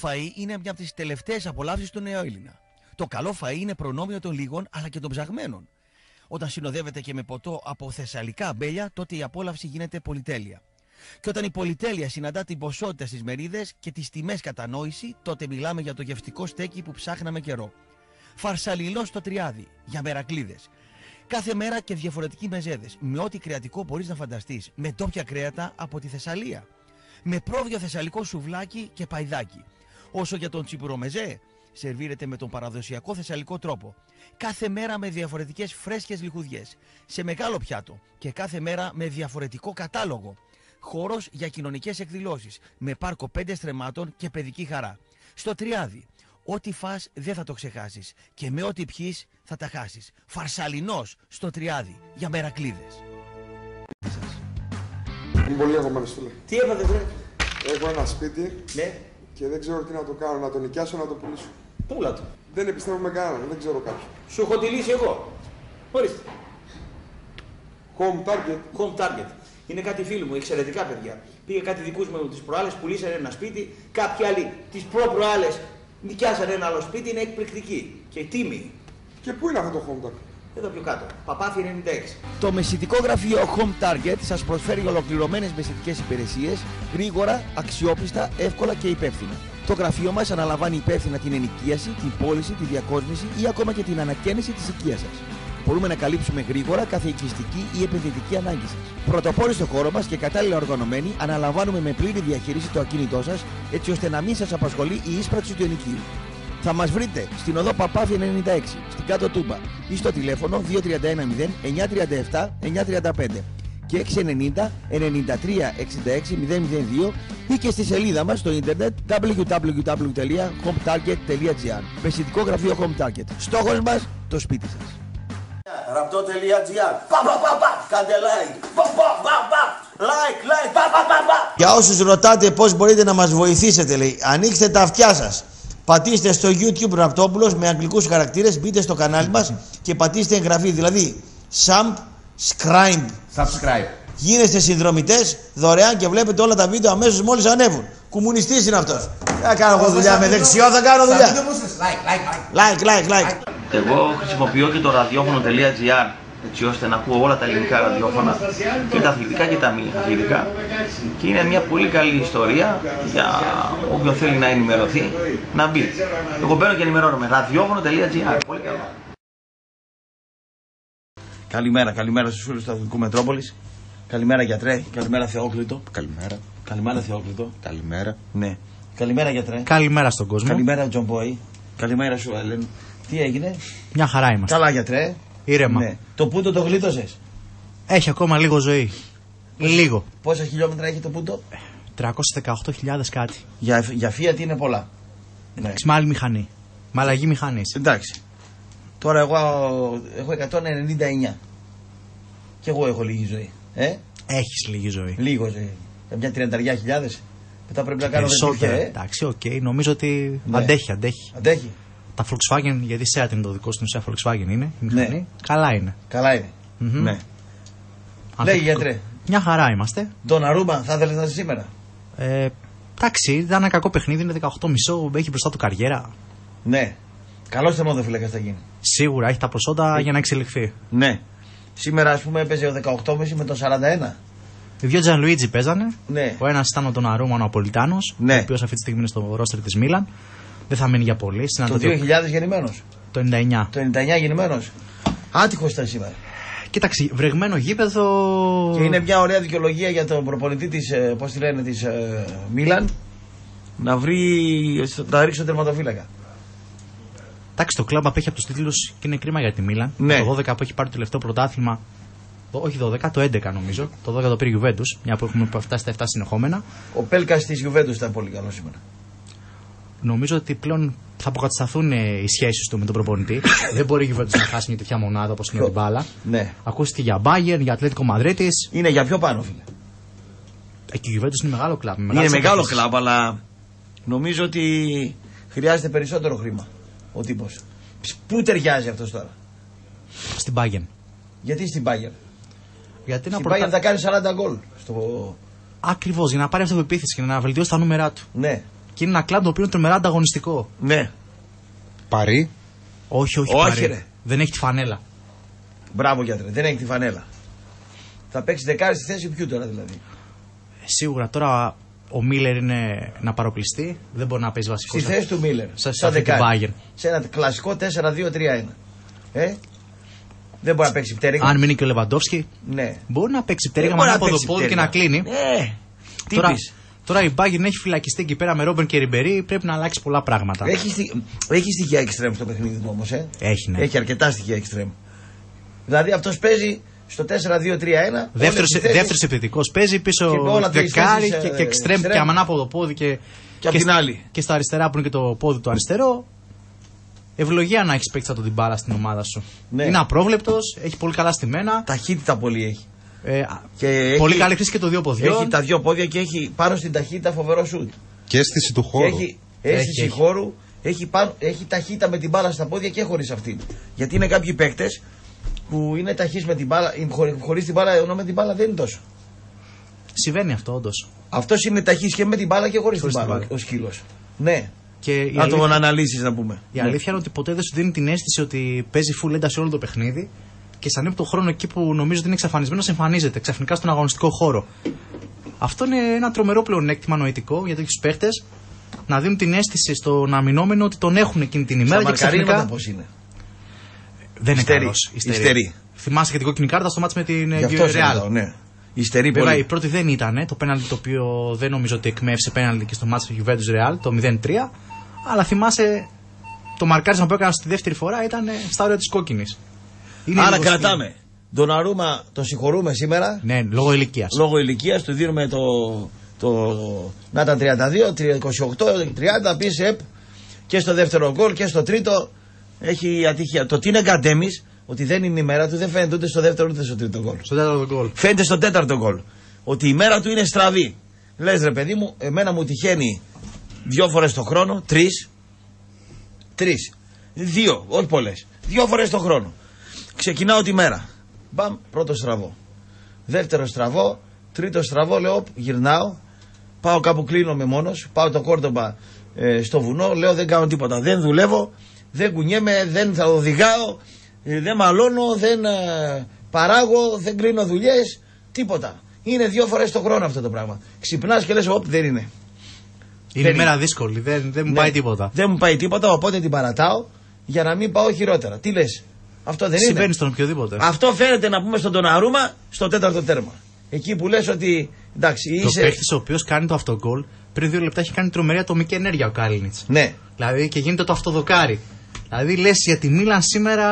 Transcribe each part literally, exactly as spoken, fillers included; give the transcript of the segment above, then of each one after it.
φαΐ είναι μια από τις τελευταίες απολαύσεις του νέου Έλληνα. Το καλό φαΐ είναι προνόμιο των λίγων αλλά και των ψαγμένων. Όταν συνοδεύεται και με ποτό από θεσσαλικά αμπέλια, τότε η απόλαυση γίνεται πολυτέλεια. Και όταν η πολυτέλεια συναντά την ποσότητα στις μερίδες και τις τιμές κατανόηση, τότε μιλάμε για το γευστικό στέκι που ψάχναμε καιρό. Φαρσαλιλό στο τριάδι, για μερακλίδες. Κάθε μέρα και διαφορετικοί μεζέδες, με ό,τι κρεατικό μπορείς να φανταστείς, με ντόπια κρέατα από τη Θεσσαλία. Με πρόβιο θεσσαλικό σουβλάκι και παϊδάκι. Όσο για τον τσιμπουρομεζέ, σερβίρεται με τον παραδοσιακό θεσσαλικό τρόπο. Κάθε μέρα με διαφορετικές φρέσκες λιχουδιές, σε μεγάλο πιάτο και κάθε μέρα με διαφορετικό κατάλογο. Χώρος για κοινωνικές εκδηλώσεις, με πάρκο πέντε στρεμάτων και παιδική χαρά. Στο τριάδι, ό,τι φας δεν θα το ξεχάσεις και με ό,τι πιείς θα τα χάσεις. Φαρσαλινός στο τριάδι, για μερακλίδες. Είμαι πολύ αγωμένος, φίλε. Τι έπατε, βρε? Έχω ένα σπίτι. Ναι. Και δεν ξέρω τι να το κάνω, να το νοικιάσω, να το πουλήσω. Πούλα το. Δεν επιστρέφω με κανέναν, δεν ξέρω κάποιον. Σου έχω τη λύση εγώ. Ορίστε. Home target. Home target. Είναι κάτι φίλοι μου, εξαιρετικά παιδιά. Πήγε κάτι δικούς μου τις προάλλες, πουλήσανε ένα σπίτι. Κάποιοι άλλοι τις προ-προάλλες νοικιάσανε ένα άλλο σπίτι. Είναι εκπληκτική και τίμη. Και πού είναι αυτό το home target? Εδώ πιο κάτω. Παπάθη ενενήντα έξι. Το μεσητικό γραφείο Home Target σας προσφέρει ολοκληρωμένες μεσητικές υπηρεσίες, γρήγορα, αξιόπιστα, εύκολα και υπεύθυνα. Το γραφείο μας αναλαμβάνει υπεύθυνα την ενοικίαση, την πώληση, τη διακόσμηση ή ακόμα και την ανακαίνιση της οικίας σας. Μπορούμε να καλύψουμε γρήγορα κάθε οικιστική ή επενδυτική ανάγκη σας. Πρωτοπόροι στο χώρο μας και κατάλληλα οργανωμένοι, αναλαμβάνουμε με πλήρη διαχείριση το ακίνητό σας, έτσι ώστε να μην σας απασχολεί η ίσπραξη του ενοικίου. Θα μας βρείτε στην οδό Παπάθη ενενήντα έξι, στην Κάτω Τούμπα ή στο τηλέφωνο δύο τρία ένα μηδέν εννιά τρία επτά εννιά τρία πέντε και έξι εννιά μηδέν εννιά τρία έξι έξι μηδέν μηδέν δύο ή και στη σελίδα μας στο ίντερνετ double-u double-u double-u τελεία home target τελεία gr. Μεσητικό γραφείο Home Target. Στόχος μας, το σπίτι σας. Ραπτό τελεία gr. Κάντε like. Like, like. Για όσους ρωτάτε πώς μπορείτε να μας βοηθήσετε, λέει, ανοίξτε τα αυτιά σας. Πατήστε στο YouTube Ραπτόπουλος με αγγλικούς χαρακτήρες, μπείτε στο κανάλι μας και πατήστε εγγραφή, δηλαδή subscribe. Subscribe. Γίνεστε συνδρομητές δωρεάν και βλέπετε όλα τα βίντεο αμέσως μόλις ανέβουν. Κουμουνιστής είναι αυτός. Θα κάνω εγώ δουλειά με δεξιό, θα κάνω δουλειά. Like, like, like. Εγώ χρησιμοποιώ και το ραδιόφωνο τελεία gr, έτσι ώστε να ακούω όλα τα ελληνικά ραδιόφωνα, και τα αθλητικά και τα μη αθλητικά, και είναι μια πολύ καλή ιστορία για όποιον θέλει να ενημερωθεί να μπει. Εγώ μπαίνω και ενημερώνομαι. ραδιόφωνο τελεία gr. Πολύ καλό. Καλημέρα, καλημέρα στους φίλους του Αθλητικού Μετρόπολης. Καλημέρα γιατρέ, καλημέρα Θεόκλητο. Καλημέρα. Καλημέρα Θεόκλητο. Καλημέρα. Ναι. Καλημέρα γιατρέ. Καλημέρα στον κόσμο. Καλημέρα Τζομπόι. Καλημέρα σου, Έλεν. Τι έγινε? Μια χαρά είμαστε. Καλά γιατρέ. Ήρεμα. Ναι. Το πούντο το γλίτωσες? Έχει ακόμα λίγο ζωή. Λίγο. Πόσα χιλιόμετρα έχει το πούντο? τριακόσιες δεκαοκτώ χιλιάδες κάτι. Για, για Fiat είναι πολλά. Εντάξει, ναι. Με άλλη μηχανή. Με αλλαγή μηχανής. Εντάξει. Τώρα εγώ έχω εκατόν ενενήντα εννιά. Και εγώ έχω λίγη ζωή. Ε? Έχεις λίγη ζωή. Λίγο ζωή. Για μια τριάντα χιλιάδες. Μετά πρέπει να κάνω περισσότερα. Ε? Εντάξει, οκ. Okay. Νομίζω ότι ναι. αντέχει, αντέχει. Αντέχει. Τα Volkswagen, γιατί Seat είναι το δικό στην ουσία, Volkswagen είναι. Ναι. Καλά είναι. Καλά είναι. Mm -hmm. Ναι. Λέγε γιατρέ. Μια χαρά είμαστε. Τον Αρούμπα, θα ήθελες να είσαι σήμερα? Ε, εντάξει, ήταν ένα κακό παιχνίδι, είναι δεκαοκτώ κόμμα πέντε, έχει μπροστά του καριέρα. Ναι. Καλός θερμόδοφυλακας θα γίνει. Σίγουρα, έχει τα προσόντα ε. για να εξελιχθεί. Ναι. Σήμερα, ας πούμε, έπαιζε ο δεκαοκτώ κόμμα πέντε με τον σαράντα ένα. Οι δύο Τζανλουίτζι παίζανε. Ναι. Ο ένας ήταν ο τον Αρούμπα, ο Ναπολιτάνος, ναι. ο οποίος αυτή τη στιγμή είναι στο ρόστερ της Μίλαν. Δεν θα μείνει για πολύ. Το δύο χιλιάδες γεννημένος. Το ενενήντα εννιά. Το ενενήντα εννιά γεννημένος. Άτυχος ήταν σήμερα. Κοίταξε, βρεγμένο γήπεδο. Και είναι μια ωραία δικαιολογία για τον προπονητή της, πώς τη λένε, της ε, Μίλαν, να βρει, να ρίξει τον τερματοφύλακα. Εντάξει, το κλαμπ απέχει από τους τίτλους και είναι κρίμα για τη Μίλαν. Ναι. Το δώδεκα που έχει πάρει το τελευταίο πρωτάθλημα. Όχι δώδεκα, το έντεκα νομίζω. Το δώδεκα το πήρε η Γιουβέντους, μια που έχουμε φτάσει στα επτά συνεχόμενα. Ο Πέλκας της Γιουβέντους ήταν πολύ καλό σήμερα. Νομίζω ότι πλέον θα αποκατασταθούν οι σχέσεις του με τον προπονητή. Δεν μπορεί η Γιουβέντους να χάσει μια τέτοια μονάδα όπως είναι η Μπάλα. Ναι. Ακούστηκε για Μπάγερν, για Ατλέτικο Μαδρίτης. Είναι για πιο πάνω, φίλε. Και η Γιουβέντους είναι μεγάλο κλαμπ. Είναι μεγάλο κλαμπ, αλλά νομίζω ότι χρειάζεται περισσότερο χρήμα ο τύπος. Πού ταιριάζει αυτός τώρα? Στην Μπάγερν. Γιατί στην Μπάγερν? Γιατί στην Μπάγερν προτα... θα κάνει σαράντα γκολ. Στο... Ακριβώς, για να πάρει αυτοπεποίθηση και να βελτιώσει τα νούμερα του. Ναι. Και είναι ένα κλαμπ το οποίο είναι τρομερά ανταγωνιστικό. Ναι. Παρί. Όχι, όχι, όχι Παρί. Δεν έχει τη φανέλα. Μπράβο, γιατρέ, δεν έχει τη φανέλα. Θα παίξει δεκάρι στη θέση ποιου τώρα δηλαδή? Σίγουρα τώρα ο Μίλλερ είναι να παροπληστεί. Δεν μπορεί να παίζει βασικό. Στη θέση του Μίλλερ. Σαν δεκάρι. Σε ένα κλασικό τέσσερα δύο τρία ένα. Ε? Δεν μπορεί να παίξει πτέρυγμα. Αν μείνει και ο Λεβαντόφσκι. Ναι. Μπορεί να παίξει πτέρυγμα από το πόδι και να κλείνει. Ναι. Τώρα, τώρα η Bayern έχει φυλακιστεί εκεί πέρα με Ρόμπεν και Ριμπερί. Πρέπει να αλλάξει πολλά πράγματα. Έχει, έχει στοιχεία εξτρέμ στο παιχνίδι του όμως. Ε. Έχει, ναι. Έχει αρκετά στοιχεία εξτρέμ. Δηλαδή αυτό παίζει στο τέσσερα δύο τρία ένα. Δεύτερο επιθετικό παίζει πίσω δεκάρι και, και εξτρέμ και αμανάποδο πόδι. Και, και, και, και στα αριστερά που είναι και το πόδι του αριστερό. Ευλογία να έχει παίξει σαν τον Ντιμπάλα στην ομάδα σου. Ναι. Είναι απρόβλεπτος, έχει πολύ καλά στημένα. Ταχύτητα πολύ έχει. Ε, και πολύ έχει, καλή χρήση και το δύο ποδιών. Έχει τα δύο πόδια και έχει πάνω στην ταχύτητα φοβερό σουτ. Και αίσθηση του χώρου. Έχει, αίσθηση έχει, χώρου, έχει, πάνω, έχει ταχύτητα με την μπάλα στα πόδια και χωρίς αυτήν. Γιατί είναι κάποιοι παίκτες που είναι ταχύς με την μπάλα, χωρί, χωρίς την μπάλα, ενώ με την μπάλα δεν είναι τόσο. Συμβαίνει αυτό όντως. Αυτός είναι ταχύς και με την μπάλα και χωρίς, χωρίς την μπάλα, ο σκύλος. Ναι. Και να τον αναλύσεις να πούμε. Η ναι. αλήθεια είναι ότι ποτέ δεν σου δίνει την αίσθηση ότι παίζει full ένταση όλο το παιχνίδι και σαν ύποπτο χρόνο εκεί που νομίζω ότι είναι εξαφανισμένος εμφανίζεται ξαφνικά στον αγωνιστικό χώρο. Αυτό είναι ένα τρομερό πλεονέκτημα νοητικό για τέτοιους παίχτες, να δίνουν την αίσθηση στον αμυνόμενο ότι τον έχουν εκείνη την ημέρα. Στα και ξαφνικά. Πώς είναι. Δεν Ιστερή. είναι καλός. Ιστερή. Θυμάσαι και την κόκκινη κάρτα στο μάτς με την Real. Ναι. Ιστερή πολύ. Η πρώτη δεν ήταν το πέναλτι το οποίο δεν νομίζω ότι εκμεύσε πέναλτι και στο μάτς του Juventus Real το μηδέν τρία. Αλλά θυμάσαι το μαρκάρισμα που έκανα στη δεύτερη φορά ήταν στα όρια της κόκκινης. Είναι άρα κρατάμε. Ντοναρούμα τον συγχωρούμε σήμερα. Ναι, λόγω ηλικίας. Λόγω ηλικίας του δίνουμε το. το, το να ήταν τριάντα δύο, είκοσι οκτώ, τριάντα πεις επ. Και στο δεύτερο γκολ και στο τρίτο έχει ατυχία. Το τι είναι κατέμις, ότι δεν είναι η μέρα του, δεν φαίνεται ούτε στο δεύτερο ούτε στο τρίτο γκολ. Στο τέταρτο γκολ. Φαίνεται στο τέταρτο γκολ. Ότι η μέρα του είναι στραβή. Λες ρε παιδί μου, εμένα μου τυχαίνει. Δύο φορές το χρόνο, τρεις, τρεις, δύο, όχι πολλές, δύο φορές το χρόνο. Ξεκινάω τη μέρα, μπαμ, πρώτο στραβό, δεύτερο στραβό, τρίτο στραβό, λέω, γυρνάω, πάω κάπου κλείνομαι μόνος, πάω το Κόρντομπα ε, στο βουνό, λέω δεν κάνω τίποτα, δεν δουλεύω, δεν κουνιέμαι, δεν θα οδηγάω, ε, δεν μαλώνω, δεν ε, παράγω, δεν κλείνω δουλειές, τίποτα. Είναι δύο φορές το χρόνο αυτό το πράγμα. Ξυπνάς και λες, όπ, δεν είναι. Είναι η μέρα δύσκολη, δεν, δεν μου ναι, πάει τίποτα. Δεν μου πάει τίποτα, οπότε την παρατάω για να μην πάω χειρότερα. Τι λες, αυτό δεν συμβαίνει είναι. Συμβαίνει στον οποιοδήποτε. Αυτό φαίνεται να πούμε στον Ντοναρούμα στο τέταρτο τέρμα. Εκεί που λες ότι. Εντάξει, είσαι... Το παίχτης ο οποίος κάνει το αυτογκολ πριν δύο λεπτά έχει κάνει τρομερή ατομική ενέργεια ο Κάλινιτς. Ναι. Δηλαδή και γίνεται το αυτοδοκάρι. Δηλαδή λες για τη Μίλαν σήμερα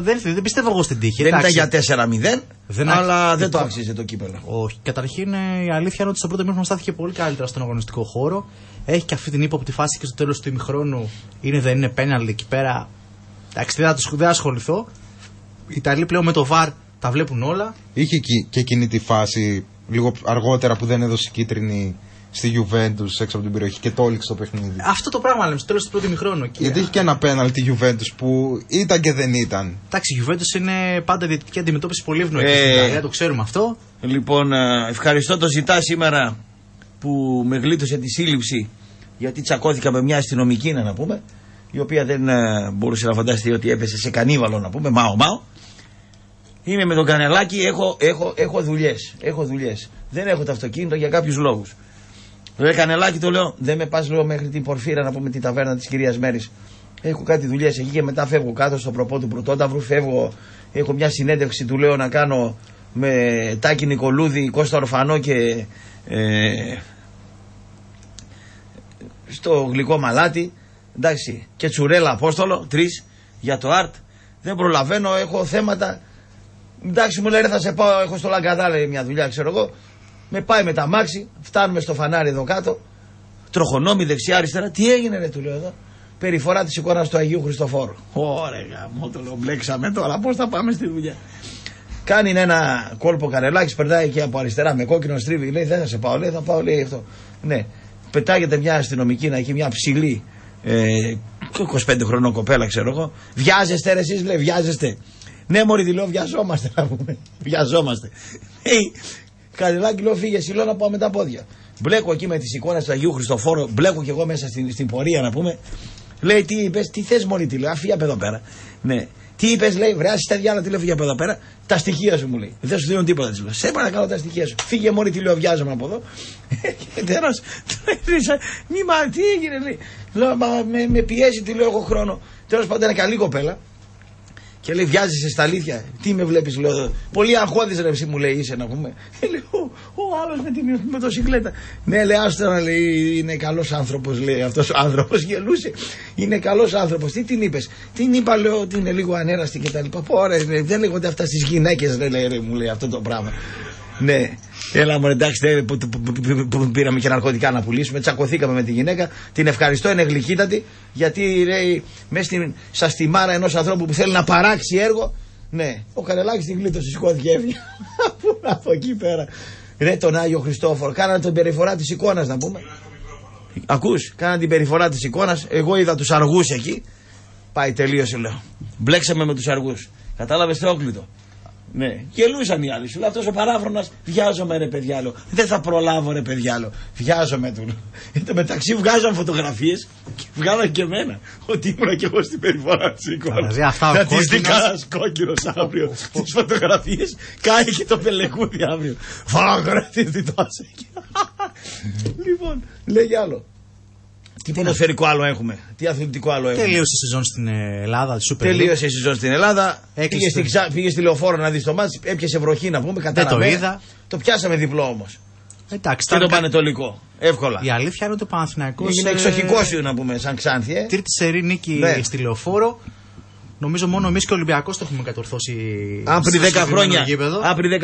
δεν, δεν πιστεύω εγώ στην τύχη. Δεν εντάξει. Ήταν για τέσσερα μηδέν, δεν αλλά α... δεν το άξιζε το κύπελλο. Όχι. Καταρχήν η αλήθεια είναι ότι στο πρώτο μήχρονο στάθηκε πολύ καλύτερα στον αγωνιστικό χώρο. Έχει και αυτή την ύποπτη φάση και στο τέλος του ημιχρόνου είναι δεν είναι πέναλτι εκεί πέρα. Εντάξει, δεν θα ασχοληθώ. Οι Ιταλοί πλέον με το βαρ τα βλέπουν όλα. Είχε και εκείνη τη φάση λίγο αργότερα που δεν έδωσε κίτρινη στη Juventus έξω από την περιοχή και το όληξε το παιχνίδι. Αυτό το πράγμα λέμε στο τέλος του πρώτου ημιχρόνου. Γιατί είχε και ένα πέναλτι τη Juventus που ήταν και δεν ήταν. Εντάξει, η Juventus είναι πάντα διαιτητική αντιμετώπιση πολύ ευνοϊκή ε, στην Ιταλία, το ξέρουμε αυτό. Λοιπόν, ευχαριστώ το ζητά σήμερα. Που με γλίτωσε τη σύλληψη γιατί τσακώθηκα με μια αστυνομική να πούμε, η οποία δεν ε, μπορούσε να φανταστεί ότι έπεσε σε κανίβαλο να πούμε, μάω μάω. Είμαι με τον Κανελάκη, έχω, έχω, έχω δουλειές, έχω δουλειές. Δεν έχω το αυτοκίνητο για κάποιους λόγους. Ρε Κανελάκη το λέω, δεν με πας λέω μέχρι την Πορφύρα να πούμε την ταβέρνα της κυρίας Μέρης. Έχω κάτι δουλειές εκεί και μετά φεύγω κάτω στο προπό του Πρωτόταυρου, φεύγω, έχω μια συνέντευξη του λέω να κάνω με Τάκη Νικολούδη, Κώστα Ορφανό και... Ε, στο γλυκό μαλάτι, εντάξει, και Τσουρέλα Απόστολο, τρεις, για το ΑΡΤ, δεν προλαβαίνω, έχω θέματα, εντάξει μου λέει θα σε πάω, έχω στο Λαγκαδά λέει μια δουλειά ξέρω εγώ, με πάει με τα μάξι, φτάνουμε στο φανάρι εδώ κάτω, τροχονόμη δεξιά αριστερά, τι έγινε ρε του λέω εδώ, περιφορά της εικόνας του Αγίου Χριστοφόρου, ωραία μου το λέω μπλέξαμε τώρα, πώς θα πάμε στη δουλειά. Κάνει ένα κόλπο Καρελάκης, περνάει εκεί από αριστερά με κόκκινο στρίβι, λέει δεν θα σε πάω, λέει θα πάω λέει αυτό, ναι. Πετάγεται μια αστυνομική να έχει μια ψηλή ε, είκοσι πέντε χρονών κοπέλα, ξέρω εγώ. Βιάζεστε, ρε, εσείς λέει, βιάζεστε. Ναι, μωρή, δηλώ, βιαζόμαστε να πούμε. Βιαζόμαστε. Hey, Καρελάκη, λέω, φύγε, σιλώ να πάω με τα πόδια. Μπλέκω εκεί με τις εικόνες του Αγίου Χριστοφόρου, μπλέκω κι εγώ μέσα στην, στην πορεία να πούμε. Λέει τι είπες, τι θες μωρή, τι λέω, αφιά απ' εδώ πέρα. Ναι. Τι είπες, λέει, βρεάσεις τα διάλα, τι λέω, φύγε απ' εδώ πέρα. Τα στοιχεία σου μου λέει. Δεν σου δίνουν τίποτα. Της λέω, σε παρακαλώ τα στοιχεία σου. Φύγε μωρή, τι λέω, βιάζομαι από εδώ. Και τέλος, μη μα, τι έγινε, λέει. Λέω, μα, με, με πιέζει, τι λέω, έχω χρόνο. Τέλος πάντων, είναι καλή κοπέλα. Και λέει, βιάζεσαι στα αλήθεια. Τι με βλέπεις, λέω εδώ. Πολύ αγχώδης ρε ψή μου λέει, είσαι να πούμε. Και λέει, ο, ο άλλος με την μοτοσυκλέτα. Ναι, λέει, άστορα, λέει, είναι καλός άνθρωπος, λέει. Αυτός ο άνθρωπος γελούσε. Είναι καλός άνθρωπος. Τι την είπες. Την είπα, λέω, ότι είναι λίγο ανέραστη και τα λοιπά. Πόρα, δεν λέγονται αυτά στις γυναίκες, ρε, λέει, ρε, μου λέει αυτό το πράγμα. Ναι, έλα μου, εντάξει, πήραμε και ναρκωτικά να πουλήσουμε, τσακωθήκαμε με τη γυναίκα, την ευχαριστώ, είναι γλυκύτατη, γιατί λέει, μέσα στην σαστιμάρα ενός ανθρώπου που θέλει να παράξει έργο, ναι, ο Κανελάκης την γλίτωσε, σηκώθηκε, έφυγε, από εκεί πέρα. Ρε τον Άγιο Χριστόφορο, κάνανε την περιφορά της εικόνας να πούμε. Ακούς, κάνανε την περιφορά της εικόνας, εγώ είδα τους αργούς εκεί, πάει τελείωσε λέω, μπλέξαμε με τους αργούς, κατάλαβες Θεόκλητο. Ναι, γελούσαν οι άλλοι. Σου λέει αυτός ο παράφρονας, βιάζομαι ρε παιδιάλο. Δεν θα προλάβω ρε παιδιάλο. Βιάζομαι του. Εν τω μεταξύ βγάζαν φωτογραφίες και βγάλαν και εμένα. Ότι ήμουν και εγώ στην περιφορά τη εικόνα. Θα τη δει κανένα κόκκινο αύριο τις φωτογραφίες. Κάνει και το πελεκούδι αύριο. Φάγρα τη διτώσε. Λοιπόν, λέγει άλλο. Τι ποδοσφαιρικό άλλο έχουμε, τι αθλητικό άλλο έχουμε. Τελείωσε η σεζόν στην Ελλάδα, Super League. Τελείωσε η σεζόν στην Ελλάδα. Πήγε στη, πήγε στη Λεωφόρο να δει το μάτς, έπιασε βροχή να πούμε. Κατάλαβε. Το είδα. Το πιάσαμε διπλό όμως. Εντάξει, και το κα... πανετολικό. Εύκολα. Η αλήθεια είναι ότι ο Παναθηναϊκός. Είναι εξοχικό σου να πούμε, σαν Ξάνθη. Ε. Τρίτη σερή νίκη ναι. στη Λεωφόρο. Νομίζω μόνο εμείς και ο Ολυμπιακός το έχουμε κατορθώσει. Αν πριν δέκα χρόνια,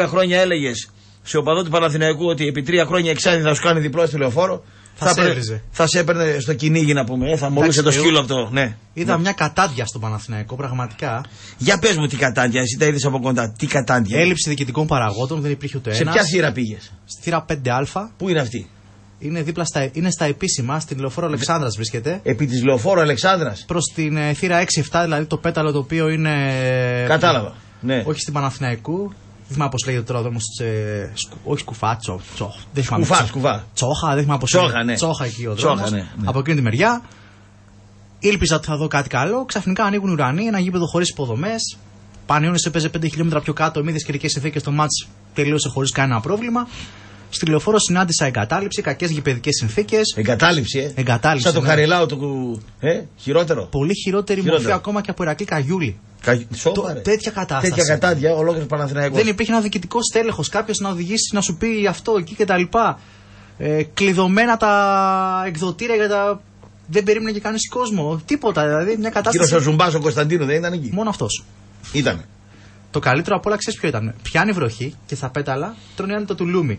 χρόνια έλεγες σε οπαδό του Παναθηναϊκού ότι επί τρία χρόνια Εξάνθη θα σου κάνει διπλό στη Λεωφόρο. Θα, θα, σε θα σε έπαιρνε στο κυνήγι να πούμε, ε, θα μολούσε το σκύλο από το. Ναι. Είδα ναι. μια κατάντια στο Παναθηναϊκό, πραγματικά. Για πες μου τι κατάντια, εσύ τα είδες από κοντά. Τι κατάντια. Έλλειψη διοικητικών παραγόντων, δεν υπήρχε ούτε ένας. Σε ποια θύρα πήγες. Στη θύρα πέντε α. Πού είναι αυτή. Είναι, δίπλα στα, είναι στα επίσημα, στην Λεωφόρο Αλεξάνδρας βρίσκεται. Επί της Λεωφόρου Αλεξάνδρας. Προς την θύρα έξι εφτά, δηλαδή το πέταλο το οποίο είναι. Κατάλαβα. Ναι. Όχι στην Παναθηναϊκού. Δεν θυμάμαι πώς λέγεται τώρα ο δρόμος της. Ε, σκου, όχι σκουφά, τσο, τσο, δεν θυμάμαι, σκουφά, τσο, σκουφά. Τσόχα, δεν θυμάμαι πώς λέγεται. Τσόχα, ναι. Τσόχα εκεί ο δρόμος. Τσόχα, ναι, ναι. Από εκείνη τη μεριά. Ήλπιζα ότι θα δω κάτι καλό. Ξαφνικά ανοίγουν ουρανοί, ένα γήπεδο χωρίς υποδομές. Πανιώνες έπαιζε πέντε χιλιόμετρα πιο κάτω. Μη δυσκαιρικές συνθήκες το μάτς τελείωσε χωρίς κανένα πρόβλημα. Στη Λεωφόρο συνάντησα εγκατάλειψη, κακές γηπεδικές συνθήκες. Εγκατάλειψη, ε. Εγκατάλειψη. Σαν το ναι. Χαριλάου του. Ε, χειρότερο. Πολύ χειρότερη χειρότερο. Μορφή ακόμα και από Ηρακλή Καγιούλη. Κα... Σώμα, το... Τέτοια κατάσταση. Τέτοια κατάδια, ολόκληρο Παναθηναϊκός. Δεν υπήρχε ένα διοικητικό στέλεχος, κάποιος να οδηγήσει, να σου πει αυτό εκεί κτλ. Ε, κλειδωμένα τα εκδοτήρια για τα. Δεν περίμενε και κανείς κόσμο. Τίποτα. Δηλαδή μια κατάσταση. Κύριος ο Ζουμπάς ο Κωνσταντίνου δεν ήταν εκεί. Μόνο αυτός. Ήτανε. Το καλύτερο απ' όλα ξέρεις ποιο ήταν. Πιάνει βροχή και στα πέταλα τρώνε το τουλούμι.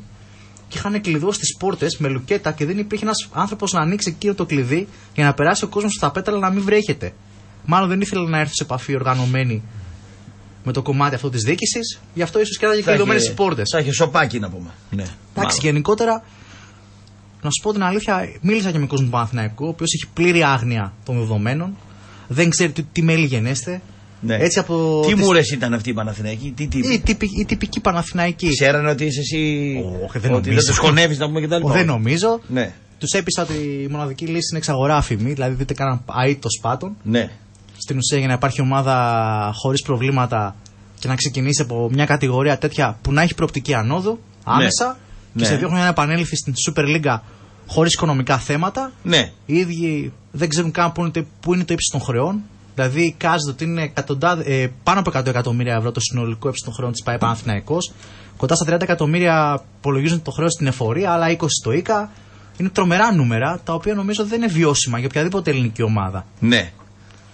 Και είχαν κλειδώσει τις πόρτες με λουκέτα και δεν υπήρχε ένας άνθρωπος να ανοίξει εκείνο το κλειδί για να περάσει ο κόσμος στα πέταλα να μην βρέχεται. Μάλλον δεν ήθελαν να έρθουν σε επαφή οργανωμένοι με το κομμάτι αυτό της διοίκησης, γι' αυτό ίσως και ήταν κλειδωμένες οι πόρτες. Θα είχε σοπάκι να πούμε. Ναι. Εντάξει, γενικότερα, να σου πω την αλήθεια, μίλησα και με κόσμο του Παναθηναϊκού, ο οποίος έχει πλήρη άγνοια των δεδομένων, δεν ξέρει τι, τι μέλη γενέστε. Ναι. Έτσι από τι τις... μούρες ήταν αυτή η Παναθηναϊκή, τι τύπη. Η, τυπη, η τυπική Παναθηναϊκή. Ξέρανε ότι είσαι εσύ. Όχι, δεν ότι δεν τους χωνεύεις να πούμε και τα λοιπά. Δεν νομίζω. Ναι. Τους έπεισα ότι η μοναδική λύση είναι εξαγορά αφημί, δηλαδή δείτε κανέναν αήττο σπάτων. Ναι. Στην ουσία για να υπάρχει ομάδα χωρίς προβλήματα και να ξεκινήσει από μια κατηγορία τέτοια που να έχει προοπτική ανόδου άμεσα ναι. και ναι. σε δύο χρόνια να επανέλθει στην Super League χωρίς οικονομικά θέματα. Ναι. Οι ίδιοι δεν ξέρουν καν πού είναι, πού είναι το ύψος των χρεών. Δηλαδή, εικάζεται ότι είναι ε, πάνω από εκατό εκατομμύρια ευρώ το συνολικό ύψος των χρεών της ΠΑΕ Παναθηναϊκός. Κοντά στα τριάντα εκατομμύρια υπολογίζουν το χρέος στην εφορία, αλλά είκοσι στο ΙΚΑ. Είναι τρομερά νούμερα, τα οποία νομίζω δεν είναι βιώσιμα για οποιαδήποτε ελληνική ομάδα. Ναι.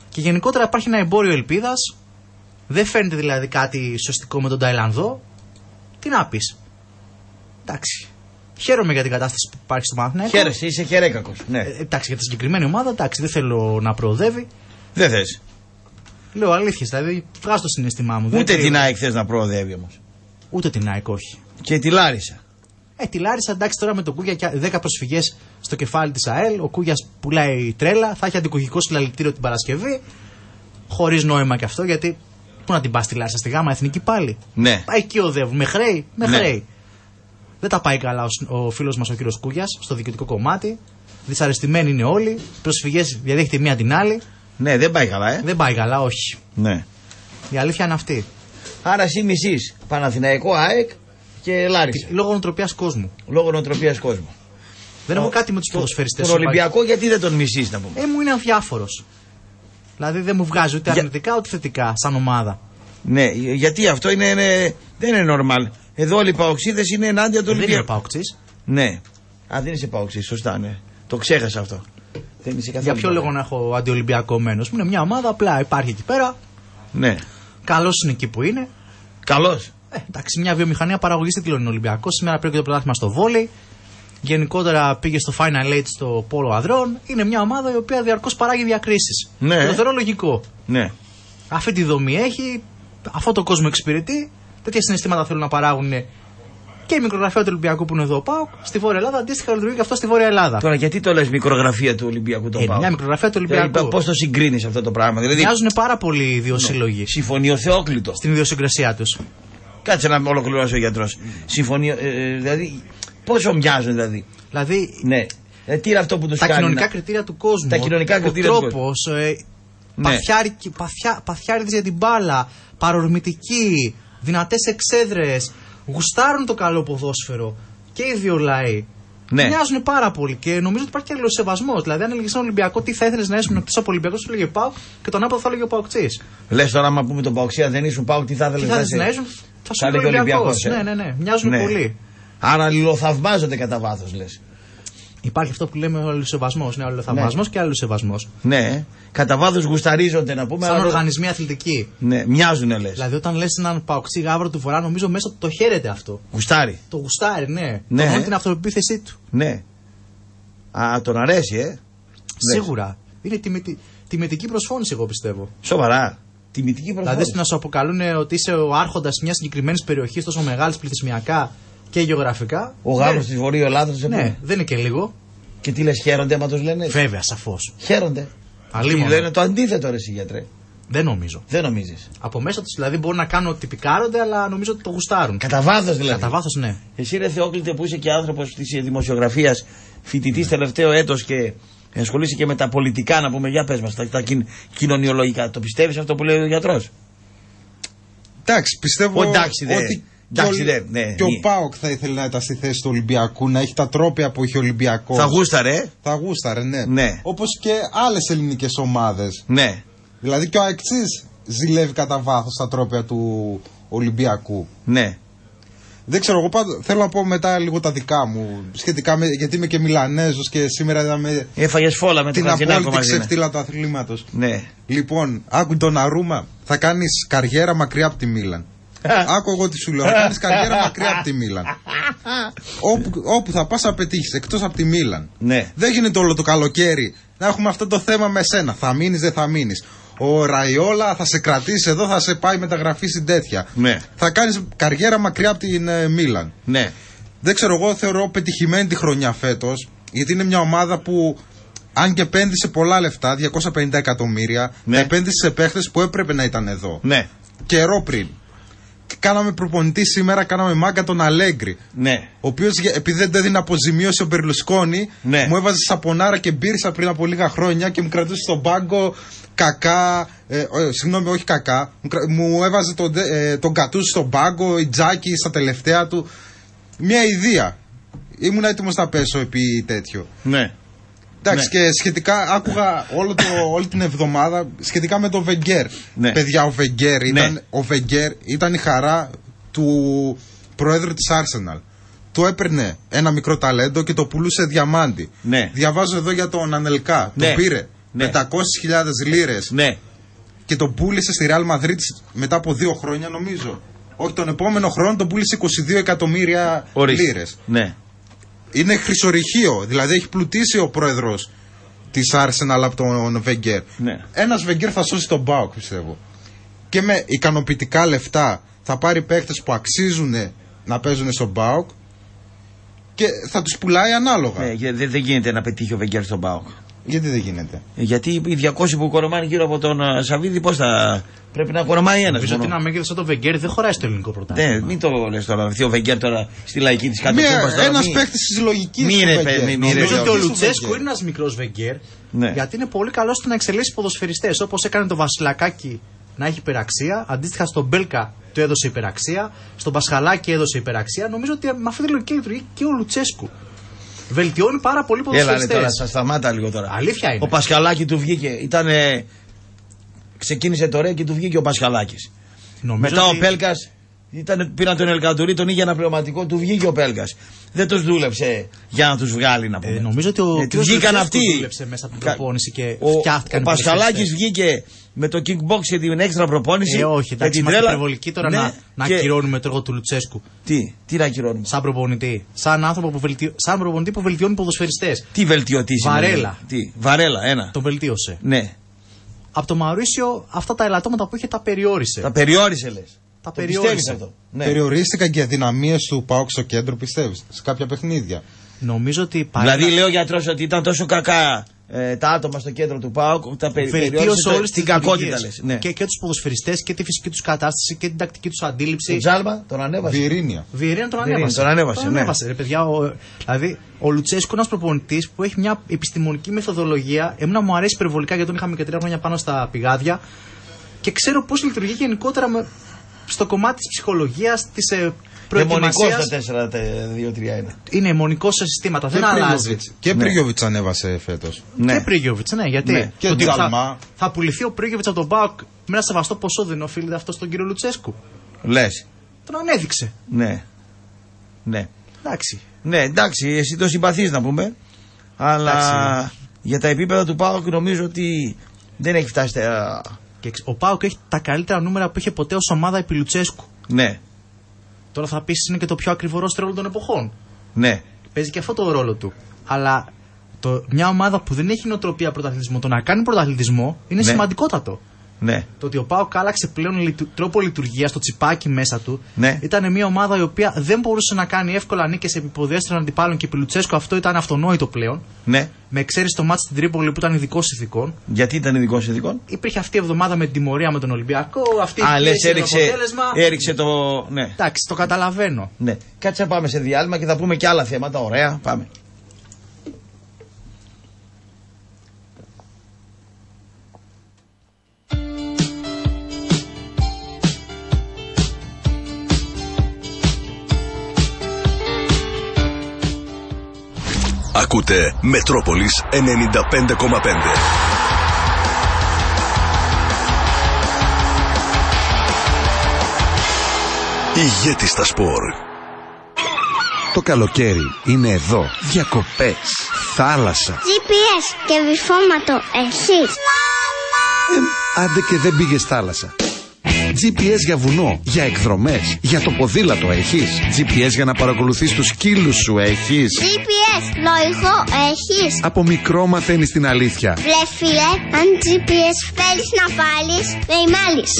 Και γενικότερα υπάρχει ένα εμπόριο ελπίδας. Δεν φαίνεται δηλαδή κάτι σωστικό με τον Ταϊλανδό. Τι να πεις. Εντάξει. Χαίρομαι για την κατάσταση που υπάρχει στο Παναθηναϊκό. Χαίρεσαι, είσαι χαιρέκακος. Ναι. Ε, εντάξει, για τη συγκεκριμένη ομάδα, εντάξει, δεν θέλω να προοδεύει. Δεν θες. Λέω αλήθεια, δηλαδή βγάζω το συναισθημά μου. Ούτε την ΑΕΚ θες να προοδεύει όμως. Ούτε την ΑΕΚ, όχι. Και τη Λάρισα. Ε, τη Λάρισα εντάξει τώρα με τον Κούγια και δέκα προσφυγές στο κεφάλι της ΑΕΛ. Ο Κούγιας πουλάει τρέλα, θα έχει αντικουγικό συλλαλητήριο την Παρασκευή. Χωρίς νόημα και αυτό, γιατί πού να την πας τη Λάρισα στη Γάμα Εθνική πάλι. Ναι. Εκεί οδεύουν, με χρέη, με ναι. χρέη. Δεν τα πάει καλά ο, ο φίλος μας ο κύριος Κούγιας στο διοικητικό κομμάτι. Δυσαρεστημένοι είναι όλοι. Προσφυγές διαδέχεται μία την άλλη. Ναι, δεν πάει καλά, ε. Δεν πάει καλά, όχι. Ναι. Η αλήθεια είναι αυτή. Άρα εσύ μισείς Παναθηναϊκό, ΑΕΚ και Λάρισα. Λόγω νοοτροπίας κόσμου. Λόγω νοοτροπίας κόσμου. Δεν ο, έχω κάτι με τους ποδοσφαιριστές. Τον Ολυμπιακό γιατί δεν τον μισείς, να πούμε. Ε, μου είναι αδιάφορος. Δηλαδή δεν μου βγάζει ούτε αρνητικά Για... ούτε θετικά σαν ομάδα. Ναι, γιατί αυτό είναι, είναι, δεν είναι normal. Εδώ όλοι οι παοξίδες είναι ενάντια του Ολυμπιακού. Δεν είναι παοξής. Ναι. Α, δεν είσαι παοξής, σωστά, ναι. Το ξέχασα αυτό. Δεν είσαι καθόλου. Για ποιο λόγο να έχω αντιολυμπιακό μένος. Είναι μια ομάδα, απλά υπάρχει εκεί πέρα. Ναι. Καλός είναι εκεί που είναι. Καλός. Ε, εντάξει, μια βιομηχανία παραγωγής τίτλων είναι Ολυμπιακός. Σήμερα πήρε και το πρωτάθλημα στο βόλεϊ. Γενικότερα πήγε στο Final Eight στο πόλο ανδρών. Είναι μια ομάδα η οποία διαρκώς παράγει διακρίσεις. Ναι. Το θεωρώ λογικό. Ναι. Αυτή τη δομή έχει, αυτό το κόσμο εξυπηρετεί. Τέτοια συναισθήματα θέλουν να παράγουν και η μικρογραφία του Ολυμπιακού που είναι εδώ ο ΠΑΟΚ. Στη Βόρεια Ελλάδα αντίστοιχα λειτουργεί και αυτό στη Βόρεια Ελλάδα. Τώρα γιατί το λες μικρογραφία του Ολυμπιακού τον ε, ΠΑΟΚ. Μια μικρογραφία του Ολυμπιακού. Πώς το συγκρίνεις αυτό το πράγμα. Δηλαδή... Μοιάζουν πάρα πολύ οι δύο σύλλογοι. Ναι. Συμφωνεί ο Θεόκλητο. Στην ιδιοσυγκρασία του. Κάτσε να ολοκληρώσει ο γιατρός. Συμφωνεί. Ε, δηλαδή... Πόσο μοιάζουν δηλαδή. Δηλαδή, ναι. δηλαδή τι είναι αυτό που τους τα κάνει, κοινωνικά να... κριτήρια του κόσμου. Τα κοινωνικά κριτήρια του κόσμου. Ο τρόπος, ε, ναι. παθιά, παθιάριδες για την μπάλα, παρορμητικοί, δυνατές εξέδρες, γουστάρουν το καλό ποδόσφαιρο και οι δύο λαοί. Ναι. Μοιάζουν πάρα πολύ και νομίζω ότι υπάρχει και αλληλοσεβασμός. Δηλαδή, αν έλεγε στον Ολυμπιακό, τι θα ήθελες να ήσουν εκτός από Ολυμπιακό, σου έλεγε Πάοκ και τον άποδο θα έλεγε ο Παοκτσής. Λες τώρα, άμα πούμε τον Παοκτσία δεν ήσουν Πάοκ, τι θα ήθελες να ήσουν. Θα σου έλεγε Ολυμπιακό. Ναι, ναι, ναι. Μοιάζουν ναι. πολύ. Άρα αλληλοθαυμάζονται κατά βάθος, λες. Υπάρχει αυτό που λέμε ο αλληλοσεβασμός. Ναι, ο αλληλοθαυμασμός ναι. και αλληλοσεβασμός. Ναι. Κατά βάθος γουσταρίζονται να πούμε. Σαν αλλά... οργανισμοί αθλητικοί. Ναι, μοιάζουνε, λες. Δηλαδή, όταν λες έναν παοξή γάβρο του Βορρά, νομίζω μέσα το χαίρεται αυτό. Γουστάρι. Το γουστάρι, ναι. ναι. Τον την αυτοεπίθεσή του. Ναι. Α, τον αρέσει, ε. Σίγουρα. Είναι τιμητική τιμητική προσφώνηση, εγώ πιστεύω. Σοβαρά. Τιμητική προσφώνηση. Δηλαδή, να σου αποκαλούν ότι είσαι ο άρχοντας μια συγκεκριμένη περιοχή τόσο μεγάλη πληθυσμιακά. Και γεωγραφικά. Ο Γάλλος ναι. της Βορείου Ελλάδας. Ναι, πού? Δεν είναι και λίγο. Και τι λες, χαίρονται άμα τους λένε. Βέβαια, σαφώς. Χαίρονται. Αλλήμον. Λένε το αντίθετο, ρε, εσύ γιατρέ. Δεν νομίζω. Δεν νομίζεις. Από μέσα τους δηλαδή μπορούν να κάνουν ότι πικάρονται, αλλά νομίζω ότι το γουστάρουν. Κατά βάθος δηλαδή. Κατά βάθος, ναι. Εσύ, ρε Θεόκλητε, που είσαι και άνθρωπος της δημοσιογραφίας, φοιτητής mm. τελευταίο έτος και ασχολείσαι και με τα πολιτικά, να πούμε, για πες μας, τα, τα κοιν, κοινωνιολογικά. Το πιστεύεις αυτό που λέει ο γιατρός. Εντάξει, πιστεύω. Οντάξει, δε. Ότι... Εντάξει, και ο, ναι, ναι. ο ΠΑΟΚ θα ήθελε να ήταν στη θέση του Ολυμπιακού, να έχει τα τρόπια που έχει ο Ολυμπιακός. Θα γούσταρε. Θα γούσταρε, ναι. ναι. Όπως και άλλες ελληνικές ομάδες. Ναι. Δηλαδή και ο ΑΕΚΤΣΙΣ ζηλεύει κατά βάθος τα τρόπια του Ολυμπιακού. Ναι. Δεν ξέρω, εγώ πάντως θέλω να πω μετά λίγο τα δικά μου. Σχετικά με, γιατί είμαι και Μιλανέζος και σήμερα είδαμε. Έφαγε φόλα με την απόλυτη ξεφτύλα του αθλήματος. Ναι. Λοιπόν, άκου τον Αρούμα, θα κάνει καριέρα μακριά από τη Μίλαν. Άκου εγώ τι σου λέω. Θα κάνεις καριέρα μακριά από τη Μίλαν. Όπου, όπου θα πας θα πετύχεις, εκτός από τη Μίλαν. Ναι. Δεν γίνεται όλο το καλοκαίρι να έχουμε αυτό το θέμα με σένα. Θα μείνεις, δεν θα μείνεις. Ο Ραϊόλα θα σε κρατήσει εδώ, θα σε πάει μεταγραφή στην τέτοια. Ναι. Θα κάνεις καριέρα μακριά από την ε, Μίλαν. Ναι. Δεν ξέρω, εγώ θεωρώ πετυχημένη τη χρονιά φέτος, γιατί είναι μια ομάδα που. Αν και επένδυσε πολλά λεφτά, διακόσια πενήντα εκατομμύρια, ναι. επένδυσε σε παίχτες που έπρεπε να ήταν εδώ. Ναι. Καιρό πριν. Κάναμε προπονητή σήμερα, κάναμε μάγκα τον Αλέγκρι. Ναι. Ο οποίος επειδή δεν έδινε αποζημίωση ο Μπερλουσκόνη, ναι. μου έβαζε σαπονάρα και μπύρισα πριν από λίγα χρόνια και μου κρατούσε στον πάγκο κακά. Ε, ε, συγγνώμη, όχι κακά. Μου έβαζε τον, ε, τον Κατούση στον πάγκο, η Τζάκη στα τελευταία του. Μια ιδέα. Ήμουν έτοιμος να πέσω επί τέτοιο. Ναι. Εντάξει, ναι. και σχετικά άκουγα όλο το, όλη την εβδομάδα σχετικά με τον Βεγγέρ. Ναι. Παιδιά, ο Βεγγέρ, ήταν, ναι. ο Βεγγέρ ήταν η χαρά του προέδρου της Arsenal. Το έπαιρνε ένα μικρό ταλέντο και το πουλούσε διαμάντι. Ναι. Διαβάζω εδώ για τον Ανελκά. Ναι. Το πήρε ναι. πεντακόσιες χιλιάδες λίρες ναι. και το πούλησε στη Real Madrid μετά από δύο χρόνια, νομίζω. Όχι, τον επόμενο χρόνο τον πούλησε είκοσι δύο εκατομμύρια Ορίστε. Λίρες. Ναι. Είναι χρυσορυχείο, δηλαδή έχει πλουτίσει ο πρόεδρος της Arsenal από τον Βεγγέρ. Ναι. Ένας Βεγγέρ θα σώσει τον ΠΑΟΚ, πιστεύω. Και με ικανοποιητικά λεφτά θα πάρει παίκτες που αξίζουν να παίζουν στον ΠΑΟΚ και θα τους πουλάει ανάλογα. Ναι, δεν δε γίνεται να πετύχει ο Βεγγέρ στον ΠΑΟΚ. Γιατί δεν γίνεται? Γιατί οι διακόσιοι που κορομάνε γύρω από τον Σαββίδη, πώς θα. Πρέπει να κορομάει ένας. Νομίζω ότι να μην γίνεται σαν τον Βεγγέρ, δεν χωράει στο ελληνικό πρωτάθλημα. Ναι, μην το λες τώρα. Ο Βεγγέρ τώρα στη λαϊκή τη κατοχή. Ένα παίκτη τη λογική. Νομίζω ότι ο Λουτσέσκου είναι ένα μικρό Βεγγέρ. Γιατί είναι πολύ καλό στο να εξελίσσει ποδοσφαιριστές. Όπως έκανε το Βασιλακάκι να έχει υπεραξία. Αντίστοιχα στον Μπέλκα του έδωσε υπεραξία. Στον Πασχαλάκη έδωσε υπεραξία. Νομίζω ότι με αυτή τη λογική λειτουργεί και ο Λουτσέσκου. Βελτιώνει πάρα πολύ ποδοσφαιριστές. Έλα, τώρα, σας σταμάτα λίγο τώρα. Αλήθεια είναι. Ο Πασχαλάκη του βγήκε. Ήτανε... Ξεκίνησε το ρε και του βγήκε ο Πασχαλάκης. Νομίζω Μετά ότι... ο Πέλκας. Ήταν... Πήραν τον Ελκαντουρί, τον είχε ένα πληρωματικό, του βγήκε ο Πέλκας. Δεν τους δούλεψε για να τους βγάλει να πούμε. Ε, νομίζω ότι ο ε, τους βγήκαν αυτοί. Δούλεψε μέσα από την προπόνηση και ο, φτιάχτηκαν. Ο Πασχαλάκης βγήκε με το kickbox και την έξτρα προπόνηση. Ε, όχι, εντάξει, είμαστε τρέλα... υπερβολικοί τώρα ναι, να, να και... ακυρώνουμε το έργο του Λουτσέσκου. Τι, τι να ακυρώνουμε. Σαν προπονητή. Σαν άνθρωπο που, βελτιω... σαν προπονητή που βελτιώνει ποδοσφαιριστές. Τι βελτιωτή Βαρέλα. Τι, Βαρέλα, ένα. Το βελτίωσε. Ναι. Από το Μαουρίσιο αυτά τα ελαττώματα που είχε τα περιόρισε. Τα περιόρισε λες. Τα περιόρισε αυτό. Ναι. Περιορίστηκαν και οι αδυναμίες του ΠΑΟΚ στο κέντρο, πιστεύεις, σε κάποια παιχνίδια. Νομίζω ότι παρά... Δηλαδή, λέει ο γιατρός ότι ήταν τόσο κακά ε, τα άτομα στο κέντρο του ΠΑΟΚ, τα περι... περιόρισε όλες την κακότητα. Λες, ναι. Και, και τους ποδοσφαιριστές και τη φυσική τους κατάσταση και την τακτική τους αντίληψη. Τον Τζάλμα τον ανέβασε. Βιερίνια. Βιερίνια τον ανέβασε. Τον ανέβασε. Τον ανέβασε. Ναι. Ρε, παιδιά, ο... Δηλαδή, ο Λουτσέσκου είναι ένας προπονητής που έχει μια επιστημονική μεθοδολογία. Εμένα μου αρέσει υπερβολικά γιατί τον είχαμε και τρία χρόνια πάνω στα πηγάδια και ξέρω πώς λειτουργεί γενικότερα με. Στο κομμάτι της ψυχολογίας, της ε, προετοιμασίας. Αιμονικός το τέσσερα δύο τρία ένα. Είναι αιμονικός σε συστήματα, δεν αλλάζει. Και ναι. Πρίγιοβιτς ανέβασε φέτος. Ναι. Και Πρίγιοβιτς, ναι, γιατί. Ναι. Και το θα, θα πουληθεί ο Πρίγιοβιτς από τον ΠΑΟΚ με ένα σεβαστό ποσό, δεν οφείλεται αυτό στον κύριο Λουτσέσκου. Λες. Τον ανέδειξε. Ναι. Ναι. Εντάξει. Ναι, εντάξει, εσύ το συμπαθείς να πούμε. Αλλά εντάξει, για τα επίπεδα του ΠΑΟΚ νομίζω ότι δεν έχει φτάσει. Τα... Και ο ΠΑΟΚ έχει τα καλύτερα νούμερα που είχε ποτέ ως ομάδα επί Λουτσέσκου. Ναι. Τώρα θα πεις είναι και το πιο ακριβό ρόστερ όλων των εποχών. Ναι. Παίζει και αυτό το ρόλο του. Αλλά το, μια ομάδα που δεν έχει νοοτροπία πρωταθλητισμού, το να κάνει πρωταθλητισμό είναι ναι. σημαντικότατο. Ναι. Το ότι ο ΠΑΟΚ άλλαξε πλέον τρόπο λειτουργίας, το τσιπάκι μέσα του. Ναι. Ήταν μια ομάδα η οποία δεν μπορούσε να κάνει εύκολα νίκες επί ποδοσφαίρων αντιπάλων και επί Λουτσέσκου. Αυτό ήταν αυτονόητο πλέον. Ναι. Με εξαίρεση το μάτς στην Τρίπολη που ήταν ειδικός ηθικών. Γιατί ήταν ειδικός ηθικών? Υπήρχε αυτή η εβδομάδα με την τιμωρία με τον Ολυμπιακό. Αυτή Α, η λες, έριξε, αποτέλεσμα. Έριξε το. Ναι. Εντάξει, το καταλαβαίνω. Ναι. Κάτσε να πάμε σε διάλειμμα και θα πούμε και άλλα θέματα. Ωραία, πάμε. Ακούτε Μετρόπολης ενενήντα πέντε κόμμα πέντε. Ηγέτης στα σπορ. Το καλοκαίρι είναι εδώ. Διακοπές, θάλασσα, τζι πι ες και βυθόματο εσείς. Ε, άντε και δεν πήγες θάλασσα. τζι πι ες για βουνό, για εκδρομές, για το ποδήλατο έχεις. τζι πι ες για να παρακολουθείς τους σκύλους σου έχεις. τζι πι ες λογικό έχεις. Από μικρό μαθαίνεις την αλήθεια. Βλέ φίλε, αν τζι πι ες θέλεις να βάλεις, με ημάλεις.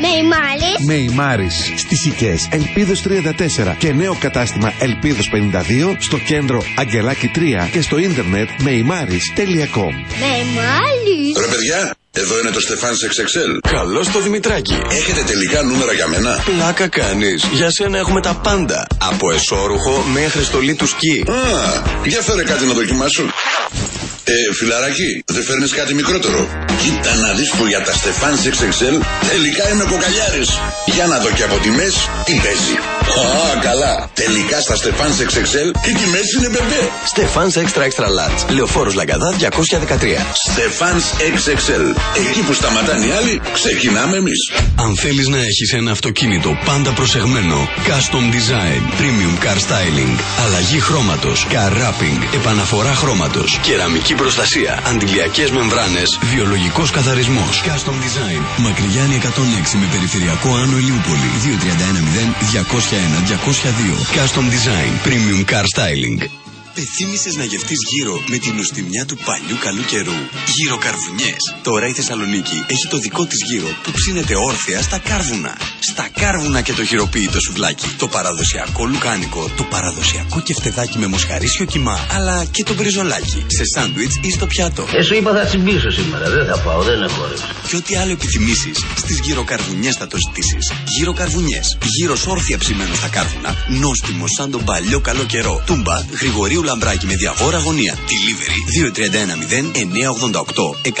Με ημάλεις. Με ημάρεις. Στις Οικές, Ελπίδος τριάντα τέσσερα και νέο κατάστημα Ελπίδος πενήντα δύο στο κέντρο Αγγελάκη τρία και στο ίντερνετ με ημάρεις τελεία κομ. Με ημάλεις. Ρε παιδιά. Εδώ είναι το Στεφάν εξ εξ ελ. Καλώς το Δημητράκη. Έχετε τελικά νούμερα για μένα? Πλάκα κάνεις. Για σένα έχουμε τα πάντα. Από εσώρουχο μέχρι στολή του σκι. Α, για φέρε κάτι να δοκιμάσω. Ε, φιλαράκι, δεν φέρνεις κάτι μικρότερο? Κοίτα να δεις που για τα Στεφάν εξ εξ ελ τελικά είμαι κοκαλιάρης. Για να δω και από τιμές, τι παίζει. Α, καλά. Τελικά στα Στεφάν εξ εξ ελ οι τιμές είναι μπεμπέ. Στεφάν Extra Extra Large. Λεωφόρος Λαγκαδά διακόσια δεκατρία. Στεφάν εξ εξ ελ. Εκεί που σταματάνε οι άλλοι, ξεκινάμε εμείς. Αν θέλεις να έχεις ένα αυτοκίνητο πάντα προσεγμένο, custom design, premium car styling, αλλαγή χρώματος, car wrapping, επαναφορά χρώματος, κεραμική προστασία, αντιλιακές μεμβράνες, βιολογικός καθαρισμός. Custom design. Μακριγιάννη εκατόν έξι με περιφερειακό Άνω Ηλιούπολη. δύο τρία ένα μηδέν διακόσια ένα διακόσια δύο. Custom design, premium car styling. Επιθύμησες να γευτείς γύρο με την ουστιμιά του παλιού καλού καιρού. Γυροκαρβουνιές. Τώρα η Θεσσαλονίκη έχει το δικό της γύρο που ψήνεται όρθια στα κάρβουνα. Στα κάρβουνα και το γυροποίητο σουβλάκι. Το παραδοσιακό λουκάνικο. Το παραδοσιακό κεφτεδάκι με μοσχαρίσιο κιμά. Αλλά και το μπριζολάκι. Σε σάντουιτς ή στο πιάτο. Ε, σου είπα θα τσιμπήσω σήμερα. Δεν θα πάω, δεν έχω όρεξη. Και ό,τι άλλο επιθυμήσεις, στις γυροκαρβουνιές θα το ζητήσεις. Γυροκαρβουνιές. Γύρος όρθια ψημένο στα κάρβουνα. Νόστιμο σαν τον παλιό καλό καιρό. Τούμπα Γρηγορίου Λαμπράκη με Διαβόρα γωνία. Delivery δύο τρία ένα μηδέν εννιά οκτώ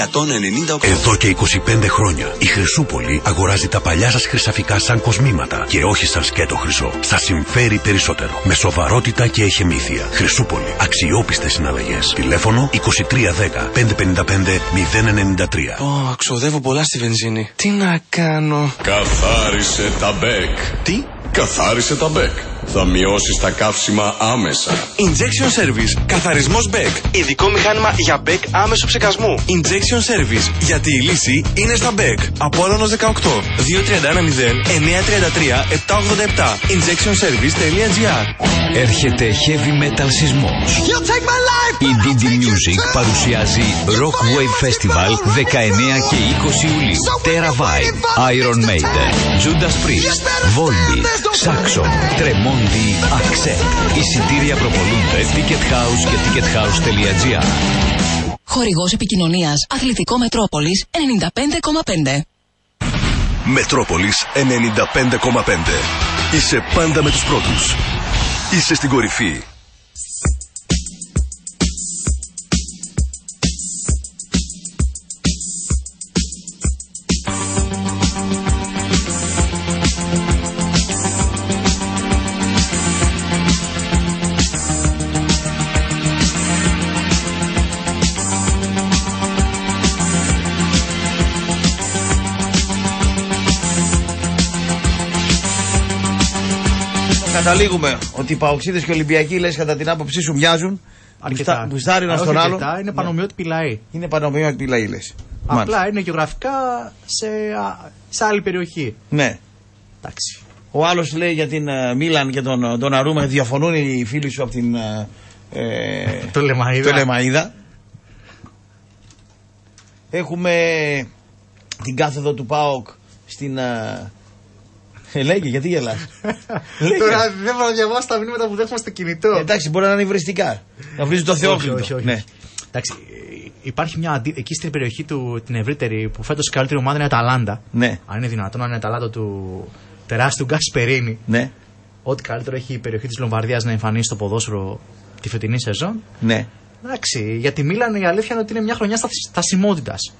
οκτώ ένα εννιά οκτώ. Εδώ και είκοσι πέντε χρόνια η Χρυσούπολη αγοράζει τα παλιά σας χρυσαφικά σαν κοσμήματα και όχι σαν σκέτο χρυσό. Σας συμφέρει περισσότερο. Με σοβαρότητα και εχεμήθεια. Χρυσούπολη. Αξιόπιστες συναλλαγές. Τηλέφωνο είκοσι τρία δέκα πέντε πέντε πέντε μηδέν εννιά τρία. Ω, ξοδεύω πολλά στη βενζίνη. Τι να κάνω. Καθάρισε τα μπέκ. Τι? Καθάρισε τα μπέκ. Θα μειώσεις τα καύσιμα άμεσα. Injection Service. Καθαρισμός μπέκ. Ειδικό μηχάνημα για μπέκ άμεσου ψεκασμού. Injection Service. Γιατί η λύση είναι στα μπέκ. Απόλλωνος δεκαοκτώ. δύο τρία ένα μηδέν εννιά τρία τρία επτά οκτώ επτά. injection service τελεία gr. Έρχεται heavy metal σεισμός. Η ντι ντι Music παρουσιάζει Rock Wave Festival δεκαεννιά και είκοσι Ιουλίου. Terra Vibe, Iron Maiden, Judas Priest, Volbeat, Saxon, Tremonti, Accept. Εισιτήρια προπολούνται Ticket House και tickethouse τελεία gr. Χορηγός επικοινωνίας Αθλητικό Μετρόπολης ενενήντα πέντε κόμμα πέντε. Μετρόπολης ενενήντα πέντε κόμμα πέντε. Είσαι πάντα με τους πρώτους. Είσαι στην κορυφή. Καταλήγουμε ότι οι παοξίδες και οι Ολυμπιακοί, λες, κατά την άποψή σου μοιάζουν. Αρκετά. Μπουστάρει ένα στον άλλο. Αρκετά. Είναι πανομοιότυπη λαή. Είναι πανομοιότυπη λαή, λες. Απλά μάλιστα. Είναι γεωγραφικά σε, σε άλλη περιοχή. Ναι. Εντάξει. Ο άλλος λέει για την uh, Μίλαν και τον, τον Αρούμα. Διαφωνούν οι φίλοι σου από την uh, Τολεμαϊδα. Έχουμε την κάθοδο του ΠΑΟΚ στην... Uh, Ε, λέγε, γιατί γελάς. Τώρα δεν μπορώ να διαβάσω τα μηνύματα που δέχομαι στο κινητό. Εντάξει, μπορεί να είναι υβριστικά. Να βρίζουν το Θεόφιλο. Όχι, όχι, όχι. Ναι. Εντάξει, υπάρχει μια αντι... εκεί στην περιοχή του την ευρύτερη που φέτος η καλύτερη ομάδα είναι η Αταλάντα. Ναι. Αν είναι δυνατόν, αν είναι η Αταλάντα του τεράστιου Γκασπερίνη. Ναι. Ό,τι καλύτερο έχει η περιοχή της Λομβαρδίας να εμφανίσει στο ποδόσφαιρο τη φετινή σεζόν. Ναι. Εντάξει, για τη Μίλαν η αλήθεια είναι ότι είναι μια χρονιά στασιμότητας.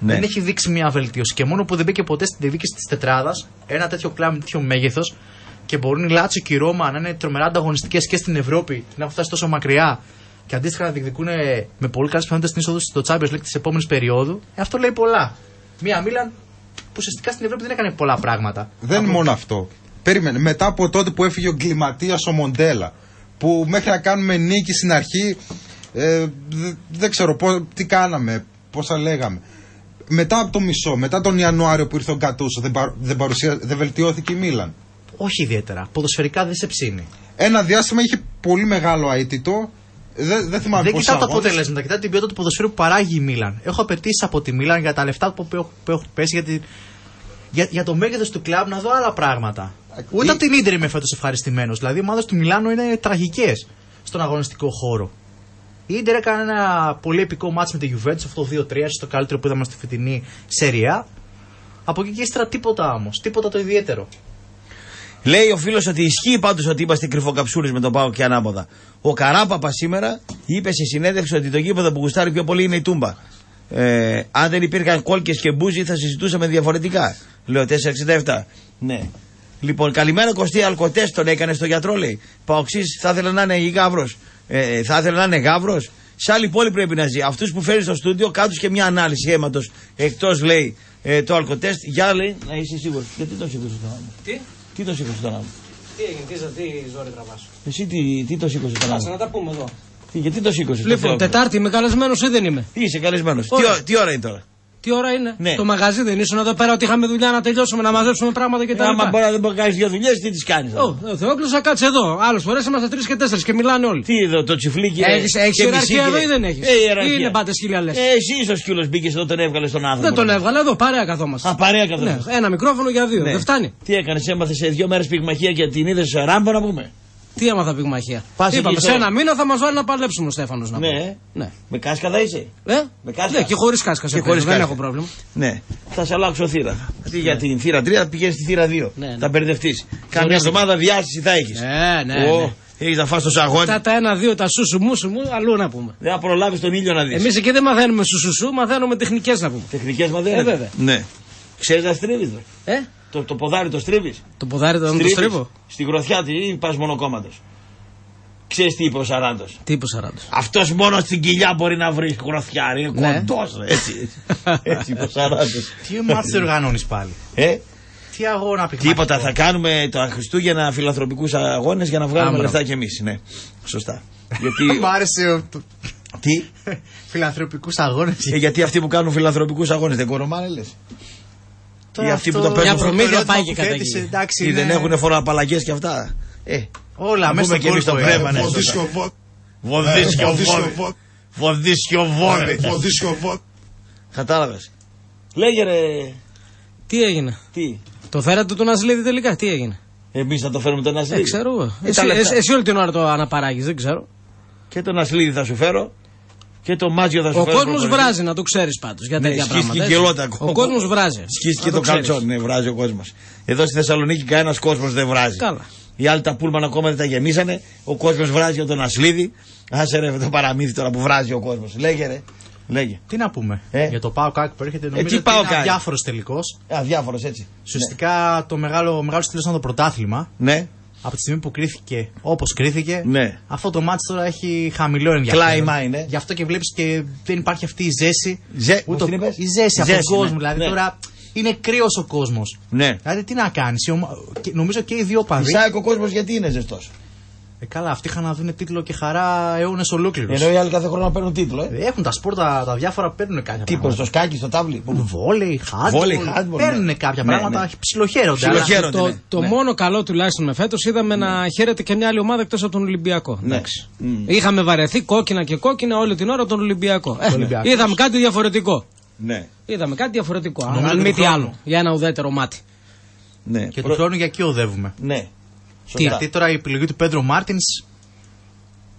Ναι. Δεν έχει δείξει μια βελτίωση. Και μόνο που δεν μπήκε ποτέ στην διεκδίκηση της τετράδας, ένα τέτοιο κλάμα, τέτοιο μέγεθος, και μπορούν η Λάτσιο και η Ρώμα να είναι τρομερά ανταγωνιστικές και στην Ευρώπη, να έχουν φτάσει τόσο μακριά, και αντίστοιχα να διεκδικούν με πολύ καλές πιθανότητες την είσοδο στο Champions League της επόμενης περίοδου. Ε, αυτό λέει πολλά. Μια Μίλαν που ουσιαστικά στην Ευρώπη δεν έκανε πολλά πράγματα. Δεν από... μόνο αυτό. Περίμενε. Μετά από τότε που έφυγε ο εγκληματίας ο Μοντέλα, που μέχρι να κάνουμε νίκη στην αρχή, ε, δεν δε ξέρω πώς, τι κάναμε, πόσα λέγαμε. Μετά από το μισό, μετά τον Ιανουάριο που ήρθε ο Γκατούσο, δεν, παρου, δεν, παρουσία, δεν βελτιώθηκε η Μίλαν. Όχι ιδιαίτερα. Ποδοσφαιρικά δεν σε ψήνει. Ένα διάστημα είχε πολύ μεγάλο αίτητο. Δεν, δεν θυμάμαι πόσο. Δεν κοιτάω τα αποτελέσματα, κοιτάω την ποιότητα του ποδοσφαίρου που παράγει η Μίλαν. Έχω απαιτήσει από τη Μίλαν για τα λεφτά που έχω, που έχω πέσει, για, τη, για, για το μέγεθος του κλαμπ, να δω άλλα πράγματα. Α, Ούτε η... από την Ίντερ είμαι φέτος ευχαριστημένος. Δηλαδή, οι ομάδες του Μιλάνου είναι τραγικές στον αγωνιστικό χώρο. Η Ίντερ έκανε ένα πολύ επικό μάτς με τη Γιουβέντους, αυτό το δύο τρία, στο καλύτερο που είδαμε στη φετινή Σερία. Από εκεί και ύστερα τίποτα όμως, τίποτα το ιδιαίτερο. Λέει ο φίλος ότι ισχύει πάντως ότι είμαστε κρυφοκαψούρες με τον Πάο και ανάποδα. Ο Καράπαπα σήμερα είπε σε συνέντευξη ότι το γήπεδο που γουστάρει πιο πολύ είναι η Τούμπα. Ε, αν δεν υπήρχαν κόλκες και μπούζι θα συζητούσαμε διαφορετικά. Λέω τέσσερα εξήντα επτά. Ναι. Λοιπόν, καλημέρα Κωστή, αλκοτέστ τον έκανε στο γιατρό, λέει. Παοξής, θα ήθελα να είναι η Γαύρος. Ε, θα ήθελα να είναι Γαύρος. Σε άλλη πόλη πρέπει να ζει. Αυτούς που φέρει στο στούντιο, κάτους και μια ανάλυση αίματος. Εκτός, λέει, ε, το αλκοτέστ. Για, λέει, να είσαι σίγουρος. Γιατί το σήκωσε τον άμμο. Τι? Τι το σήκωσε τον άμμο. Τι έγινε, τι ζόρι τραβάς. Εσύ τι, τι το σήκωσε τον άμμο. Ας να τα πούμε εδώ. Τι, γιατί το σήκωσε. Λοιπόν, Τετάρτη είμαι καλεσμένος ή δεν είμαι. Είσαι καλεσμένος. Τι, τι ώρα είναι τώρα. Τι ώρα είναι? Ναι. Το μαγαζί δεν ήσουν εδώ πέρα ότι είχαμε δουλειά να τελειώσουμε, να μαζέψουμε πράγματα και τα λοιπά. Άμα μπορεί να δεν μπορεί να κάνει δύο δουλειές, τι τις κάνεις? Ο Θεόκλειος θα κάτσει εδώ. Άλλες φορές είμαστε τρεις και τέσσερις και μιλάνε όλοι. Τι εδώ, το τσιφλίκι. Έχεις ιεραρχία εδώ ή δεν έχεις? Τι είναι πάντες χίλια λες. Εσύ ίσως κιόλα μπήκες εδώ, τον έβγαλες τον άνθρωπο. Δεν τον έβγαλε εδώ, παρέα καθόμαστε. Α, παρέα καθόμαστε. Ένα μικρόφωνο για δύο, δεν φτάνει. Τι έκανες, έμαθες σε δύο μέρες πυγμαχία και την είδες Ράμπο να πούμε? Τι έμαθα πυγμαχία? Είπαμε σε ένα μήνα θα μας βάλει να παλέψουμε ο Στέφανος. Να ναι. ναι. Με κάσκα θα είσαι. Ε? Με κάσκα. Ναι, και χωρίς κάσκα. Και χωρίς δεν έχω πρόβλημα. Ναι. Θα σε αλλάξω θύρα. Ναι. Για την θύρα τρία πηγαίνεις στη θύρα δύο. Ναι, ναι. Θα μπερδευτείς. Καμιά εβδομάδα διάστηση θα έχεις. Ναι, ναι. ναι. Ο... Έχεις να φας το σαγόνι. Τα, τα ένα, δύο, τα σουσου, μουσου, μου, αλλού να πούμε. Δεν θα προλάβεις τον ήλιο να δεις. Εμείς εκεί δεν μαθαίνουμε σουσουσού, μαθαίνουμε τεχνικές να πούμε. Τεχνικές μαθαίνουμε. Ναι. Ξέρεις να στρίβεις. Ε? Το, το ποδάρι το στρίβεις. Το ποδάρι το, το στρίβω. Στην γροθιά τη ή πας μονοκόμματος? Ξέρεις τι είπε ο Σαράντος? Τι είπε ο Σαράντος? Αυτός μόνο στην κοιλιά μπορεί να βρει γροθιά. Είναι κοντός. Έτσι, έτσι είπε ο Σαράντος. Τι μάτς οργανώνεις πάλι? Ε? Τι αγώνα πηγαίνει? Τίποτα. Θα κάνουμε τα Χριστούγεννα φιλανθρωπικούς αγώνες για να βγάλουμε λεφτά κι εμείς. Ναι. Σωστά. Γιατί... Μ' άρεσε. Τι? Φιλανθρωπικούς αγώνες. Γιατί αυτοί που κάνουν φιλανθρωπικούς αγώνες δεν κορομάνε λες? Για αυτοί που το παίζουν. Μια προμήθεια πάει και κατά εκεί. Δεν έχουν φοροαπαλλαγές και αυτά. Ε, όλα μέσα στο κόλπο. Βοδίσκο βότ. Βοδίσκο βότ. Βοδίσκο βότ. Βοδίσκο βότ. Κατάλαβες. Λέγε ρε. Τι έγινε? Τι? Το φέρατε τον Ασλίδη τελικά? Τι έγινε? Εμείς θα το φέρουμε τον Ασλίδη? Δεν ξέρω. Εσύ όλη την ώρα το αναπαράγεις. Δεν ξέρω. Και τον Ασλίδη θα σου φέρω. Και το μάτζιο θα σου φέρει. Ο κόσμος βράζει, να το ξέρεις πάντως για τέτοια ναι, πράγματα. Και ο κόσμος βράζει. Σκίσει και το, το καλτσόν, ναι, βράζει ο κόσμος. Εδώ στη Θεσσαλονίκη κανένας κόσμος δεν βράζει. Καλά. Οι άλλοι τα πούλμαν ακόμα δεν τα γεμίσανε. Ο κόσμος βράζει για τον Ασλίδη. Άσε ρε το παραμύθι τώρα που βράζει ο κόσμος. Λέγε ρε. Λέγε. Τι να πούμε ε? για το ΠΑΟΚ που έρχεται? Νομίζω ε, ότι πάω είναι αδιάφορος τελικός. Αδιάφορος έτσι. Ουσιαστικά ναι. το μεγάλο στήλος ήταν το πρωτάθλημα. Ναι. Από τη στιγμή που κρίθηκε όπως κρίθηκε, ναι. αυτό το μάτι τώρα έχει χαμηλό ενδιαφέρον. Είναι. Γι' αυτό και βλέπεις και δεν υπάρχει αυτή η ζέση. Ζε... Ούτε... Η ζέση, ζέση από τον κόσμο. Ναι. Δηλαδή ναι. τώρα είναι κρύος ο κόσμος. Ναι. Δηλαδή τι να κάνεις. Νομίζω και οι δύο παδοί. Φυσάει ο κόσμος γιατί είναι ζεστός. Ε, καλά, αυτοί είχαν να δουν τίτλο και χαρά αιώνες ολόκληρους. Ενώ οι άλλοι κάθε χρόνο παίρνουν τίτλο. Ε. Έχουν τα σπόρτα, τα διάφορα παίρνουν κάποια τι, πράγματα. Τι, στο σκάκι, στο τάβλι. Βόλεϊ, χάντμπολ. Παίρνουν ναι. κάποια ναι, πράγματα, ναι. ψιλοχαίρονται. ψιλοχαίρονται αλλά... ναι. Το, το ναι. μόνο καλό τουλάχιστον με φέτος είδαμε ναι. να χαίρεται και μια άλλη ομάδα εκτός από τον Ολυμπιακό. Ναι. Ναι. Είχαμε βαρεθεί κόκκινα και κόκκινα όλη την ώρα τον Ολυμπιακό. Ε, ναι. Είδαμε κάτι διαφορετικό. Ναι. Είδαμε κάτι διαφορετικό. Αν μη τι άλλο, για ένα ουδέτερο μάτι. Και του χρόνου για εκεί οδεύουμε. Γιατί τώρα η επιλογή του Πέντρο Μάρτινς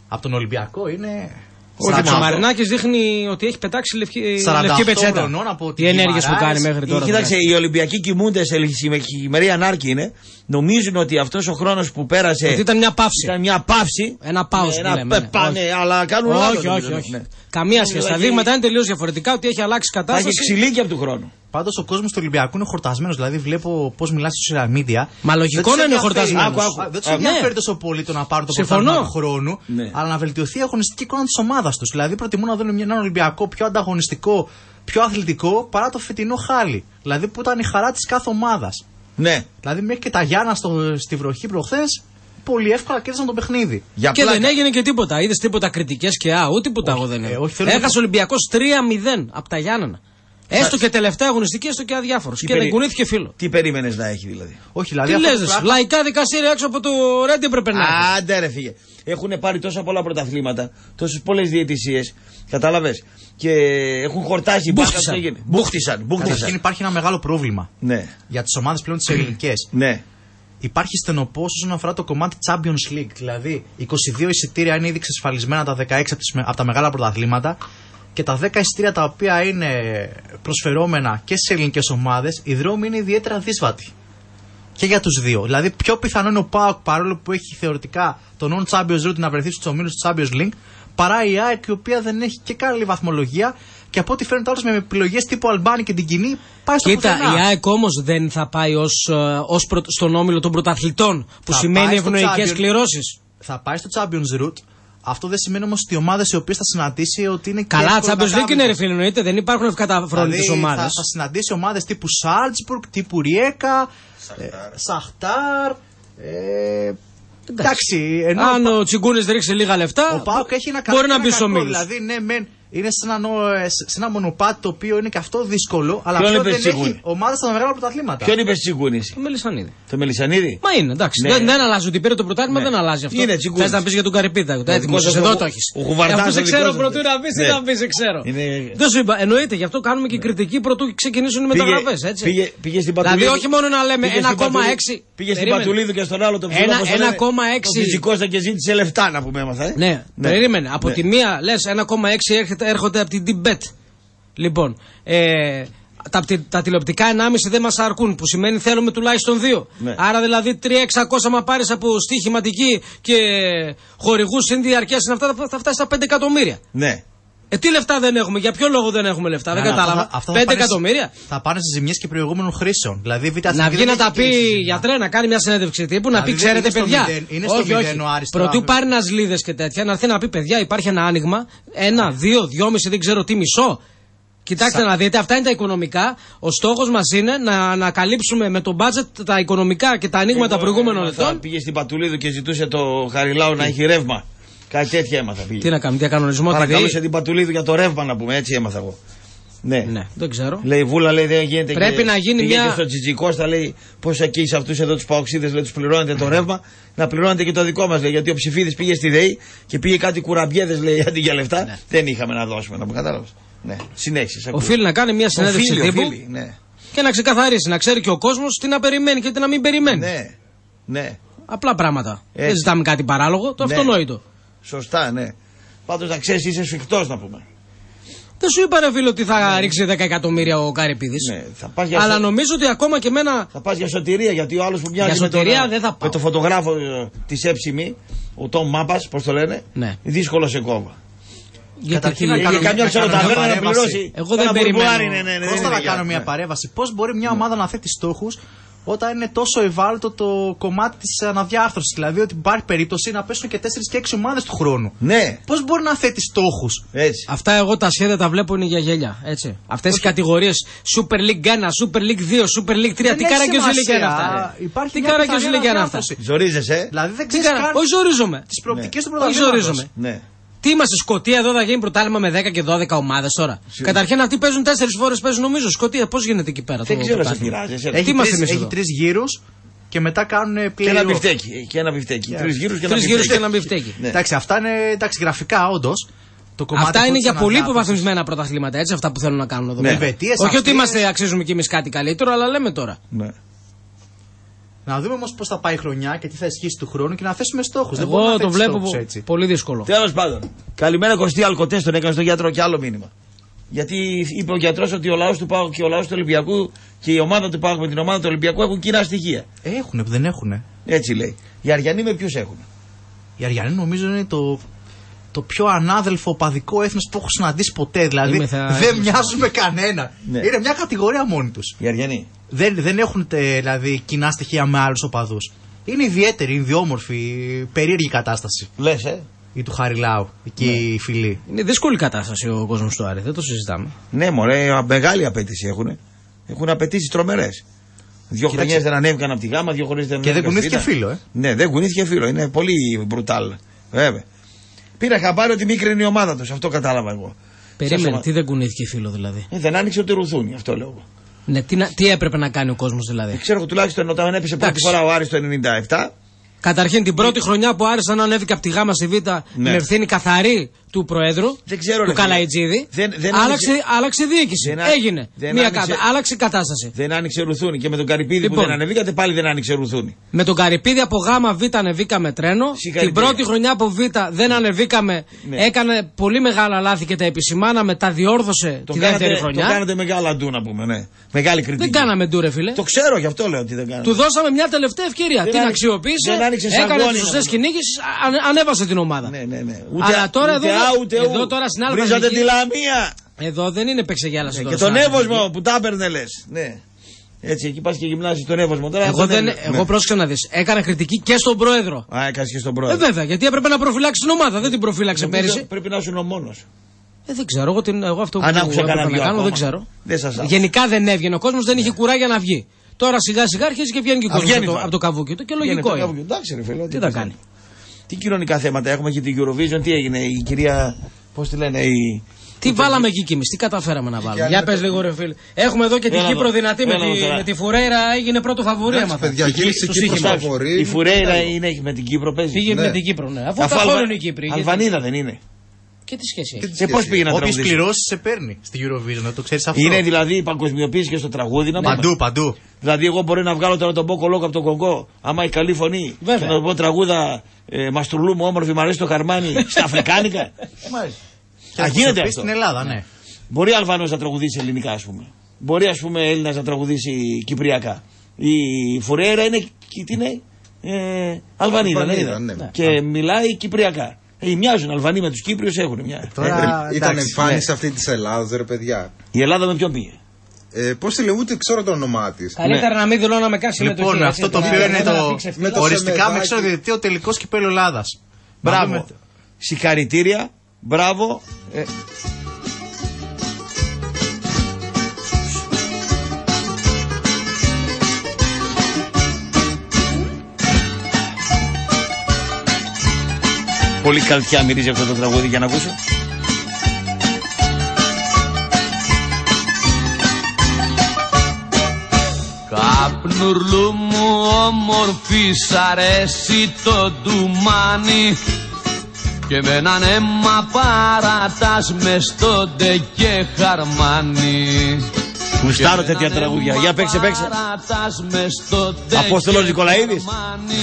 από τον Ολυμπιακό είναι. Όχι, ο Μαρινάκης δείχνει ότι έχει πετάξει λευκή, λευκή πετσέτα. Οι ενέργειες που κάνει μέχρι τώρα. Κοίταξε, οι Ολυμπιακοί κοιμούνται σε λιχημερή ανάρκη είναι. Νομίζουν ότι αυτός ο χρόνος που πέρασε. Ότι ήταν μια παύση. Ήταν μια παύση. Ένα πάος που λέμε. Πάνε, αλλά κάνουν όχι, όχι, όχι, όχι. Ναι. Καμία σχέση. Τα δείγματα είναι τελείως διαφορετικά, ότι έχει αλλάξει κατάσταση. Έχει ξυλίκια από του χρόνου. Πάντως ο κόσμος του Ολυμπιακού είναι χορτασμένος. Δηλαδή βλέπω πώς μιλάς στα social media. Μα λογικό να είναι χορτασμένος. Δεν τους ενδιαφέρει τόσο πολύ το να πάρουν το πρωτάθλημα του χρόνου, αλλά να βελτιωθεί η αγωνιστική εικόνα της ομάδας τους. Δηλαδή προτιμούν να δουν έναν Ολυμπιακό πιο ανταγωνιστικό, πιο αθλητικό παρά το φετινό χάλι. Δηλαδή που ήταν η χαρά της κάθε ομάδας. Ναι. Δηλαδή μέχρι και τα Γιάννα στο, στη βροχή προχθές. Πολύ εύκολα κέρδισαν το παιχνίδι. Για και πλάκα. Δεν έγινε και τίποτα. Είδες τίποτα κριτικές και α, ούτε τίποτα εγώ δεν έχω. Έχασε ο Ολυμπιακός τρία μηδέν από τα Γιάννενα. Έστω και τελευταία αγωνιστική, έστω και αδιάφορο. Και περί... δεν κουνήθηκε φίλο. Τι περίμενες να έχει δηλαδή? Όχι, δηλαδή. Τι λες, πράγμα... λαϊκά δικαστήρια έξω από το Ρέντι έπρεπε να έχει. Άντε ρε φύγε. Έχουν πάρει τόσα πολλά πρωταθλήματα, τόσες πολλές διαιτησίες. Κατάλαβες. Και έχουν χορτάσει. Μπούχτισαν. Μπούχτισαν. Καταρχήν υπάρχει ένα μεγάλο πρόβλημα για τις ομάδες πλέον τις ελληνικές. Ναι. Υπάρχει στενοπός όσον αφορά το κομμάτι Champions League. Δηλαδή, είκοσι δύο εισιτήρια είναι ήδη εξασφαλισμένα τα δεκαέξι από τα μεγάλα πρωταθλήματα και τα δέκα εισιτήρια τα οποία είναι προσφερόμενα και στις ελληνικές ομάδες, οι δρόμοι είναι ιδιαίτερα δύσβατοι. Και για τους δύο. Δηλαδή, πιο πιθανό είναι ο ΠΑΟΚ παρόλο που έχει θεωρητικά το non-Champions League να βρεθεί στους ομίλους του Champions League, παρά η ΑΕΚ η οποία δεν έχει και καλή βαθμολογία. Και από ό,τι φαίνεται άλλος με επιλογές τύπου Αλμπάνη και την κοινή πάει στο κοίτα, πουθενά. Κοίτα, η ΑΕΚ όμως δεν θα πάει ως, ως προ, στον όμιλο των πρωταθλητών, που θα σημαίνει ευνοϊκές κληρώσεις. Θα πάει στο Champions Route. Αυτό δεν σημαίνει όμως ότι οι ομάδες οι οποίες θα συναντήσει ότι είναι καλά. Καλά, Champions League είναι ρε φίλε, εννοείται. Δεν υπάρχουν ευκαταφρόνητες δηλαδή, ομάδες. Θα, θα συναντήσει ομάδες τύπου Σάλτσμπουργκ, τύπου Ριέκα, Σαχτάρ. Ε, Σαχτάρ ε, εντάξει. Εντάξει ενώ αν ο Τσιγκούνης ρίξει λίγα λεφτά, ο Πάοκ έχει ένα καλό. Μπορεί να μπει στο μίλος. Δηλαδή, ναι, μεν. είναι σε ένα, σε ένα μονοπάτι το οποίο είναι και αυτό δύσκολο, αλλά αυτό δεν έχει ομάδα στα μεγάλα πρωταθλήματα. Ποιον είπε τσιγκούνηση? Το Μελισανίδη. Το Μελισανίδη. Μα είναι, εντάξει. Ναι. Δεν, δεν αλλάζει ότι πήρε το πρωτάθλημα, ναι. δεν αλλάζει αυτό. Θε να πει για τον Καρυπίδα. Τα δικό σα εδώ το έχει. Αυτό δεν ξέρω πρωτού να πει ή να πει, δεν ξέρω. Δεν σου είπα, εννοείται, γι' αυτό κάνουμε και κριτική πρωτού ξεκινήσουν οι μεταγραφέ. Πήγε στην Πατουλίδου. Δηλαδή, όχι μόνο να λέμε ένα κόμμα έξι. Πήγε στην Πατουλίδου και στον άλλο το ψηλό. ένα κόμμα έξι. Φυσικώστα και ζήτησε λεφτά να πούμε, έμαθα. Ναι, περίμενε. Από τη μία λε ένα κόμμα έξι έρχονται από την Τιμπέτ. Λοιπόν, ε, τα, τα τηλεοπτικά ενάμιση δεν μας αρκούν, που σημαίνει θέλουμε τουλάχιστον δύο. Ναι. Άρα δηλαδή τρία εξακόσια μα πάρεις από στοιχηματική και χορηγούς συν διαρκείας, είναι αυτά, θα φτάσει στα πέντε εκατομμύρια. Ναι. Ε, τι λεφτά δεν έχουμε, για ποιο λόγο δεν έχουμε λεφτά, να, δεν κατάλαβα. Αυτά, αυτά πέντε εκατομμύρια. Θα πάνε στις ζημιές και προηγούμενων χρήσεων. Δηλαδή, βήτα, να βγει να τα πει γιατρέ, να κάνει μια συνέντευξη τύπου, να πει ξέρετε παιδιά. Πρωτού πάρει νασλίδες και τέτοια, να έρθει να πει παιδιά, υπάρχει ένα άνοιγμα, ένα, δύο, δυόμιση, δεν ξέρω τι, μισό. Κοιτάξτε Σα... να δείτε, αυτά είναι τα οικονομικά. Ο στόχος μας είναι να ανακαλύψουμε με το budget τα οικονομικά και τα ανοίγματα προηγούμενων ετών. Πήγε στην Πατουλίδου και ζητούσε το Χαριλάου να έχει ρεύμα. Κάτι τέτοια έμαθα. Πήγε. Τι να κάνουμε, διακανονισμό. Παρακαλούσε την Πατουλίδου για το ρεύμα να πούμε, έτσι έμαθα εγώ. Ναι, ναι, δεν ξέρω. Λέει Βούλα, λέει δεν γίνεται. Πρέπει και, να γίνει μια. Και στο Τζιτζικώστα λέει πώ εκεί σε αυτού εδώ του παοξίδες του πληρώνετε το ρεύμα, να πληρώνετε και το δικό μας. Λέει, γιατί ο Ψηφίδης πήγε στη ΔΕΗ και πήγε κάτι κουραμπιέδες, λέει αντί για λεφτά. Ναι. Δεν είχαμε να δώσουμε, να μου κατάλαβε. Ναι, συνέχισε. Οφείλει να κάνει μια συνέντευξη τύπου ναι. και να ξεκαθαρίσει, να ξέρει και ο κόσμος τι να περιμένει και τι να μην περιμένει. Ναι, ναι. Απλά πράγματα. Δεν ζητάμε κάτι παράλογο, το αυτονόητο. Σωστά, ναι. Πάντως να ξέρεις είσαι σφιχτός να πούμε. Δεν σου είπα ρε φίλο ότι θα ναι. ρίξει δέκα εκατομμύρια ο Καρυπίδης. Ναι, θα πας για αλλά σω... νομίζω ότι ακόμα και εμένα. Θα πας για σωτηρία, γιατί ο άλλος που μοιάζει με, τον... με το φωτογράφο της Έψιμη, ο Τόμ Μάπας, πώς το λένε, ναι. δύσκολο σε κόμμα. Καταρχήν, καμιά ψαροταβέρνα να πληρώσει. Εγώ δεν περιμένω. Πώς θα κάνω μια παρέμβαση, πώς μπορεί μια ομάδα να θέτει στόχους όταν είναι τόσο ευάλωτο το κομμάτι της αναδιάρθρωσης, δηλαδή ότι υπάρχει περίπτωση να πέσουν και τέσσερις και έξι ομάδες του χρόνου. Ναι. Πώς μπορεί να θέτει στόχους. Έτσι. Αυτά εγώ τα σχέδια τα βλέπω είναι για γέλια. Έτσι. Αυτές πώς... οι κατηγορίες Super League ένα, Super League δύο, Super League τρία, δεν τι καραγκιόζι λίγα είναι αυτά. Υπάρχει τι καραγκιόζι λίγα είναι αυτά. Ζορίζεσαι. Δηλαδή δεν ξέρεις καν. Όχι ζορίζομαι. Τις προοπτικές του πρωταθλήματος. Τι είμαστε, Σκωτία εδώ θα γίνει πρωτάθλημα με δέκα και δώδεκα ομάδες τώρα. Συγνώμη. Καταρχήν αυτοί παίζουν τέσσερις φορές, παίζουν νομίζω. Σκωτία, πώς γίνεται εκεί πέρα. Δεν ξέρω, σε πειράζει. Έχει τρεις γύρους και μετά κάνουν πλέον. Και ένα μπιφτέκι. Και ένα μπιφτέκι. Τρεις γύρους και ένα μπιφτέκι. Και ένα μπιφτέκι. Ναι. Εντάξει, αυτά είναι εντάξει, γραφικά όντως. Αυτά είναι για πολύ υποβαθμισμένα πρωταθλήματα, έτσι, αυτά που θέλουν να κάνουν εδώ πέρα. Όχι ότι είμαστε, αξίζουμε κι εμείς κάτι καλύτερο, αλλά λέμε τώρα. Να δούμε όμως πώς θα πάει η χρονιά και τι θα ισχύσει του χρόνου και να θέσουμε στόχους. Εγώ δεν το βλέπω στόχους, έτσι. Πολύ δύσκολο. Τέλος πάντων. Καλημέρα Κωστή Αλκοτές, τον έκανε στον γιατρό και άλλο μήνυμα. Γιατί είπε ο γιατρός ότι ο λαός του ΠΑΟΚ και ο λαός του Ολυμπιακού και η ομάδα του ΠΑΟΚ με την ομάδα του Ολυμπιακού έχουν κοινά στοιχεία. Έχουνε που δεν έχουνε. Έτσι λέει. Οι Αριανοί με ποιους έχουν? Οι Αριανοί νομίζω είναι το, το πιο ανάδελφο οπαδικό έθνος που έχω συναντήσει ποτέ. Δηλαδή Είμαι θα... δεν μοιάζουν με κανένα. Ναι. Είναι μια κατηγορία μόνοι τους. Οι Αριανοί. Δεν, δεν έχουν δηλαδή κοινά στοιχεία με άλλους οπαδούς. Είναι ιδιαίτερη, ιδιόμορφη, περίεργη κατάσταση. Λες, ε. Ή του Χαριλάου, εκεί ναι. οι φιλοί. Είναι δύσκολη κατάσταση ο κόσμος του Άρη, δεν το συζητάμε. Ναι, μωρέ, μεγάλη απέτηση έχουν. Έχουν απαιτήσει τρομερές. Δύο χρονιές δεν ανέβηκαν από τη Γάμα, δύο χρονιές δεν. Και δεν κουνήθηκε φίλο, ε. Ναι, δεν κουνήθηκε φίλο. Είναι πολύ μπρουτάλ. Βέβαια. Πήρα χαμπάρι ότι μικρή ομάδα του, αυτό κατάλαβα εγώ. Περίμενε, σωμα... τι δεν κουνήθηκε φίλο δηλαδή. Ε, δεν άνοιξε ούτε ρουθούνι, αυτό λέω εγώ. Ναι, τι, τι έπρεπε να κάνει ο κόσμος δηλαδή. Ξέρω, τουλάχιστον όταν έπεσε πρώτη φορά ο Άρης το ενενήντα επτά. Καταρχήν την πρώτη χρονιά που ο Άρης αν ανέβηκε από τη Γάμα στη Β, ναι. με ευθύνη καθαρή του Προέδρου, δεν ξέρω, του Καλαϊτζίδη, δεν, δεν άλλαξε, άνοιξε... άλλαξε διοίκηση. Δεν, Έγινε. Δεν Μια άνοιξε... κατα... Άλλαξε κατάσταση. Δεν άνοιξε ρουθούνι. Και με τον Καρυπίδη λοιπόν, που δεν ανεβήκατε πάλι δεν άνοιξε ρουθούνι. Με τον Καρυπίδη από Γάμα Β ανεβήκαμε τρένο. Την πρώτη χρονιά από Β δεν ανεβήκαμε. Ναι. Έκανε πολύ μεγάλα λάθη και τα επισημάναμε. Τα διόρθωσε το τη κάνατε, δεύτερη χρονιά. Το κάνατε μεγάλα ντου να πούμε. Ναι. Μεγάλη κριτική. Δεν κάναμε ντου, ρε φίλε. Το ξέρω, γι' αυτό λέω ότι δεν κάναμε. Του δώσαμε μια τελευταία ευκαιρία. Την αξιοποίησε. Έκανε τι σωστέ κυνήγες. Ανέβασε την ομάδα. Αλλά τώρα εδώ. Ούτε εδώ τώρα στην άλλη βρίζατε τη Λαμία. Εδώ δεν είναι παίξεγιάλαση. Ναι, και τον εύωσμο που τα έπαιρνε λες. Ναι. Έτσι, εκεί πα και γυμνάζει τον εύωσμο. Τώρα εγώ δεν, ναι. εγώ πρόσεξα να δει. Έκανα κριτική και στον πρόεδρο. Α, έκανε και στον πρόεδρο. Ε, βέβαια, γιατί έπρεπε να προφυλάξει την ομάδα. Δεν την προφύλαξε νομίζω, πέρυσι. Πρέπει να ήσουν ο μόνος. Ε, δεν ξέρω. Εγώ, την, εγώ αυτό που έπρεπε να κάνω ακόμα. δεν ξέρω. Δεν Γενικά δεν έβγαινε. Ο κόσμος δεν είχε κουράγια να βγει. Τώρα σιγά σιγά αρχίζει και βγαίνει και ο κόσμος από το καβούκι του. Και λογικό είναι. Τι θα κάνει. Τι κοινωνικά θέματα έχουμε και την Eurovision, τι έγινε η κυρία, πώς τη λένε, η Τι βάλαμε εκεί κι εμείς, τι καταφέραμε να βάλουμε. Για πες λίγο, ρε φίλε. Έχουμε εδώ και την Κύπρο δυνατή με τη Φουρέιρα, έγινε πρώτο φαβορί. Η Φουρέιρα είναι με την Κύπρο, παίζει. Πήγε με την Κύπρο, ναι. Αφού καθόλου η Κύπρη. Αλβανίδα δεν είναι. Και τι σχέση έχει. Και πώς πήγε να τραγουδίσει. Όποιος πληρώσει σε παίρνει στην Eurovision, να το ξέρεις αυτό. Είναι δηλαδή η παγκοσμιοποίηση και στο τραγούδι να παντού, παντού. Δηλαδή, εγώ μπορεί να βγάλω τώρα τον Μπόκο Λόκο από τον Κονγκό, άμα η καλή φωνή. Βέβαια. Και να πω τραγούδα ε, Μαστρουλούμου όμορφη, μ' αρέσει το χαρμάνι στα αφρικάνικα. Μάλιστα. Θα γίνεται αυτό. Στην Ελλάδα, ναι. Μπορεί Αλβανός να τραγουδίσει ελληνικά, ας πούμε. Μπορεί, ας πούμε, Έλληνας να τραγουδίσει κυπριακά. Η Φουρέιρα είναι. Τι είναι. Ε, Αλβανίδα, Αλβανίδα ναι. Ναι. Και μιλάει κυπριακά. Ε, μοιάζουν Αλβανοί με τους Κύπριους, έχουν μια. Τώρα, ήταν εμφάνιση ναι. αυτή της Ελλάδας, ρε παιδιά. Η Ελλάδα με ποιον πήγε. Ε, Πώς τη λέει, ούτε ξέρω το όνομά της. Καλύτερα ναι. να μην δηλώναμε κάτι. Λοιπόν, με το αυτό το οποίο είναι το. Με το οριστικά με ξέρω διαιτητή ο τελικός κυπέλλου Ελλάδας. Μπράβο. Συγχαρητήρια. Μπράβο. Ε. Πολύ καλτιά μυρίζει αυτό το τραγούδι για να ακούσω. Καπνουρλού μου όμορφη σ' αρέσει το ντουμάνι και με έναν αίμα παρατάς μες τότε και χαρμάνι. Γουστάρω τέτοια τραγούδια. Για παίξε, παίξε. Απόστολος Νικολαίδης.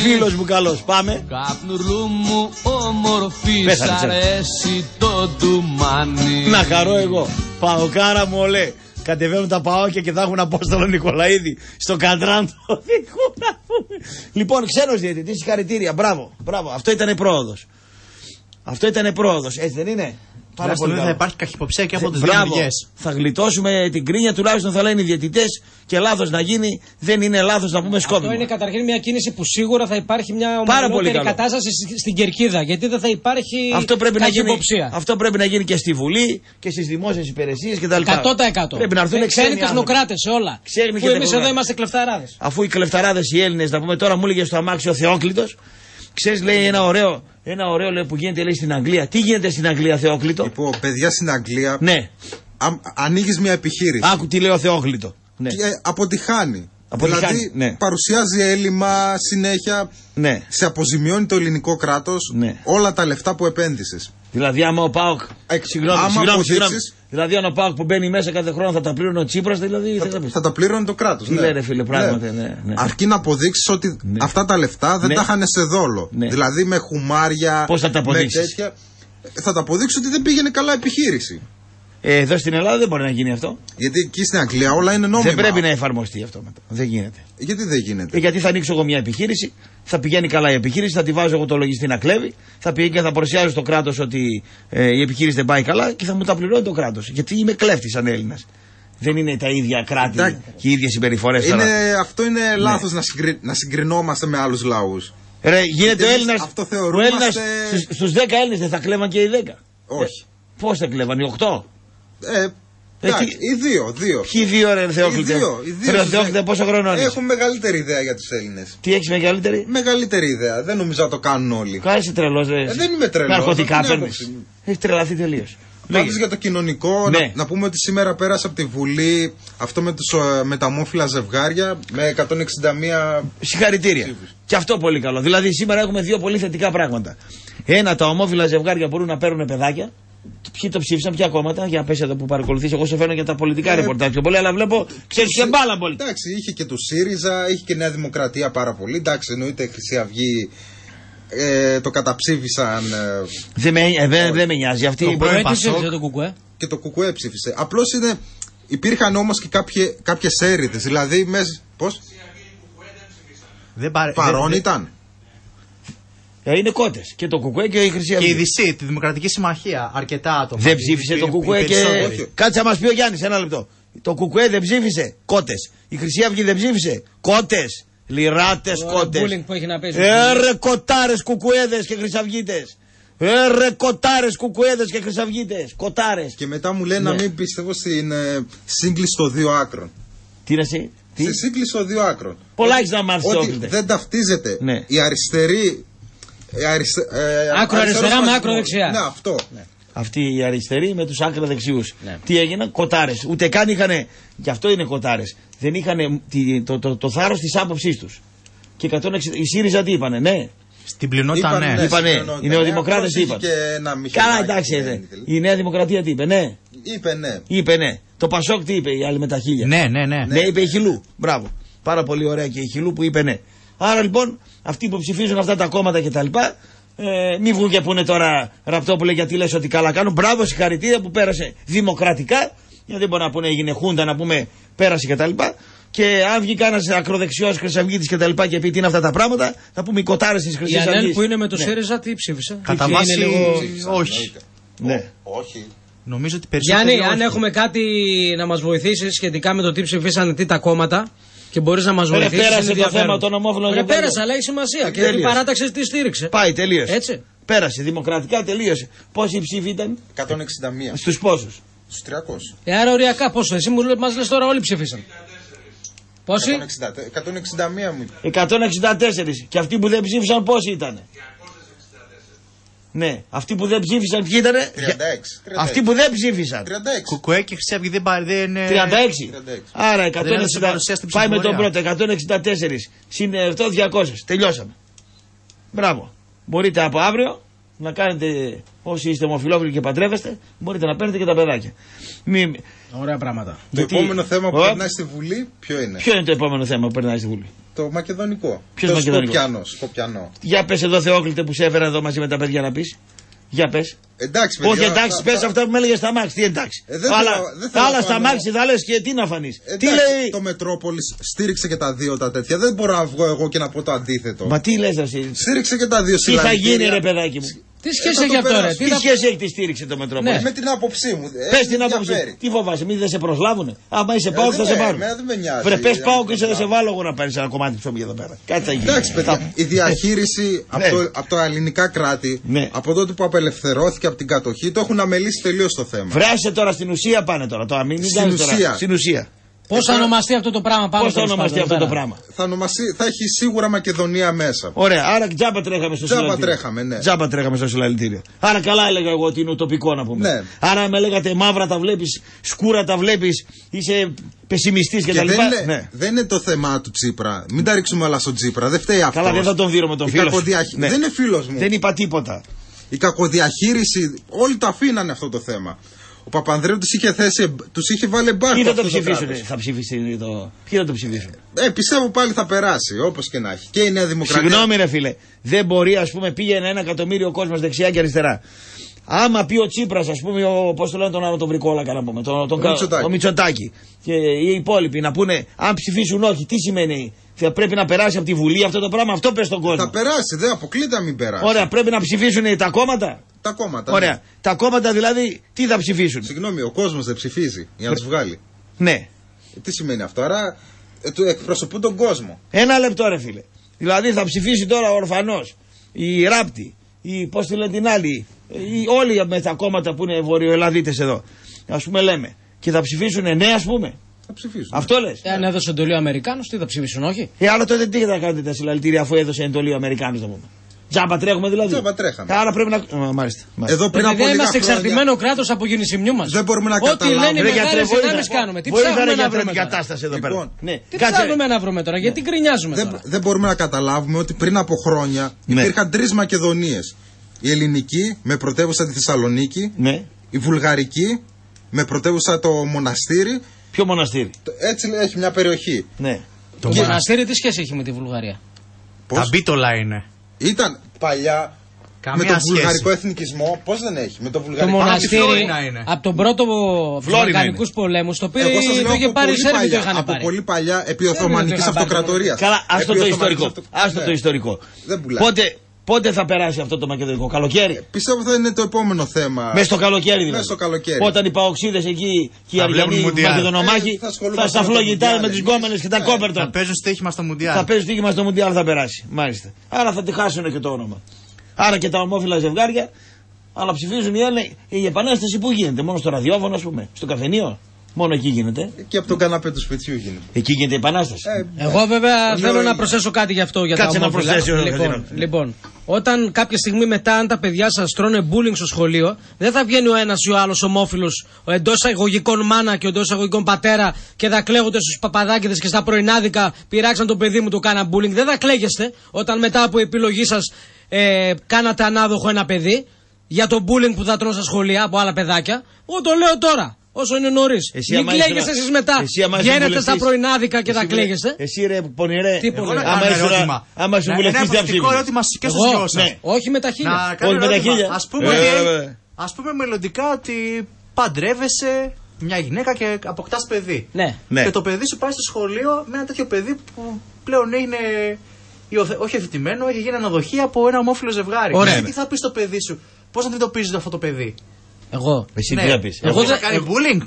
Φίλος μου καλός. Πάμε. Καπνουρλού μου όμορφη σ' αρέσει το ντουμάνι. Να χαρώ εγώ. Παοκάρα μου ολέ. Κατεβαίνουν τα παόκια και θα έχουν Απόστολο Νικολαίδη στο καντράν του δικού. Λοιπόν, ξένος διαιτητής, συγχαρητήρια. Μπράβο, μπράβο. Αυτό ήταν η πρόοδος. Αυτό ήταν πρόοδος. Έτσι δεν είναι. Πάρα πολύ θα υπάρχει καχυποψία και από τους διαιτητές. Θα γλιτώσουμε την κρίνια, τουλάχιστον θα λένε οι διαιτητές και λάθος να γίνει, δεν είναι λάθος να πούμε σκόπιμο. Αυτό είναι καταρχήν μια κίνηση που σίγουρα θα υπάρχει μια ομαλότερη κατάσταση στην κερκίδα. Γιατί δεν θα υπάρχει καχυποψία. Αυτό πρέπει να γίνει και στη Βουλή και στις δημόσιες υπηρεσίες κτλ. εκατό τοις εκατό. Πρέπει να έρθουν ξένοι τεχνοκράτες σε όλα. Που εμείς εδώ είμαστε κλεφταράδες. Αφού οι κλεφταράδες οι Έλληνες, να πούμε τώρα, μου έλεγε στο αμάξι ο Θεόκλητος. Ξέρεις, λέει ένα ωραίο, ένα ωραίο λέει, που γίνεται λέει, στην Αγγλία. Τι γίνεται στην Αγγλία, Θεόκλητο? Λοιπόν, παιδιά στην Αγγλία. Ναι. Ανοίγεις μια επιχείρηση. Άκου τι λέει ο Θεόκλητο. Ναι. Και αποτυχάνει. αποτυχάνει. Δηλαδή ναι. παρουσιάζει έλλειμμα συνέχεια. Ναι. Σε αποζημιώνει το ελληνικό κράτος ναι. όλα τα λεφτά που επένδυσες. Δηλαδή, άμα ο ΠΑΟΚ. Συγγνώμη, συγγνώμη. Δηλαδή, αν ο ΠΑΟΚ που μπαίνει μέσα κάθε χρόνο θα τα πλήρωνε ο Τσίπρας, δηλαδή. Θα, θα, θα τα πλήρωνε το κράτος. Τι ναι. λένε, φίλε, πράγματι. Ναι. Ναι, ναι. Αρκεί να αποδείξεις ότι ναι. αυτά τα λεφτά δεν ναι. τα είχαν σε δόλο. Ναι. Δηλαδή, με χουμάρια. Πώς θα τα αποδείξεις? Τέτοια, θα τα αποδείξεις ότι δεν πήγαινε καλά επιχείρηση. Ε, εδώ στην Ελλάδα δεν μπορεί να γίνει αυτό. Γιατί εκεί στην Αγγλία όλα είναι νόμιμα. Δεν πρέπει να εφαρμοστεί αυτό μετά. Δεν γίνεται. Γιατί δεν γίνεται? Ε, γιατί θα ανοίξω εγώ μια επιχείρηση, θα πηγαίνει καλά η επιχείρηση, θα τη βάζω εγώ το λογιστή να κλέβει, θα πηγαίνει και θα παρουσιάζω στο κράτος ότι ε, η επιχείρηση δεν πάει καλά και θα μου τα πληρώνει το κράτος. Γιατί είμαι κλέφτης σαν Έλληνας. Δεν είναι τα ίδια κράτη τα... και οι ίδιες συμπεριφορές. Αλλά... Αυτό είναι ναι. λάθος να, συγκρι... να συγκρινόμαστε με άλλους λαούς. Ρε, γίνεται ο Έλληνας. Αυτό θεωρούμαστε... Στους δέκα Έλληνες δεν θα κλέβαν και οι δέκα? Όχι. Πώς θα κλέβαν, οι οκτώ? Ε, εντάξει, οι δύο, δύο. Ποιοι δύο, ρε Θεόκλητε? Οι δύο, οι δύο. Ρε Θεόκλητε, πόσο χρόνο είναι? Έχω μεγαλύτερη ιδέα για τους Έλληνες. Τι έχεις μεγαλύτερη? Μεγαλύτερη ιδέα. Δεν νομίζω να το κάνουν όλοι. Κάτσε τρελός, ρε. Ε, δεν είμαι τρελός. Ναρκωτικά παίρνεις. Έχεις τρελαθεί τελείως. Πάντως για το κοινωνικό, ναι. να, να πούμε ότι σήμερα πέρασε από τη Βουλή αυτό με τους μεταμόφυλα ζευγάρια με εκατόν εξήντα μία. Συγχαρητήρια. Ψήφους. Και αυτό πολύ καλό. Δηλαδή σήμερα έχουμε δύο πολύ θετικά πράγματα. Ένα, τα ομόφυλα ζευγάρια μπορούν να παίρνουν παιδάκια. Ποιοι το ψήφισαν, ποια κόμματα, για πες εδώ που παρακολουθείς. Εγώ σε φέρνω για τα πολιτικά ε, ρεπορτάζ πιο πολύ, αλλά βλέπω ξέρεις και μπάλα πολύ. Εντάξει, είχε και του ΣΥΡΙΖΑ, είχε και Νέα Δημοκρατία πάρα πολύ. Εντάξει, εννοείται η Χρυσή Αυγή ε, το καταψήφισαν. Ε, δεν με, ε, δε, δε με νοιάζει αυτή η προεπασόκ και το ΚΚΕ ψήφισε. Απλώς είναι, υπήρχαν όμως και κάποιοι, κάποιες έρηδες. Δηλαδή, μες, πώς? Δεν παρε... Παρόν δεν... ήταν. Είναι κότες. Και το ΚΚΕ και η Χρυσή Αυγή. Και η Δυσή, τη Δημοκρατική Συμμαχία. Αρκετά άτομα. Δεν ψήφισε το ΚΚΕ και. Κάτσε να μας πει ο Γιάννης, ένα λεπτό. Το ΚΚΕ δεν ψήφισε. Κότες. Η Χρυσή Αυγή δεν ψήφισε. Κότες. Λυράτες κότες. Ερε κοτάρες κουκουέδες και χρυσαυγίτες. Ερε κοτάρες κουκουέδες και χρυσαυγίτες. Κοτάρες. Και μετά μου λένε να μην πιστεύω στην σύγκληση των δύο άκρων. Τι να σε. Στη σύγκληση των δύο άκρων. Πολλά έχει να μάθει. Δεν ταυτίζεται η αριστερή. Άκρο αριστερά με άκρο δεξιά. Ναι, αυτό. Ναι. αυτοί οι αριστεροί με τους άκρα δεξιούς. Ναι. Τι έγιναν, κοτάρες. Ούτε καν είχανε, γι' αυτό είναι κοτάρες. Δεν είχανε τη, το, το, το θάρρος της άποψής τους. Και εκατόν εξήντα η ΣΥΡΙΖΑ τι είπανε, ναι. Στην πλειονότητα ναι. Είπανε, ναι. Οι νεοδημοκράτες είπαν. Καλά, εντάξει, ναι. Η Νέα Δημοκρατία τι είπε, ναι. Είπε ναι. Είπε ναι. Το Πασόκ τι είπε, οι άλλοι με τα χίλια. Ναι, ναι, ναι. Ναι, είπε η Χιλού. Μπράβο. Πάρα πολύ ωραία και η Χιλού που είπε ναι. Άρα λοιπόν αυτοί που ψηφίζουν αυτά τα κόμματα κτλ. Ε, μην βγουν και πούνε τώρα Ραπτόπουλε γιατί λες ότι καλά κάνουν. Μπράβο, συγχαρητήρια που πέρασε δημοκρατικά. Γιατί δεν μπορεί να πούνε έγινε χούντα, να πούμε πέρασε κτλ. Και, και αν βγει κανένα ακροδεξιό Χρυσαυγήτη κτλ. Και, και πει τι είναι αυτά τα πράγματα, θα πούμε οι κοτάρες τη Χρυσαυγήτη. Η Ανέλ που είναι με το ΣΥΡΙΖΑ ναι. Τι ψήφισε. Κατά βάση λίγο... όχι. Ναι. Όχι. Νομίζω ότι περισσότερο. Γιάννη, αν έχουμε κάτι να μας βοηθήσει σχετικά με το τι ψηφίσανε, τι τα κόμματα. Και μπορεί να μα βοηθήσει. Πέρασε το θέμα των ομόφυλων. Δεν πέρασε, αλλά έχει σημασία. Και η παράταξη τη στήριξε. Πάει, τελείωσε. Έτσι. Πέρασε, δημοκρατικά τελείωσε. Πόσοι ψήφοι ήταν, εκατόν εξήντα μία. Στου πόσου, στου τριακόσιους. Ε, άρα οριακά πόσο. Εσύ μου λε, μα λε τώρα όλοι ψήφισαν. Πόσοι, εκατόν εξήντα μία μου είπε. εκατόν εξήντα τέσσερα. Και αυτοί που δεν ψήφισαν, πόσοι ήταν. Ναι, αυτοί που δεν ψήφισαν ποιοι ήταν. τριάντα έξι. Αυτοί που δεν ψήφισαν. τριάντα έξι. Κουκουέ και Χρυσαυγή δεν είναι. τριάντα έξι. Άρα εκατόν εξήντα. Πάει με τον πρώτο, εκατόν εξήντα τέσσερα. Συν διακόσιες. Τελειώσαμε. Μπράβο. Μπορείτε από αύριο να κάνετε, όσοι είστε ομοφυλόφιλοι και παντρεύεστε, μπορείτε να παίρνετε και τα παιδάκια. Μη... Ωραία πράγματα. Γιατί... Το επόμενο θέμα που oh. περνάει στη Βουλή, ποιο είναι. Ποιο είναι το επόμενο θέμα που περνάει στη Βουλή. Το μακεδονικό. Ποιο μακεδονικό. Σκοπιανό, σκοπιανό. Για πες εδώ, Θεόκλητε, που σε έφερα εδώ μαζί με τα παιδιά να πεις. Για πες. Εντάξει, παιδιά, όχι εντάξει, πες αυτά που με έλεγες στα μάξι. Τι εντάξει. Ε, δεν αλλά, δεν τα άλλα στα μάξι θα λες και τι να φανείς. Ε, τι εντάξει, λέει. Το Μετρόπολης στήριξε και τα δύο τα τέτοια. Δεν μπορώ να βγω εγώ και να πω το αντίθετο. Μα τι λες εσύ. Στήριξε και τα δύο συλλαγή. Τι θα γίνει, ρε παιδάκι μου. Τι σχέση έχει αυτό, ρε. Τι σχέση έχει τη στήριξη το Μετρόπολη. Ναι. Με την άποψή μου. Ε, πες την άποψή μου. Τι φοβάσαι, μην δεν σε προσλάβουνε. Άμα είσαι πάω και θα σε πάρουν. Βρε, πες πάω και δεν σε βάλω εγώ να παίρνει ένα κομμάτι ψωμί εδώ πέρα. Κάτι θα γίνει. Εντάξει, παιδιά. Η διαχείριση από τα ελληνικά κράτη από τότε που απελευθερώθηκε από την κατοχή το έχουν αμελήσει τελείως το θέμα. Βράσε τώρα στην ουσία πάνε τώρα. Το στην ουσία. Στην ουσία. Πώς θα ονομαστεί αυτό το πράγμα, Παύλο. Πώς θα ονομαστεί αυτό το πράγμα. Θα, ονομαστεί, θα έχει σίγουρα Μακεδονία μέσα. Ωραία, άρα τζάμπα τρέχαμε στο συλλαλητήριο. Τζάμπα τρέχαμε, ναι. Τζάμπα τρέχαμε στο συλλαλητήριο. Άρα καλά έλεγα εγώ ότι είναι ουτοπικό να πούμε. Ναι. Άρα με λέγατε μαύρα τα βλέπεις, σκούρα τα βλέπεις, είσαι πεσημιστής κτλ. Δεν, ναι. δεν είναι το θέμα του Τσίπρα. Μην τα ρίξουμε όλα στον Τσίπρα. Δεν φταίει αυτό. Καλά, δεν θα τον δίνω με τον φίλο. Δεν είναι φίλος μου. Δεν είπα τίποτα. Η κακοδιαχείριση, όλοι το αφήνανε αυτό το θέμα. Ο Παπανδρέου τους είχε θέσει, τους είχε βάλει μπάρκο. Ποιοι θα το ψηφίσουν, θα ψηφίσει το. Ποιοι θα το ψηφίσουν. Ε, πιστεύω πάλι θα περάσει, όπως και να έχει. Και η Νέα Δημοκρατία. Συγγνώμη, ρε φίλε. Δεν μπορεί, ας πούμε, πήγαινε ένα εκατομμύριο κόσμος δεξιά και αριστερά. Άμα πει ο Τσίπρας, ας πούμε, πώς το λένε τον άλλο τον Βρικόλακα, να πούμε, τον, τον, τον, τον Μητσοτάκη. Και οι υπόλοιποι να πούνε, αν ψηφίσουν όχι, τι σημαίνει. Θα πρέπει να περάσει από τη Βουλή αυτό το πράγμα, αυτό πες στον κόσμο. Θα περάσει, δεν αποκλείται να μην περάσει. Ωραία, πρέπει να ψηφίσουν τα κόμματα. Τα κόμματα. Ωραία. Ναι. Τα κόμματα δηλαδή τι θα ψηφίσουν. Συγγνώμη, ο κόσμος δεν ψηφίζει για να τους βγάλει. Ναι. Τι σημαίνει αυτό, άρα εκπροσωπούν τον κόσμο. Ένα λεπτό, ρε φίλε. Δηλαδή θα ψηφίσει τώρα ο Ορφανός, η Ράπτη, η πώς τη λένε την άλλη, η, όλοι με τα κόμματα που είναι βορειοελλαδίτες εδώ. Ας πούμε λέμε. Και θα ψηφίσουν ναι, ας πούμε. Θα ψηφίσουν. Αυτό λες. Αν έδωσε εντολή ο Αμερικάνος, τι θα ψηφίσουν, όχι. Ε, άλλο τότε τι θα κάνετε τα συλλαλητήρια αφού έδωσε εντολή ο Αμερικάνος, να πούμε. Τζάμπα τρέχουμε δηλαδή. Τζάμπα τρέχαμε. Άρα πρέπει να. Μα, μάλιστα. μάλιστα. Εδώ πριν από δεν είμαστε εξαρτημένο κράτος από γεννησιμιού μας. Δεν μπορούμε να καταλάβουμε. Ό,τι λένε οι μεγάλες δυνάμεις κάνουμε. Τι ψάχνουμε να βρούμε κατάσταση εδώ πέρα. Τι ψάχνουμε να βρούμε τώρα, γιατί γκρινιάζουμε. Δεν μπορούμε να καταλάβουμε ότι πριν από χρόνια υπήρχαν τρεις Μακεδονίες. Η ελληνική με πρωτεύουσα τη Θεσσαλονίκη, η βουλγαρική με πρωτεύουσα το Μοναστήρι. Ποιο μοναστήρι. Έτσι έχει μια περιοχή. Ναι. Το και... μοναστήρι τι σχέση έχει με τη Βουλγαρία. Πώς? Τα μπίτολα είναι. Ήταν παλιά καμία με τον σχέση. Βουλγαρικό εθνικισμό. Πώς δεν έχει. Με το βουλγαρικό το μοναστήρι είναι. Από τον πρώτο βουλγαρικούς πολέμους το πήρε είχε πάρει οι Σέρβοι το είχαν από πάρει. Πολύ παλιά επί Οθωμανικής Αυτοκρατορίας. Καλά, άστο το ιστορικό. Άστο το ιστορικό. Πότε... Πότε θα περάσει αυτό το μακεδονικό, καλοκαίρι. Ε, πιστεύω θα είναι το επόμενο θέμα. Μες στο καλοκαίρι δηλαδή. Μες στο καλοκαίρι. Όταν οι παοξίδες εκεί και οι αργιανοί μακεδονομάχοι ε, θα σταφλογητάνε με τις γκόμενες και τα ε, κόπερτα. Θα παίζουν στοίχημα στο Μουντιάλ. Θα παίζουν στοίχημα στο Μουντιάλ, θα περάσει. Μάλιστα. Άρα θα τη χάσουν και το όνομα. Άρα και τα ομόφυλα ζευγάρια. Αλλά ψηφίζουν οι άλλοι. Η επανάσταση που γίνεται, μόνο στο ραδιόφωνο, α πούμε, στο καφενείο. Μόνο εκεί γίνεται. Και από τον καναπέ του σπιτιού γίνεται. Εκεί γίνεται η επανάσταση. Ε, Εγώ βέβαια ναι, θέλω ναι. να προσθέσω κάτι γι' αυτό. Για Κάτσε τα να προσθέσει ο λοιπόν, λοιπόν, όταν κάποια στιγμή μετά, αν τα παιδιά σας τρώνε μπούλινγκ στο σχολείο, δεν θα βγαίνει ο ένας ή ο άλλος ομόφυλος, ο εντός αγωγικών μάνα και ο εντός αγωγικών πατέρα, και θα κλαίγονται στους παπαδάκηδες και στα πρωινάδικα, πειράξαν το παιδί μου, το κάνα μπούλινγκ. Δεν θα κλαίγεστε όταν μετά από επιλογή σας ε, κάνατε ανάδοχο ένα παιδί για το bullying που θα τρώνε στα σχολεία από άλλα παιδάκια. Εγώ το λέω τώρα. Όσο είναι νωρίς. Μην κλαίγεσαι εσείς μετά. Βγαίνετε στα πρωινάδικα και τα κλαίγεσαι. Εσύ ρε πονηρέ. Άμα σου βουλευτείς δεν ψήφισες. Ένα ερώτημα και στους δυο σας. Όχι με τα χίλια. Ας πούμε μελλοντικά ότι παντρεύεσαι μια γυναίκα και αποκτάς παιδί. Και το παιδί σου πάει στο σχολείο με ένα τέτοιο παιδί που πλέον είναι... όχι ευθυτημένο, έχει γίνει αναδοχή από ένα ομόφυλο ζευγάρι. Τι θα πεις στο παιδί σου, πώς αντιμετωπίζεις αυτό το παιδί? Εγώ. Εσύ ναι. τι θα πεις. Εγώ θα κάνει bullying.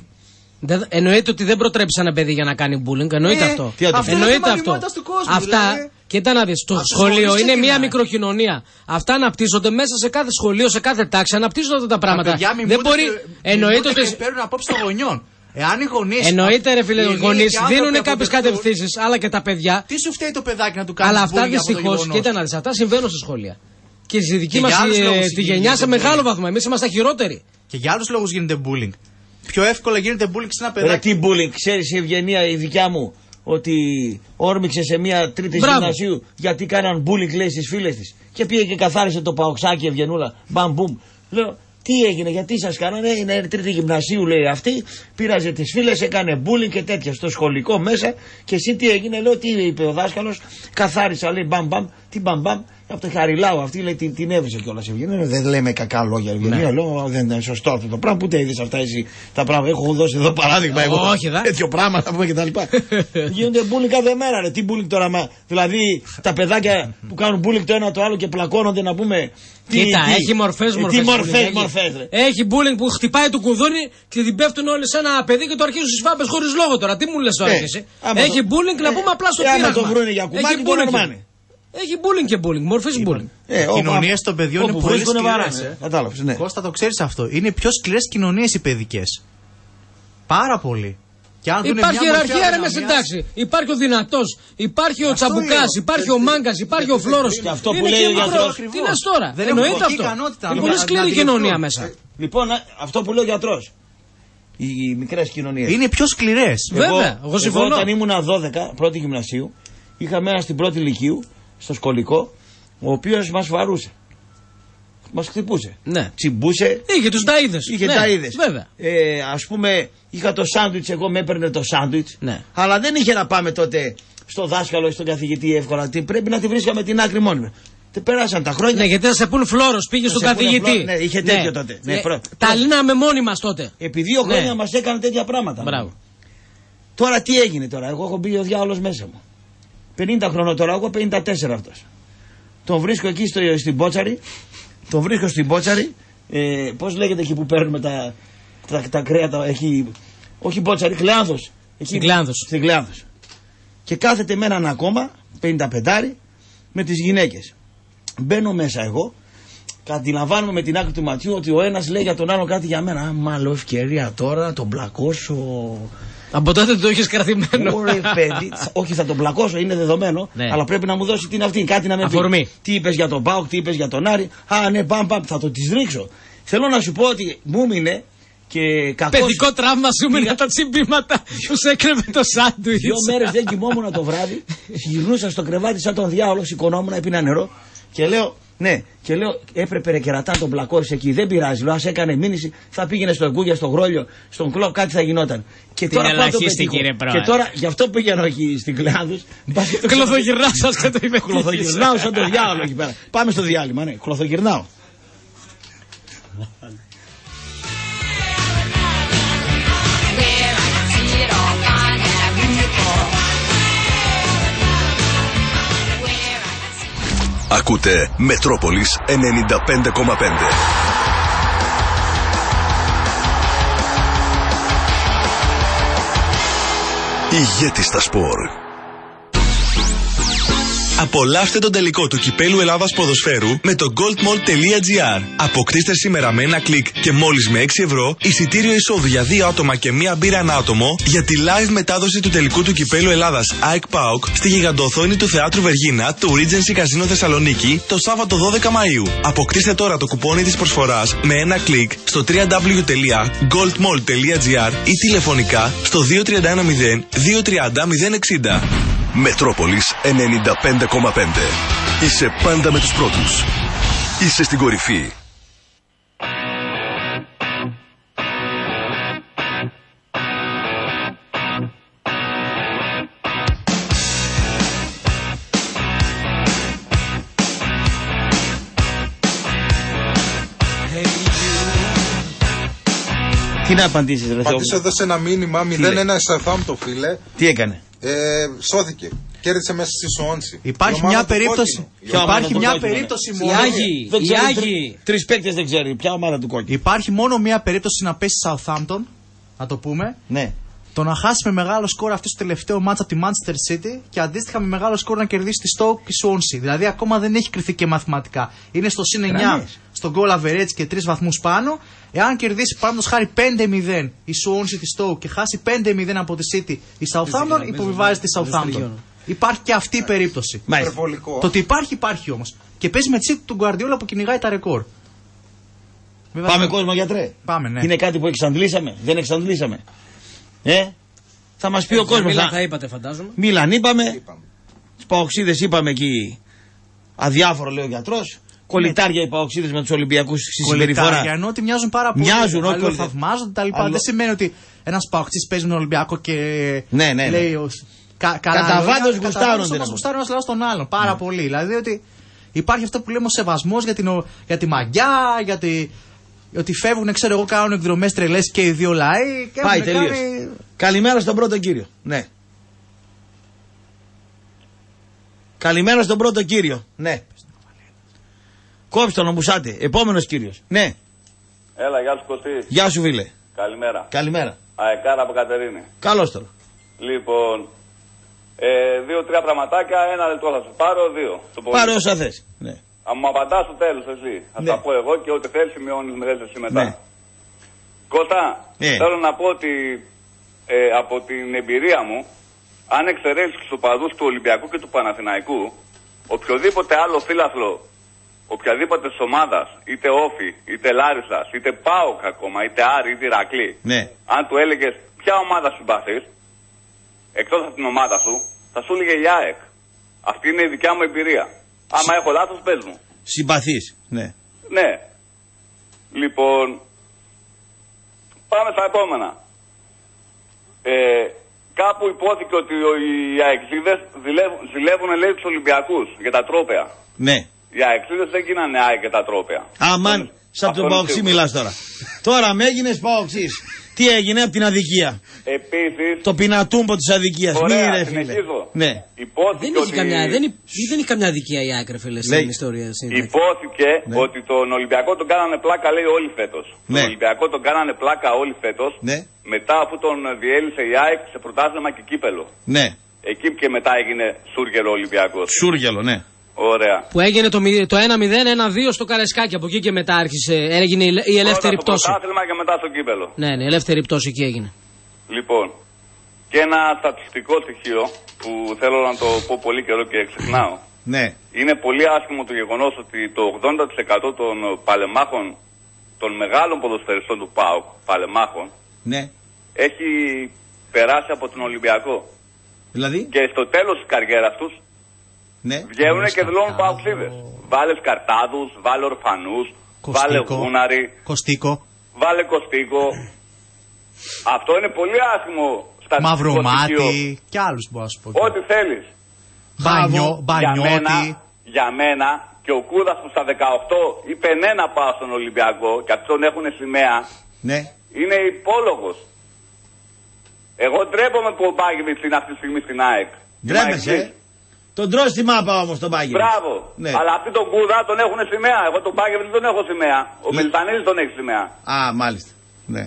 Δεν, εννοείται ότι δεν προτρέψει ένα παιδί για να κάνει bullying. Εννοείται ε, αυτό. Τι αυτό. Εννοείται αυτό. Του κόσμου, αυτά. Δηλαδή. Κοίτα να δεις. Το αυτό σχολείο είναι μια μικροκοινωνία. Αυτά αναπτύσσονται μέσα σε κάθε σχολείο, σε κάθε τάξη. Αναπτύσσονται αυτά τα πράγματα. Παιδιά, μην δεν μπορεί. Εννοείται ότι. Παίρνουν απόψεις των γονιών. Εάν οι γονείς. Εννοείται ρε φίλε, οι γονείς δίνουν κάποιες κατευθύνσεις, αλλά και τα παιδιά. Τι σου φταίει το παιδάκι να του κάνει bullying? Αλλά αυτά δυστυχώς, κοίτα να δεις, αυτά συμβαίνουν στα σχολεία. Και στη δική μας τη γενιά σε μεγάλο βαθμό. Εμείς είμαστε χειρότεροι. Και για άλλους λόγους γίνεται bullying. Πιο εύκολα γίνεται bullying σε ένα παιδάκι. Τι bullying, ξέρεις η Ευγενία η δικιά μου ότι όρμηξε σε μια τρίτη γυμνασίου γιατί κάναν bullying λέει στις φίλες της. Και πήγε και καθάρισε το παοξάκι Ευγενούλα. Μπαμ μπουμ. Λέω τι έγινε, γιατί σας κάνανε? Είναι τρίτη γυμνασίου λέει αυτή. Πήραζε τις φίλες, έκανε bullying και τέτοια στο σχολικό μέσα. Και εσύ τι έγινε? Λέω τι είπε ο δάσκαλος? Καθάρισα λέει μπαμ μπαμ. Τι μπαμ μπαμ. Από το Χαριλάου αυτή λέει την, την έβρισε κιόλας η Ευγενία. Δεν λέμε κακά λόγια Ευγενία, λέω δεν είναι σωστό αυτό το πράγμα. Πού τα είδες αυτά εσύ τα πράγματα? Έχω δώσει εδώ παράδειγμα εγώ. Όχι, δα. Τέτοιο πράγμα να πούμε και τα λοιπά. Γίνονται bullying κάθε μέρα ρε. Τι bullying τώρα μα. Δηλαδή τα παιδάκια που κάνουν bullying το ένα το άλλο και πλακώνονται να πούμε. Τι, Κοίτα, τι, έχει μορφές, μορφές. Τι μορφές, μορφές ρε. Έχει bullying που χτυπάει το κουδούνι και την πέφτουν όλοι σε ένα παιδί και το αρχίζουν στις φάπες χωρίς λόγο τώρα. Τι μου λες τώρα εσύ. Έχει bullying να πούμε απλά στο πείραγμα. Έχει bullying και bullying, μορφές bullying. Ε, οι κοινωνίες των παιδιών όπου είναι πολύ σκληρές. Ε. Κατάλαβες, ναι. Κώστα, το ξέρεις αυτό. Είναι οι πιο σκληρές κοινωνίες οι παιδικές. Πάρα πολύ. Και αν υπάρχει ιεραρχία ρε με συντάξει. Υπάρχει ο δυνατός, υπάρχει ο τσαμπουκάς, υπάρχει ο μάγκας, υπάρχει ο φλόρος. Και αυτό που λέει ο γιατρός. Τι είναι τώρα. Δεν εννοείται αυτό. Είναι πολύ σκληρή κοινωνία μέσα. Λοιπόν, αυτό που λέει ο γιατρός. Οι μικρές κοινωνίες. Είναι πιο σκληρές. Βέβαια. Εγώ συμφωνώ. Όταν ήμουν δώδεκα, πρώτη γυμνασίου, είχαμε ένα στην πρώτη λυκείου. Στο σχολικό, ο οποίος μας βαρούσε. Μας χτυπούσε. Ναι. Τσιμπούσε. Είχε τους ταΐδες. Είχε ναι, ταΐδες. Βέβαια. Ε, ας πούμε, είχα το σάντουιτς, εγώ με έπαιρνε το σάντουιτς. Ναι. Αλλά δεν είχε να πάμε τότε στο δάσκαλο ή στον καθηγητή εύκολα. Πρέπει να τη βρίσκαμε την άκρη μόνοι. Πέρασαν τα χρόνια. Ναι, γιατί θα σε πούν φλόρος, πήγε στον καθηγητή. Φλόρο, ναι, είχε τέτοιο ναι. τότε. Ναι, ναι. Προ... Τα λύναμε μόνοι μας τότε. Επί δύο χρόνια ναι. μας έκανε τέτοια πράγματα. Μπράβο. Τώρα τι έγινε τώρα, εγώ έχω μπει ο διάολος μέσα μου. πενήντα χρονών τώρα, εγώ πενήντα τέσσερα αυτός. Τον βρίσκω εκεί στο, στην Πότσαρη, τον βρίσκω στην Πότσαρη, ε, πώς λέγεται εκεί που παίρνουμε τα, τα, τα κρέατα, εκεί, όχι Πότσαρη, Κλεάνθος. Στην Κλεάνθος. Στην Κλεάνθος. Και κάθεται με έναν ακόμα, πενήντα πέντε, με τις γυναίκες. Μπαίνω μέσα εγώ, αντιλαμβάνομαι με την άκρη του ματιού ότι ο ένας λέει για τον άλλο κάτι για μένα. Μάλλον ευκαιρία τώρα, τον μπλακώσω. Από τότε το έχεις κρατημένο. Ωραία, παιδί. Όχι, θα τον πλακώσω, είναι δεδομένο. Ναι. Αλλά πρέπει να μου δώσει την αυτή. Κάτι να με αφορμή. Πει. Τι είπες για τον Πάοκ, τι είπες για τον Άρη. Α, ναι, μπαμ, μπαμ, θα το τη ρίξω. Θέλω να σου πω ότι μου μείνε και κακός. Παιδικό τραύμα σου μείνε τα τσιμπήματα που σε έκρεβε το σάντουιτς. Δύο μέρες δεν κοιμόμουν το βράδυ. Γυρνούσα στο κρεβάτι σαν τον διάολο, σηκωνόμουν, έπινα νερό και λέω. Ναι, και λέω έπρεπε ρε κερατά τον πλακώρισε εκεί. Δεν πειράζει, λέω ας έκανε μήνυση θα πήγαινε στον Κούγια, στον Γρόλιο, στον Κλόπ, κάτι θα γινόταν. Και την ελαχίστη κύριε πρόεδρε. Και τώρα γι' αυτό πήγαινε όχι στην Κλεάνθους. Κλωθογυρνάω σας και το είπε. Κλωθογυρνάω σαν το διάολο εκεί πέρα. Πάμε στο διάλειμμα, ναι, κλωθογυρνάω. Ακούτε Μετρόπολης ενενήντα πέντε κόμμα πέντε. Ηγέτη στα σπορ. Απολαύστε τον τελικό του κυπέλου Ελλάδας ποδοσφαίρου με το goldmall.gr. Αποκτήστε σήμερα με ένα κλικ και μόλις με έξι ευρώ εισιτήριο εισόδου για δύο άτομα και μία μπύρα ανά άτομο για τη live μετάδοση του τελικού του κυπέλου Ελλάδας ΑΕΚ ΠΑΟΚ στη γιγαντοθόνη του Θεάτρου Βεργίνα του Regency Casino Θεσσαλονίκη το Σάββατο δώδεκα Μαΐου. Αποκτήστε τώρα το κουπόνι της προσφοράς με ένα κλικ στο double-u double-u double-u τελεία goldmall τελεία gr ή τηλεφωνικά στο δύο τρία ένα μηδέν δύο τρία μηδέν εξήντα. Μετρόπολης ενενήντα πέντε κόμμα πέντε. Είσαι πάντα με τους πρώτους. Είσαι στην κορυφή. Τι να απαντήσεις ρε Θεό? Εδώ σε ένα μήνυμα μηδέν ένα Southampton, φίλε. Τι έκανε? Ε, σώθηκε. Κέρδισε μέσα στη Σουόνση. Υπάρχει μια περίπτωση. Υπάρχει μια περίπτωση μόνο. Οι Άγιοι. Τρεις παίκτες δεν ξέρει. Ποια ομάδα του κόκκινου? Υπάρχει μόνο μια περίπτωση να πέσει Southampton. Να το πούμε. Ναι. Το να χάσει με μεγάλο σκορ αυτό στο τελευταίο μάτσα από τη Manchester City και αντίστοιχα με μεγάλο σκορ να κερδίσει τη Stoke και Swansea. Δηλαδή ακόμα δεν έχει κριθεί και μαθηματικά. Είναι στο συν εννιά στον goal average και τρεις βαθμούς πάνω. Εάν κερδίσει παραδείγματος χάρη πέντε μηδέν η Swansea τη Stoke και χάσει πέντε μηδέν από τη City η Southampton, υποβιβάζεται η Southampton. Υπάρχει και αυτή η περίπτωση. Το ότι υπάρχει, υπάρχει όμως. Και παίζει με τη City του Guardiola που κυνηγάει τα ρεκόρ. Βέβαια, πάμε κόσμο γιατρέ. Πάμε, ναι. Είναι κάτι που εξαντλήσαμε? Δεν εξαντλήσαμε. Ε, θα μας πει ο κόσμος. Μίλαν θα είπατε, φαντάζομαι. Μίλαν είπαμε. είπαμε. Τις παοξίδες είπαμε εκεί. Αδιάφορο λέει ο γιατρός. Κολυτάρια οι παοξίδες με τους Ολυμπιακούς στη συμπεριφορά. Κολυτάρια ενώ ότι μοιάζουν πάρα πολύ. Μοιάζουν όλοι. Όλοι θαυμάζονται τα λοιπά. Αλλο... Δεν σημαίνει ότι ένας παοξίδης παίζει με τον Ολυμπιακό και. Ναι, ναι. ναι. Λέει ως... Κα, κατά βάθος γουστάρουν. Μας γουστάρει ένας λαός τον άλλον. Πάρα ναι. πολύ. Δηλαδή ότι υπάρχει αυτό που λέμε ο σεβασμός για, την... για τη μαγιά, για τη. Ότι φεύγουν, ξέρω εγώ, κάνουν εκδρομές τρελές και οι δύο λαοί. Πάει, τελείως. Κάνει... Καλημέρα στον πρώτο κύριο. Ναι. Καλημέρα στον πρώτο κύριο. Ναι. Κόψτε τον ομπουσάτη. Επόμενος κύριος. Ναι. Έλα, γεια σου Κωστή. Γεια σου φίλε. Καλημέρα. Καλημέρα. Αεκάρα από Κατερίνη. Καλώς τώρα. Λοιπόν, ε, δύο-τρία πραγματάκια, ένα λεπτό θα σου πάρω, δύο. Πάρε όσα θες. Ναι. Αν μου απαντάς στο τέλος εσύ, θα ναι. τα πω εγώ και ό,τι θέλεις σημειώνεις με δέσεις εσύ μετά. Ναι. Κώστα, ναι. θέλω να πω ότι ε, από την εμπειρία μου, αν εξαιρέσεις τους οπαδούς του Ολυμπιακού και του Παναθηναϊκού, οποιοδήποτε άλλο φύλαθλο, οποιαδήποτε της ομάδας, είτε Όφη, είτε Λάρισας, είτε ΠΑΟΚ ακόμα, είτε Άρη, είτε Ηρακλή, ναι. αν του έλεγες ποια ομάδα σου συμπαθείς, εκτός από την ομάδα σου, θα σου έλεγε η ΑΕΚ. Αυτή είναι η δικιά μου εμπειρία. Άμα έχω λάθος, πες μου. Συμπαθείς, ναι. Ναι. Λοιπόν, πάμε στα επόμενα. Ε, κάπου υπόθηκε ότι οι αεξίδες ζηλεύουν, ζηλεύουν λέει τους Ολυμπιακούς για τα τρόπαια. Ναι. Οι αεξίδες δεν γίνανε ΑΕΚ για τα τρόπαια. Αμάν, σαν τον Παοξή μιλάς τώρα. Τώρα με έγινες Παοξής. Τι έγινε από την αδικία? Επίσης, το πινατούμπο της αδικίας. Ωραία, μη ρε, ναι. Δεν έχει ότι... καμιά, δεν, υ... δεν καμιά αδικία η άκρη φίλε στην ιστορία. Υπόθηκε ναι. ότι τον Ολυμπιακό τον κάνανε πλάκα λέει όλοι φέτος. Ναι. Τον Ολυμπιακό τον κάνανε πλάκα όλοι φέτος. Ναι. Μετά αφού τον διέλυσε η ΑΕΚ σε πρωτάθλημα και κύπελο. Ναι. Εκεί και μετά έγινε σούργελο Ολυμπιακός. Σούργελο, ναι. Ωραία. Που έγινε το, το ένα μηδέν ένα δύο στο Καρεσκάκι. Από εκεί και μετά άρχισε, έγινε η ελεύθερη πρώτα πτώση. Στο πρωτάθλημα και μετά στο κύπελο. Ναι, ναι, ελεύθερη πτώση εκεί έγινε. Λοιπόν, και ένα στατιστικό στοιχείο που θέλω να το πω πολύ καιρό και ξεχνάω. Ναι. Είναι πολύ άσχημο το γεγονός ότι το ογδόντα τοις εκατό των παλεμάχων, των μεγάλων ποδοσφαιριστών του ΠΑΟΚ, παλεμάχων, ναι. έχει περάσει από τον Ολυμπιακό. Δηλαδή. Και στο τέλος της καριέρας τους. Ναι. Βγαίνουν και δηλώνουν παοξίδες. Βάλε Σκαρτάδους, βάλε Ορφανούς, βάλε Γούναρη, Κωστίκο. Βάλε Κωστίκο. Αυτό είναι πολύ άσχημο στατιστικό στοιχείο. Μαυρομάτι και άλλους μπορώ να σου πω. Ό,τι θέλεις. Μπανιό, Μπανιώτη. Για μένα, για μένα και ο Κούδας που στα δεκαοκτώ είπε ναι να πάω στον Ολυμπιακό και αυτόν έχουν σημαία. Ναι. Είναι υπόλογος. Εγώ ντρέπομαι που ο Μπάγεβιτς είναι αυτή τη στιγμή στην ΑΕΚ. Ντρέπεσαι. Τον τρως στη μάπα όμως τον Μπάγεβιτς. Μπράβο. Ναι. Αλλά αυτοί τον Κούδα τον έχουν σημαία. Εγώ τον Μπάγεβιτς δεν τον έχω σημαία. Ο Λε... Μελτανίδης τον έχει σημαία. Α, μάλιστα. Ναι.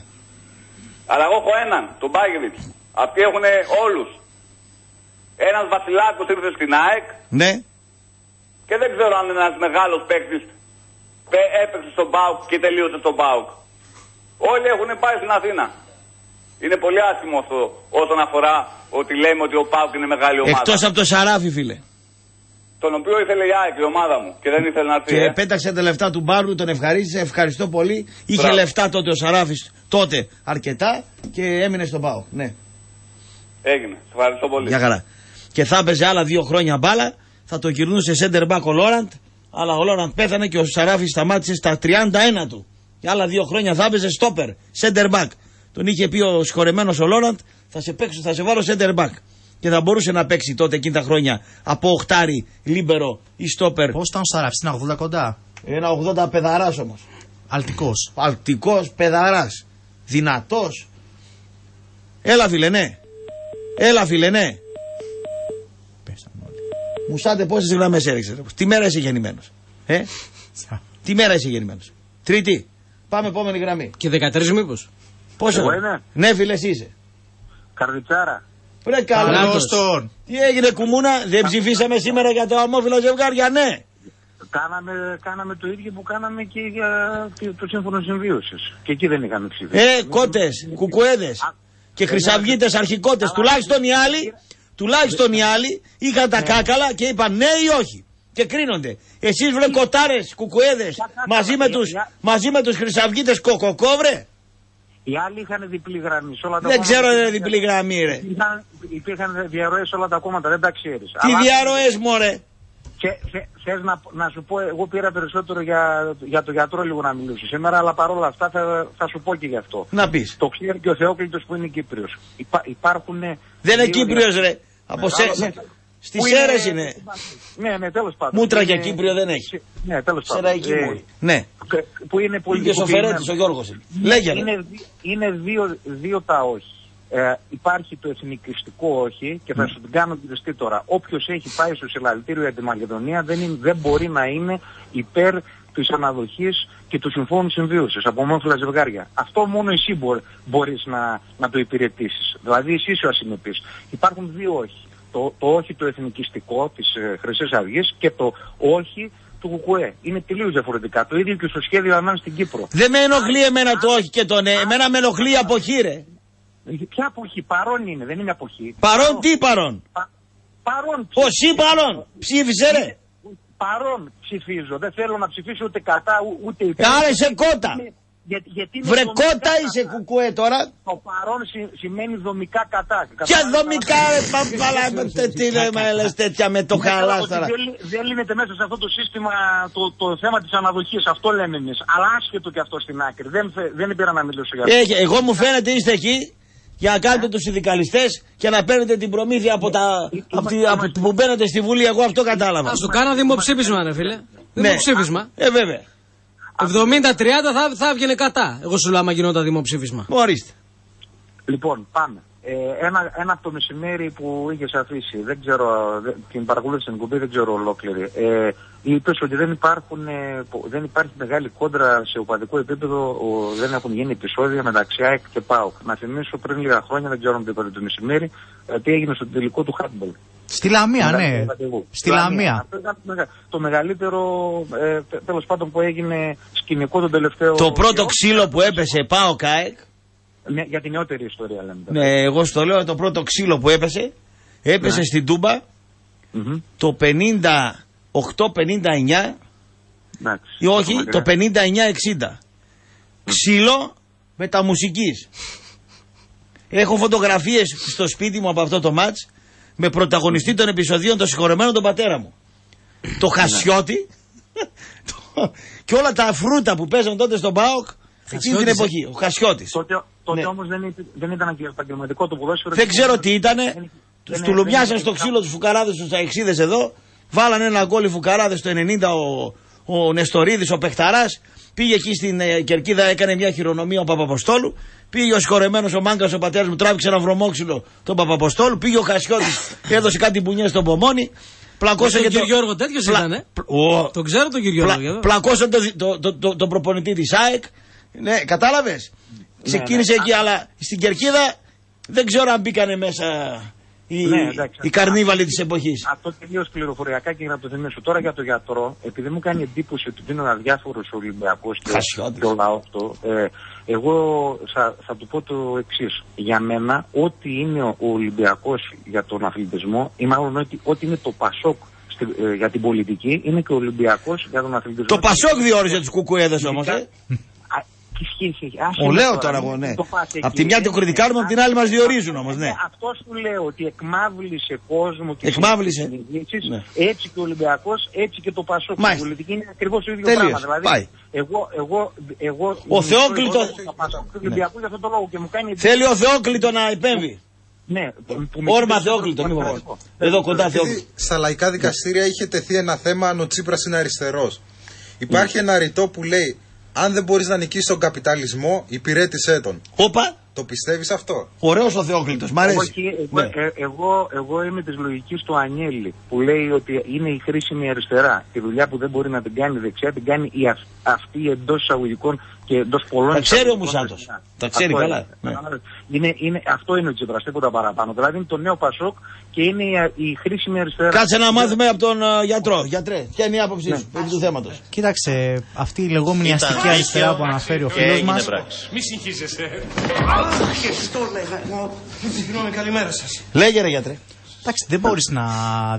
Αλλά εγώ έχω έναν, τον Μπάγεβιτς. Αυτοί έχουν όλους. Ένας Βασιλάκος ήρθε στην ΑΕΚ. Ναι. Και δεν ξέρω αν ένας μεγάλος παίκτης έπαιξε στον ΠΑΟΚ και τελείωσε στον ΠΑΟΚ. Όλοι έχουν πάει στην Αθήνα. Είναι πολύ άσχημο αυτό όσον αφορά ότι λέμε ότι ο ΠΑΟΚ είναι μεγάλη ομάδα. Εκτός από το Σαράφι, φίλε. Τον οποίο ήθελε η ΑΕΚ, η ομάδα μου, και δεν ήθελε να έρθει. Και ε. πέταξε τα λεφτά του Μπάρλου, τον ευχαρίστησε, ευχαριστώ πολύ. Είχε Φράβο. Λεφτά τότε ο Σαράφης, τότε αρκετά, και έμεινε στον ΠΑΟΚ. Ναι. Έγινε. Ευχαριστώ πολύ. Για χαρά. Και θα έπαιζε άλλα δύο χρόνια μπάλα, θα το κυρνούσε center back ο Λόραντ, αλλά ο Λόραντ πέθανε και ο Σαράφης σταμάτησε στα τριάντα ένα του. Και άλλα δύο χρόνια θα έπαιζε στόπερ, center back. Τον είχε πει ο συγχωρεμένος ο Λόραντ, θα σε παίξω, θα σε βάλω center back. Και θα μπορούσε να παίξει τότε εκείνη τα χρόνια από οχτάρι, λίμπερο ή στόπερ. Πώς ήταν ο Σαράφης, ένα ογδόντα κοντά. Ένα ογδόντα παιδαράς όμως. Αλτικός. Αλτικός, παιδαράς. Δυνατός. Έλα φίλε, ναι. Έλα φίλε, ναι. Μουσάτε πόσες γραμμές έριξες. Τι μέρα είσαι γεννημένος. Ε? Τι μέρα είσαι γεννημένος. Τρίτη. Πάμε επόμενη γραμμή. Και δεκατρία μήπως. Πόσο. Ναι φίλε εσύ είσαι. Καρδιτσάρα. Ρε καλώς τον. Τι έγινε κουμούνα. Δεν ψηφίσαμε σήμερα για τα ομόφυλα ζευγάρια. Ναι. Κάναμε, κάναμε το ίδιο που κάναμε και για το σύμφωνο συμβίωσης. Και εκεί δεν είχαμε ψηφίσει. Ε, κότες, κουκουέδες και χρυσαυγίτες αρχικότες. Τουλάχιστον οι άλλοι. Τουλάχιστον οι άλλοι είχαν τα κάκαλα και είπαν ναι ή όχι. Και κρίνονται. Εσείς βρε κοτάρες, κουκουέδες, μαζί με τους, μαζί με τους χρυσαυγίτες κοκοκόβρε. Οι άλλοι είχαν διπλή γραμμή. Όλα τα δεν ξέρω αν είναι διπλή γραμμή, ρε. Είχαν, υπήρχαν διαρροές σε όλα τα κόμματα, δεν τα ξέρεις. Τι αλλά... διαρροές, μωρέ. Θε να, να σου πω, εγώ πήρα περισσότερο για, για τον γιατρό λίγο να μιλήσω σήμερα, αλλά παρόλα αυτά θα, θα σου πω και γι' αυτό. Να πεις. Το ξέρει και ο Θεόκλητος που είναι Κύπριος. Υπά, υπάρχουν. Δεν είναι Κύπριος, ρε. Από Σέρες. Στις Σέρες είναι. Ναι, ναι, τέλος πάντων. Μούτρα για Κύπριο δεν έχει. Ναι, τέλος πάντων. Σεραϊκή μου. Ναι. Που είναι πολύ. Και ο Φερέτης, ο Γιώργος. Λέγεται. Είναι δύο τα όχι. Ε, υπάρχει το εθνικιστικό όχι και θα mm. σου την κάνω κυριστή τώρα. Όποιος έχει πάει στο συλλαλητήριο για τη Μακεδονία δεν, είναι, δεν μπορεί να είναι υπέρ της αναδοχής και του συμφώνου συμβίωσης από ομόφυλα ζευγάρια. Αυτό μόνο εσύ μπο, μπορείς να, να το υπηρετήσεις. Δηλαδή εσύ είσαι ο ασυνεπής. Υπάρχουν δύο όχι. Το, το όχι το εθνικιστικό της ε, Χρυσής Αυγής και το όχι του Κουκουέ. Είναι τελείως διαφορετικά. Το ίδιο και στο σχέδιο ανάμεσα στην Κύπρο. Δεν με ενοχλεί εμένα το όχι και το ναι. Εμένα με ενοχλεί η αποχή, ρε. Ποια αποχή, παρόν είναι, δεν είναι αποχή. Παρόν, παρόν. Τι παρόν. Πα, παρόν ψηφίζω. Όσοι παρόν, ψήφισε ρε. Παρόν ψηφίζω, δεν θέλω να ψηφίσω ούτε κατά ούτε υπέρ. Άρα σε κότα. Γιατί, γιατί βρε κότα είσαι κουκουέ τώρα. Το παρόν συ, σημαίνει δομικά κατά. Και δομικά ρε τέτοια με το χαλάσταρα. Δεν λύνεται μέσα σε αυτό το σύστημα το, το θέμα της αναδοχής. Αυτό λέμε εμείς. Αλλά άσχετο και αυτό στην άκρη. Δεν, δεν πήρα να μιλήσω για αυτό. Εγώ μου φαίνεται είστε εκεί για να κάνετε τους συνδικαλιστές και να παίρνετε την προμήθεια από τα που μπαίνετε στη Βουλή. Εγώ αυτό κατάλαβα. Ας το κάνα δημοψήφισμα ρε φίλε. Δημοψήφισμα. Ε βέβαια. εβδομήντα τριάντα θα, θα έβγαινε κατά. Εγώ σου λάμα γινόταν δημοψήφισμα. Ορίστε. Λοιπόν, πάμε. Ε, ένα, ένα από το μεσημέρι που είχε αφήσει, δεν ξέρω, δε, την παρακολούθηση στην κουμπί, δεν ξέρω ολόκληρη. Ε, είπες ότι δεν, υπάρχουν, ε, δεν υπάρχει μεγάλη κόντρα σε οπαδικό επίπεδο, ο, δεν έχουν γίνει επεισόδια μεταξύ ΑΕΚ και ΠΑΟΚ. Να θυμίσω πριν λίγα χρόνια, δεν ξέρω αν το είπατε το μεσημέρι, ε, τι έγινε στο τελικό του handball. Στη Λαμία, ναι. Στη Λαμία. Το μεγαλύτερο ε, τέλος πάντων που έγινε σκηνικό τον τελευταίο. Το πρώτο ξύλο που έπεσε, πάω ΚΑΕΚ. Ναι, για την νεότερη ιστορία λέμε. Ναι, εγώ στο λέω το πρώτο ξύλο που έπεσε. Έπεσε ναι. Στην Τούμπα mm-hmm. το πενήντα οκτώ πενήντα εννιά. Ή όχι, το πενήντα εννιά εξήντα. Ξύλο με τα μουσικής. Έχω φωτογραφίες στο σπίτι μου από αυτό το μάτς. Με πρωταγωνιστή των επεισοδίων των συγχωρεμένων τον πατέρα μου. Το χασιώτη το, και όλα τα φρούτα που παίζαν τότε στον ΠΑΟΚ εκείνη την εποχή. Ο Χασιώτης. Τότε, τότε ναι. Όμως δεν, δεν ήταν και επαγγελματικό το ποδόσφαιρο. Δεν ξέρω τι ήτανε. Τους τουλουμιάσαν στο ξύλο τους φουκαράδες τους αεξίδες εδώ. Βάλανε ένα γκόλι φουκαράδες το ενενήντα ο, ο Νεστορίδης, ο Πεχταράς. Πήγε εκεί στην ε, Κερκίδα, έκανε μια χειρονομία ο Παπαποστόλου. Πήγε ο συγχωρεμένος ο Μάγκας, ο πατέρας μου, τράβηξε ένα βρωμόξυλο τον Παπαποστόλου. Πήγε ο Χασιώτης, έδωσε κάτι μπουνιές στον Πομόνι. Πλακώσε και τον κύριο Γιώργο, τέτοιος Πλα... ήταν. Ε. Ο... Τον ξέρω τον κύριο Πλα... Γιώργο. Πλακώσε τον το, το, το, το προπονητή της ΑΕΚ. Ναι, κατάλαβες. Ναι, ξεκίνησε ναι. Εκεί, αλλά στην Κερκίδα δεν ξέρω αν μπήκανε μέσα οι, ναι, εντάξει, οι καρνίβαλοι της εποχής. Αυτό τελείως πληροφοριακά, και για να το θυμίσω. Τώρα για το γιατρό, επειδή μου κάνει εντύπωση ότι δίνουν αδιάφορος ο Ολυμπιακός και το λαό αυτό, ε, εγώ θα, θα του πω το εξής. Για μένα, ό,τι είναι ο Ολυμπιακός για τον αθλητισμό, ή μάλλον ό,τι, ό,τι είναι το Πασόκ στη, ε, για την πολιτική, είναι και ο Ολυμπιακός για τον αθλητισμό. Το Πασόκ διόριζε τους κουκουέδες όμως, ε. Ο λέω τώρα εγώ, ναι. Απ' τη μια το κριτικάρουμε, απ' την άλλη μας διορίζουν όμως, ναι. Αυτός που λέω ότι εκμάβλησε κόσμο και εκμάβλησε. Ναι. Έτσι και ο Ολυμπιακός, έτσι και το Πασόκ. Η πολιτική είναι ακριβώς το ίδιο τελείως πράγμα. Δηλαδή, πάει. Εγώ, εγώ, εγώ, ο Θεόκλητο. Ναι. Θέλει ο Θεόκλητο να επέμβει. Ναι, όρμα Θεόκλητο. Εδώ κοντά Θεόκλητο. Στα λαϊκά δικαστήρια είχε τεθεί ένα θέμα αν ο Τσίπρας είναι αριστερός. Υπάρχει ένα ρητό που λέει: αν δεν μπορείς να νικήσεις τον καπιταλισμό, υπηρέτησέ τον. Όπα! Το πιστεύεις αυτό? Ωραίος ο Θεόκλητος, μ' αρέσει. Εγώ, ναι. ε, εγώ, εγώ είμαι της λογικής του Ανιέλη, που λέει ότι είναι η χρήσιμη αριστερά. Τη δουλειά που δεν μπορεί να την κάνει δεξιά, την κάνει η αυ, αυτή εντός εισαγωγικών και εντός πολλών. Τα ξέρει ο Μουσάτος. Τα ξέρει αυτό, καλά. Ναι. Είναι, είναι, αυτό είναι ο Τσίπρας, τίποτα παραπάνω. Δηλαδή είναι το νέο Πασόκ και είναι η, η χρήσιμη αριστερά. Κάτσε να μάθουμε από τον uh, γιατρό. Γιατρέ, ποια είναι η άποψή ναι. σου επί του θέματος? Κοίταξε, αυτή η λεγόμενη αστική αριστερά που αναφέρει ο φίλος μας. Μη συγχύζεσαι. Το λέγα. Συγγνώμη, καλημέρα σας. Λέγε ρε γιατρέ. Εντάξει, δεν μπορείς να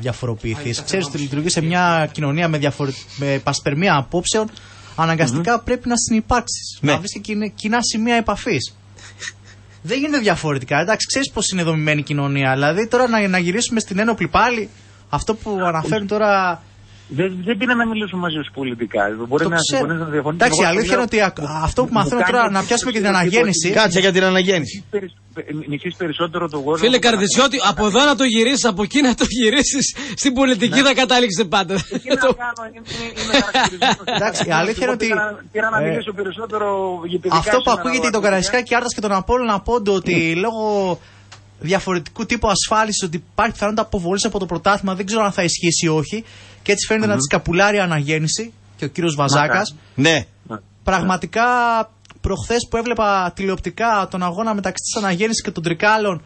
διαφοροποιηθείς. Ξέρεις ότι λειτουργεί σε μια κοινωνία με, διαφορε... με πασπερμία απόψεων. Αναγκαστικά mm-hmm. πρέπει να συνυπάρξεις. Ναι. Να βρεις και κοινά σημεία επαφής. Δεν γίνεται διαφορετικά. Εντάξει, ξέρεις πώς είναι δομημένη η κοινωνία. Δηλαδή τώρα να, να γυρίσουμε στην ένοπλη πάλι. Αυτό που αναφέρουν τώρα. Δεν, δεν πήρα να μιλήσουμε μαζί τους πολιτικά. Μπορεί να συμφωνείς, να διαφωνήσεις. Εντάξει, η αλήθεια είναι ότι αυτό που μαθαίνω τώρα, να πιάσουμε και την αναγέννηση. Κάτσε για την αναγέννηση. Νικείς περισσότερο τον κόσμο. Φίλε Καρδισιώτη, από εδώ να το γυρίσεις, από εκεί να το γυρίσεις, στην πολιτική θα κατάληξε πάντα. Τι να κάνω, είναι χαρακτηρισμένο. Εντάξει, η αλήθεια είναι ότι. Πήρα να μιλήσω περισσότερο για την αυτό που ακούγεται τον Καραϊσκάκη Άρτα και τον Απόλλωνα Πόντο, ότι λόγω διαφορετικού τύπου ασφάλισης ότι υπάρχει πιθανότητα αποβολής από το πρωτάθλημα, δεν ξέρω αν θα ισχύσει ή όχι. Και έτσι φαίνεται mm-hmm. να τη σκαπουλάρει η αναγέννηση και ο κύριος Βαζάκας. Ναι. Πραγματικά προχθές που έβλεπα τηλεοπτικά τον αγώνα μεταξύ της αναγέννησης και των Τρικάλων,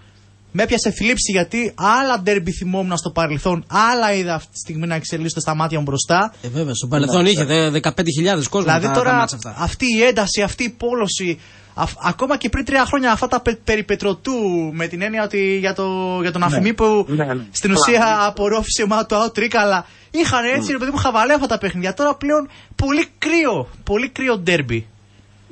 με έπιασε θλίψη, γιατί άλλα ντέρμπι θυμόμουν στο παρελθόν, άλλα είδα αυτή τη στιγμή να εξελίσσονται στα μάτια μου μπροστά. Ε, βέβαια, στο παρελθόν είχε δεκαπέντε χιλιάδες κόσμο. Δηλαδή τα, τώρα τα αυτά. Αυτή η ένταση, αυτή η πόλωση. Α, ακόμα και πριν τρία χρόνια αυτά τα πε, περί Πετροτού, με την έννοια ότι για, το, για τον Αφημί ναι. που ναι, ναι. στην ουσία απορρόφησε η ομάδα του ΑΟ Τρίκαλα, είχαν έτσι, ρε παιδί μου, χαβαλέ αυτά τα παιχνίδια. Τώρα πλέον πολύ κρύο, πολύ κρύο ντέρμπι.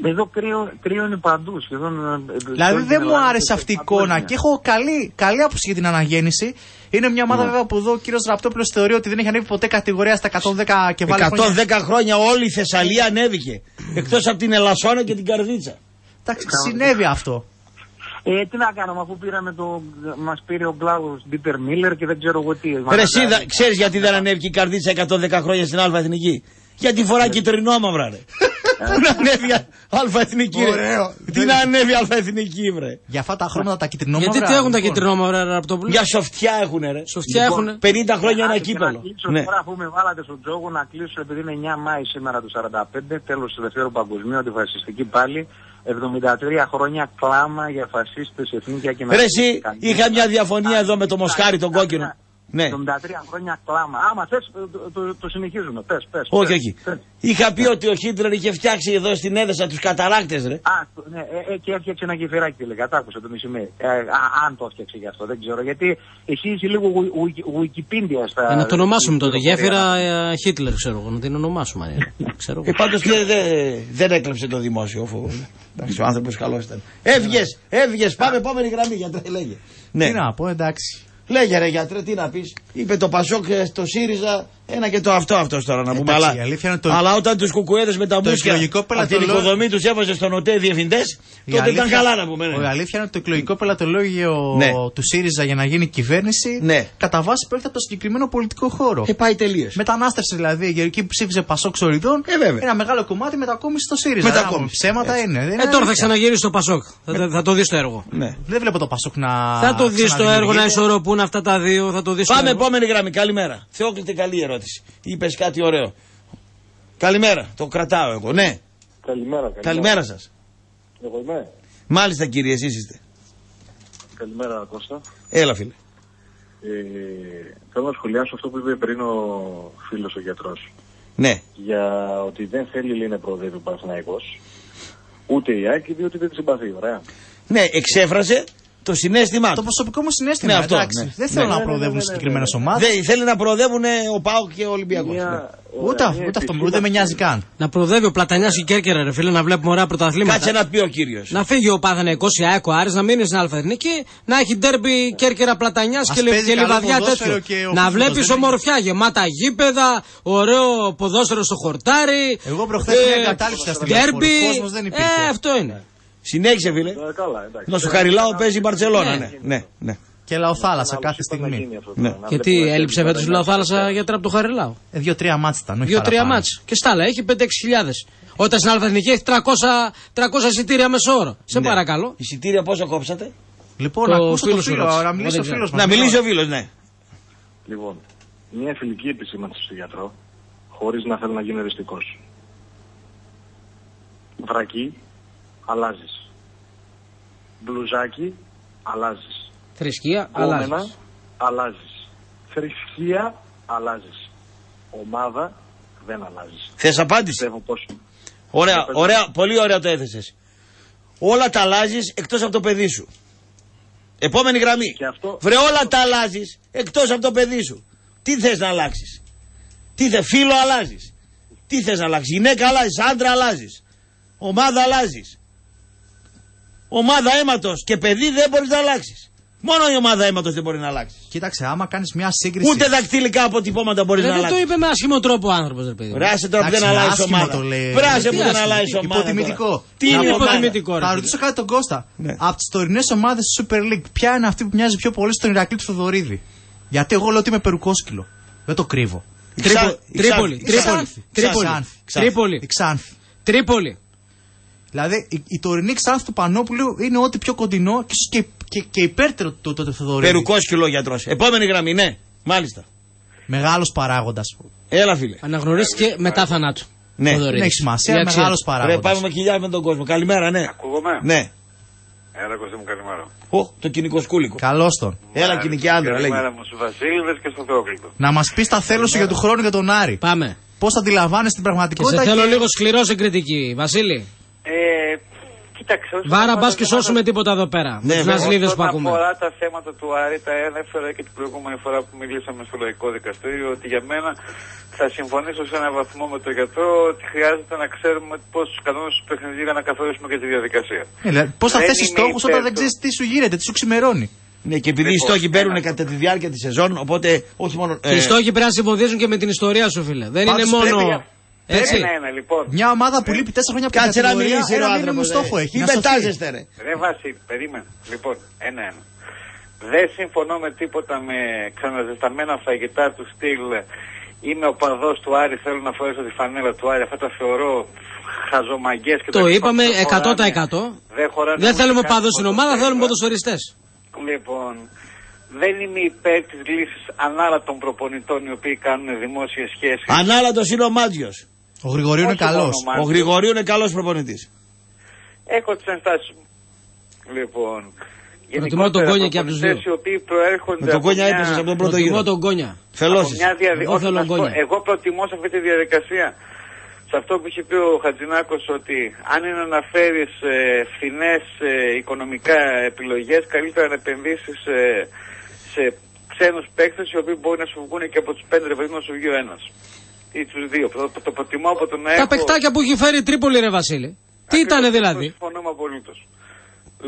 Εδώ κρύο, κρύο είναι παντού σχεδόν. Δηλαδή δεν μου άρεσε αυτή η εικόνα και έχω καλή, καλή άποψη για την αναγέννηση. Είναι μια ομάδα ναι. βέβαια που εδώ ο κύριος Ραπτόπουλος θεωρεί ότι δεν έχει ανέβει ποτέ κατηγορία στα εκατόν δέκα και βάλει εκατόν δέκα χρόνια. Χρόνια όλη η Θεσσαλία ανέβηκε. Εκτός από την Ελασσόνα και την Καρδίτσα. Εντάξει, συνέβη αυτό. Ε, τι να κάνουμε, αφού πήραμε το, μας πήρε ο Κλάους Ντίτερ Μίλλερ και δεν ξέρω εγώ τι. Πρεσίδα, ξέρεις γιατί δεν ανέβηκε η Καρδίτσα εκατόν δέκα χρόνια στην Α' Εθνική? Γιατί φοράει κυτρινό μαύρα, ρε. Πού να ανέβει Α' Εθνική, ρε. Ωραίο. Τι να ανέβει Α' Εθνική, βρε. Για αυτά τα χρώματα τα κυτρινό μαύρα. Γιατί τι έχουν τα κυτρινό μαύρα, ρε, από το πλοίο? Για σοφτιά έχουν, ρε. Σοφτιά έχουν. πενήντα χρόνια ένα κύπελο. Τώρα που με βάλατε στον τζόγο να κλείσω, επειδή είναι εννιά Μάη σήμερα του σαράντα πέντε, τέλος του Δευτέρου Παγκοσμίου, αντιφασιστική πάλι. εβδομήντα τρία χρόνια κλάμα για φασίστες, εθνίκια και μετά. Εσύ, είχα μια διαφωνία εδώ με το Μοσχάρη, τον κόκκινο. Ναι. εβδομήντα τρία χρόνια κλάμα. Άμα θες, το, το, το συνεχίζουμε. Πες, πες. Όχι, πες, όχι. Πες. Είχα πει ότι ο Χίτλερ είχε φτιάξει εδώ στην Έδεσα τους καταράκτες, ρε. Α, ναι, ε, ε, και έφτιαξε ένα γεφυράκι, λέγα. Τ' άκουσα το μεσημέρι. Ε, αν το έφτιαξε γι' αυτό, δεν ξέρω. Γιατί εσύ είσαι λίγο Wikipedia στα. Ε, να το ονομάσουμε τότε. Γέφυρα ε, Χίτλερ, ξέρω εγώ. Να την ονομάσουμε. Ξέρω. Ε, πάντως δε, δε, δεν έκλεψε το δημόσιο. Εντάξει, ο άνθρωπος καλός ήταν. Έβγες, έβγες. Πάμε, επόμενη γραμμή, γιατρέ, λέγε. Ναι. Τι να πω, εντάξει. Λέγε ρε γιατρέ, τι να πεις? Είπε το Πασόκ στο ΣΥΡΙΖΑ ένα και το αυτό αυτός τώρα να πούμε. Εντάξει, αλλά, η αλήθεια είναι το... αλλά όταν τους κουκουέδες με τα μουσια από την οικοδομή τους έβαζε στον ΟΤΕ διευθυντές, τότε αλήθεια... ήταν καλά να πούμε. Ναι. Η αλήθεια είναι ότι το εκλογικό πελατολόγιο ναι. του ΣΥΡΙΖΑ για να γίνει κυβέρνηση ναι. κατά βάση προέρχεται από το συγκεκριμένο πολιτικό χώρο. Ε, πάει τελείως. Μετανάστευση δηλαδή, η γερική ψήφιζε Πασόκ Σοριδών. Ε, ένα μεγάλο κομμάτι μετακόμιση στο ΣΥΡΙΖΑ. Μετακόμιση. Ψέματα είναι. Ε, τώρα θα ξαναγυρίσει το Πασόκ. Θα το δει το έργο. Δεν βλέπω το Πασόκ να. Θα το δει το έργο να ισορροπούν. Αυτά τα δύο θα το δεις. Πάμε επόμενη γραμμή. Καλημέρα. Θεόκλητε, καλή ερώτηση. Είπες κάτι ωραίο. Καλημέρα. Το κρατάω εγώ. Ναι. Καλημέρα. Καλημέρα, καλημέρα σας. Εγώ είμαι. Μάλιστα κύριε, εσείς είστε? Καλημέρα Κώστα. Έλα φίλε. Ε, θέλω να σχολιάσω αυτό που είπε πριν ο φίλος ο γιατρός. Ναι. Για ότι δεν θέλει λέει, να προοδεύει ο Παναθηναϊκός, ούτε η Άκη, διότι δεν τη συμπαθεί. Ωραία. Ναι, εξέφρασε το συνέστημά του. Το προσωπικό μου συνέστημα. Ναι, αυτό. Ναι. Δεν θέλω ναι, να ναι, προοδεύουν ναι, ναι, συγκεκριμένες ναι, ναι, ομάδες. Δεν θέλει να προοδεύουν ο ΠΑΟΚ και ο Ολυμπιακός. Μια... Ούτε, ούτε, ούτε αυτό ούτε με νοιάζει καν. Να προοδεύει ο Πλατανιάς και η Κέρκυρα, ρε φίλε, να βλέπουμε ωραία πρωταθλήματα. Κάτσε να πει ο κύριος. Να φύγει ο Παναθηναϊκός ή Άκο Άρης, να μείνει στην Αλφα-Εθνική, να έχει ντέρμπι Κέρκυρα Πλατανιάς και, και Λιβαδιά τέτοιο. Και να βλέπεις ομορφιά, γεμάτα γήπεδα, ωραίο ποδόσφαιρο στο χορτάρι. Εγώ προχθές μια εγκατάλειψη στην Αλφα-Εθνική. Ε, αυτό είναι. Συνέχισε, φίλε. Ε, καλά, να σου χαριλάω, παίζει η Μπαρτσελόνα. Ναι, ναι, ναι. Και Λαοθάλασσα κάθε στιγμή. Ναι. Και τι έλειψε με του Λαοθάλασσα για τραπ του Χαριλάου. Ε, δύο-τρία μάτς ήταν. Δύο-τρία μάτς. Και στάλα, έχει πέντε-έξι χιλιάδες. Όταν στην Αλφα-Εθνική έχει τριακόσια εισιτήρια μεσόωρο. Σε ναι. παρακαλώ. Εισιτήρια πόσα κόψατε. Λοιπόν, το ακούστε το φίλο, να μιλήσει ο φίλος. Να μιλήσει ο φίλος, ναι. Λοιπόν, μια φιλική επισήμανση στο γιατρό, χωρίς να θέλω να γίνω εριστικός. Βρακή. Αλλάζεις. Μπλουζάκι, αλλάζεις. Θρησκεία, αλλάζεις. αλλάζεις. Θρησκεία, αλλάζεις. Ομάδα, δεν αλλάζεις. Θες απάντηση. Ωραία, ωραία, πολύ ωραία το έθεσες. Όλα τα αλλάζεις εκτός από το παιδί σου. Επόμενη γραμμή. Αυτό... Βρε, όλα τα αλλάζεις εκτός από το παιδί σου. Τι θες να αλλάξεις. Τι θες, φίλο αλλάζεις. Τι θες να αλλάξεις. Γυναίκα αλλάζεις, άντρα αλλάζεις. Ομάδα αλλάζεις. Ομάδα αίματος και παιδί δεν μπορείς να αλλάξεις. Μόνο η ομάδα αίματος δεν μπορεί να αλλάξει. Κοίταξε, άμα κάνεις μια σύγκριση. Ούτε δακτυλικά αποτυπώματα μπορείς να αλλάξεις. Δεν το είπε με άσχημο τρόπο ο άνθρωπος, ρε παιδί. Πράσε τώρα που δεν αλλάζει ομάδα. Πράσε που δεν αλλάζει ομάδα. Υποτιμητικό. Τι είναι υποτιμητικό. Θα ρωτήσω κάτι τον Κώστα. Από τις τωρινές ομάδες της Super League, ποια είναι αυτή που μοιάζει πιο πολύ στον Ηρακλή του Θοδωρίδη. Γιατί εγώ λέω ότι είμαι περουκόσκυλο. Δεν το κρύβω. Τρίπολη. Τρίπολη. Δηλαδή η, η τωρινή Ξάνθη του Πανόπουλου είναι ό,τι πιο κοντινό και, και, και υπέρτερο το τότε Θοδωρίδη. Περουκόσκυλο γιατρός. Επόμενη γραμμή, ναι, μάλιστα. Μεγάλος παράγοντας. Έλα, φίλε. Αναγνωρίστηκε μετά θανάτου. Ναι, δεν έχει σημασία. Μεγάλος παράγοντας. Πρέπει πάμε χιλιάδε με τον κόσμο. Καλημέρα, ναι. Ακούγομαι. Ναι. Έλα, Κωστή μου, καλημέρα. Ω, το κοινικό σκούλικο. Καλώς τον. Έλα, κοινική άντρα, λέγε. Καλημέρα μου στους Βασίλειδες και στον Θεόκλητο. Να μας πεις τα θέλω σου για τον χρόνο και τον Άρη. Πάμε. Πώς αντιλαμβάνεσαι την πραγματικότητα. Σε θέλω λίγο σκληρό σε κριτική, Βασίλη. Ε, κοίταξε, Βάρα μπας και σώσουμε τίποτα εδώ πέρα. Ναι, βέβαια. Όσον αφορά τα θέματα του Άρη, τα έφερα και την προηγούμενη φορά που μιλήσαμε στο Λαϊκό Δικαστήριο, ότι για μένα θα συμφωνήσω σε έναν βαθμό με τον γιατρό ότι χρειάζεται να ξέρουμε πώς τους κανόνες του παιχνιδιού για να καθορίσουμε και τη διαδικασία. Ε, δηλαδή, πώς θα θέσεις στόχους όταν δεν ξέρεις τι σου γίνεται, τι σου ξημερώνει. Ναι, και επειδή οι στόχοι μπαίνουν κατά τη διάρκεια τη σεζόν, οπότε όχι μόνο. Ε... Οι στόχοι πρέπει να συμποδίζουν και με την ιστορία σου, φίλε. Δεν Πάτους είναι μόνο. Πρέπει... Έτσι. Ένα, ένα, λοιπόν. Μια ομάδα που λείπει τέσσερα χρόνια πριν. Κάτσε να μιλήσει, ένα μήνυμα στόχο έχει. Μην πετάζεστε, ρε. Ρε Βασίλη, περίμενα. Λοιπόν, ένα-ένα. Δεν συμφωνώ με τίποτα με ξαναζεσταμένα φαγητά του στυλ. Είμαι ο παδός του Άρη, θέλω να φορέσω τη φανέλα του Άρη. Αυτά τα θεωρώ χαζομαγκές και τα λοιπά. Το είπαμε εκατό τοις εκατό. Δεν θέλουμε παδό στην ομάδα, θέλουμε ποδοσφαιριστές. Λοιπόν. Δεν είμαι υπέρ της λύσης ανάλατων προπονητών οι οποίοι κάνουν δημόσιες σχέσεις. Ανάλατος είναι ο Μάντιος. Ο Γρηγορίου είναι καλός. Ο, ο Γρηγορίου είναι καλός προπονητής. Έχω τις ενστάσεις μου. Λοιπόν, προτιμώ τον Κόνια και από τους δύο. Οι οποίοι προέρχονται με τον Κόνια μια... έπεσες από τον πρώτο γύρο. Προτιμώ τον Φελώσεις. Διαδικ... Εγώ, εγώ, εγώ προτιμώ σε αυτή τη διαδικασία. Σε αυτό που είχε πει ο Χατζηνάκος ότι αν είναι να φέρεις ε, φθηνές ε, οικονομικά επιλογές, καλύτερα να επενδύσεις ε, σε ξένους παίκτες οι οποίοι μπορεί να σου βγουν και από τους πέντε ρε να σου βγει ο ένας ή τους δύο. Το, το, το προτιμώ από τον να έχω... Τα παιχτάκια που έχει φέρει η Τρίπολη ρε Βασίλη. Ακριβώς, τι ήτανε δηλαδή. Συμφωνούμε απολύτως.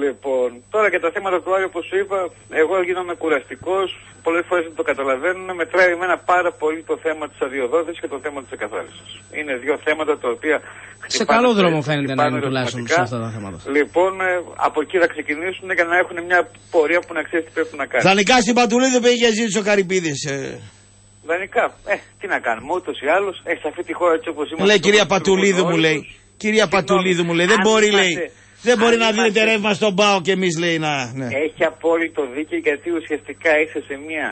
Λοιπόν, τώρα και τα θέματα του Άρη όπως σου είπα, εγώ γίνομαι κουραστικός, πολλές φορές δεν το καταλαβαίνουν, μετράει εμένα πάρα πολύ το θέμα της αδειοδότησης και το θέμα της εκαθάρισης. Είναι δύο θέματα τα οποία χτυπάνε. Σε καλό δρόμο φαίνεται να είναι τουλάχιστον σε αυτά τα θέματα. Λοιπόν, ε, από εκεί θα ξεκινήσουν για να έχουν μια πορεία που να ξέρει τι πρέπει να κάνει. Δανεικά στην Πατουλίδη που είχε ζήτηση ο Καρυπίδης. Ε. Δανεικά, ε, τι να κάνουμε, ούτως ή άλλως, ε, σε αυτή τη χώρα έτσι όπως είμαστε. Λέει κυρία Πατουλίδη μου λέει, κυρία Πατουλίδη μου λέει, δεν μπορεί λέει. Δεν μπορεί αν να δίνετε είμαστε... ρεύμα στον ΠΑΟ και εμείς λέει να... Ναι. Έχει απόλυτο δίκαιο γιατί ουσιαστικά είσαι σε μια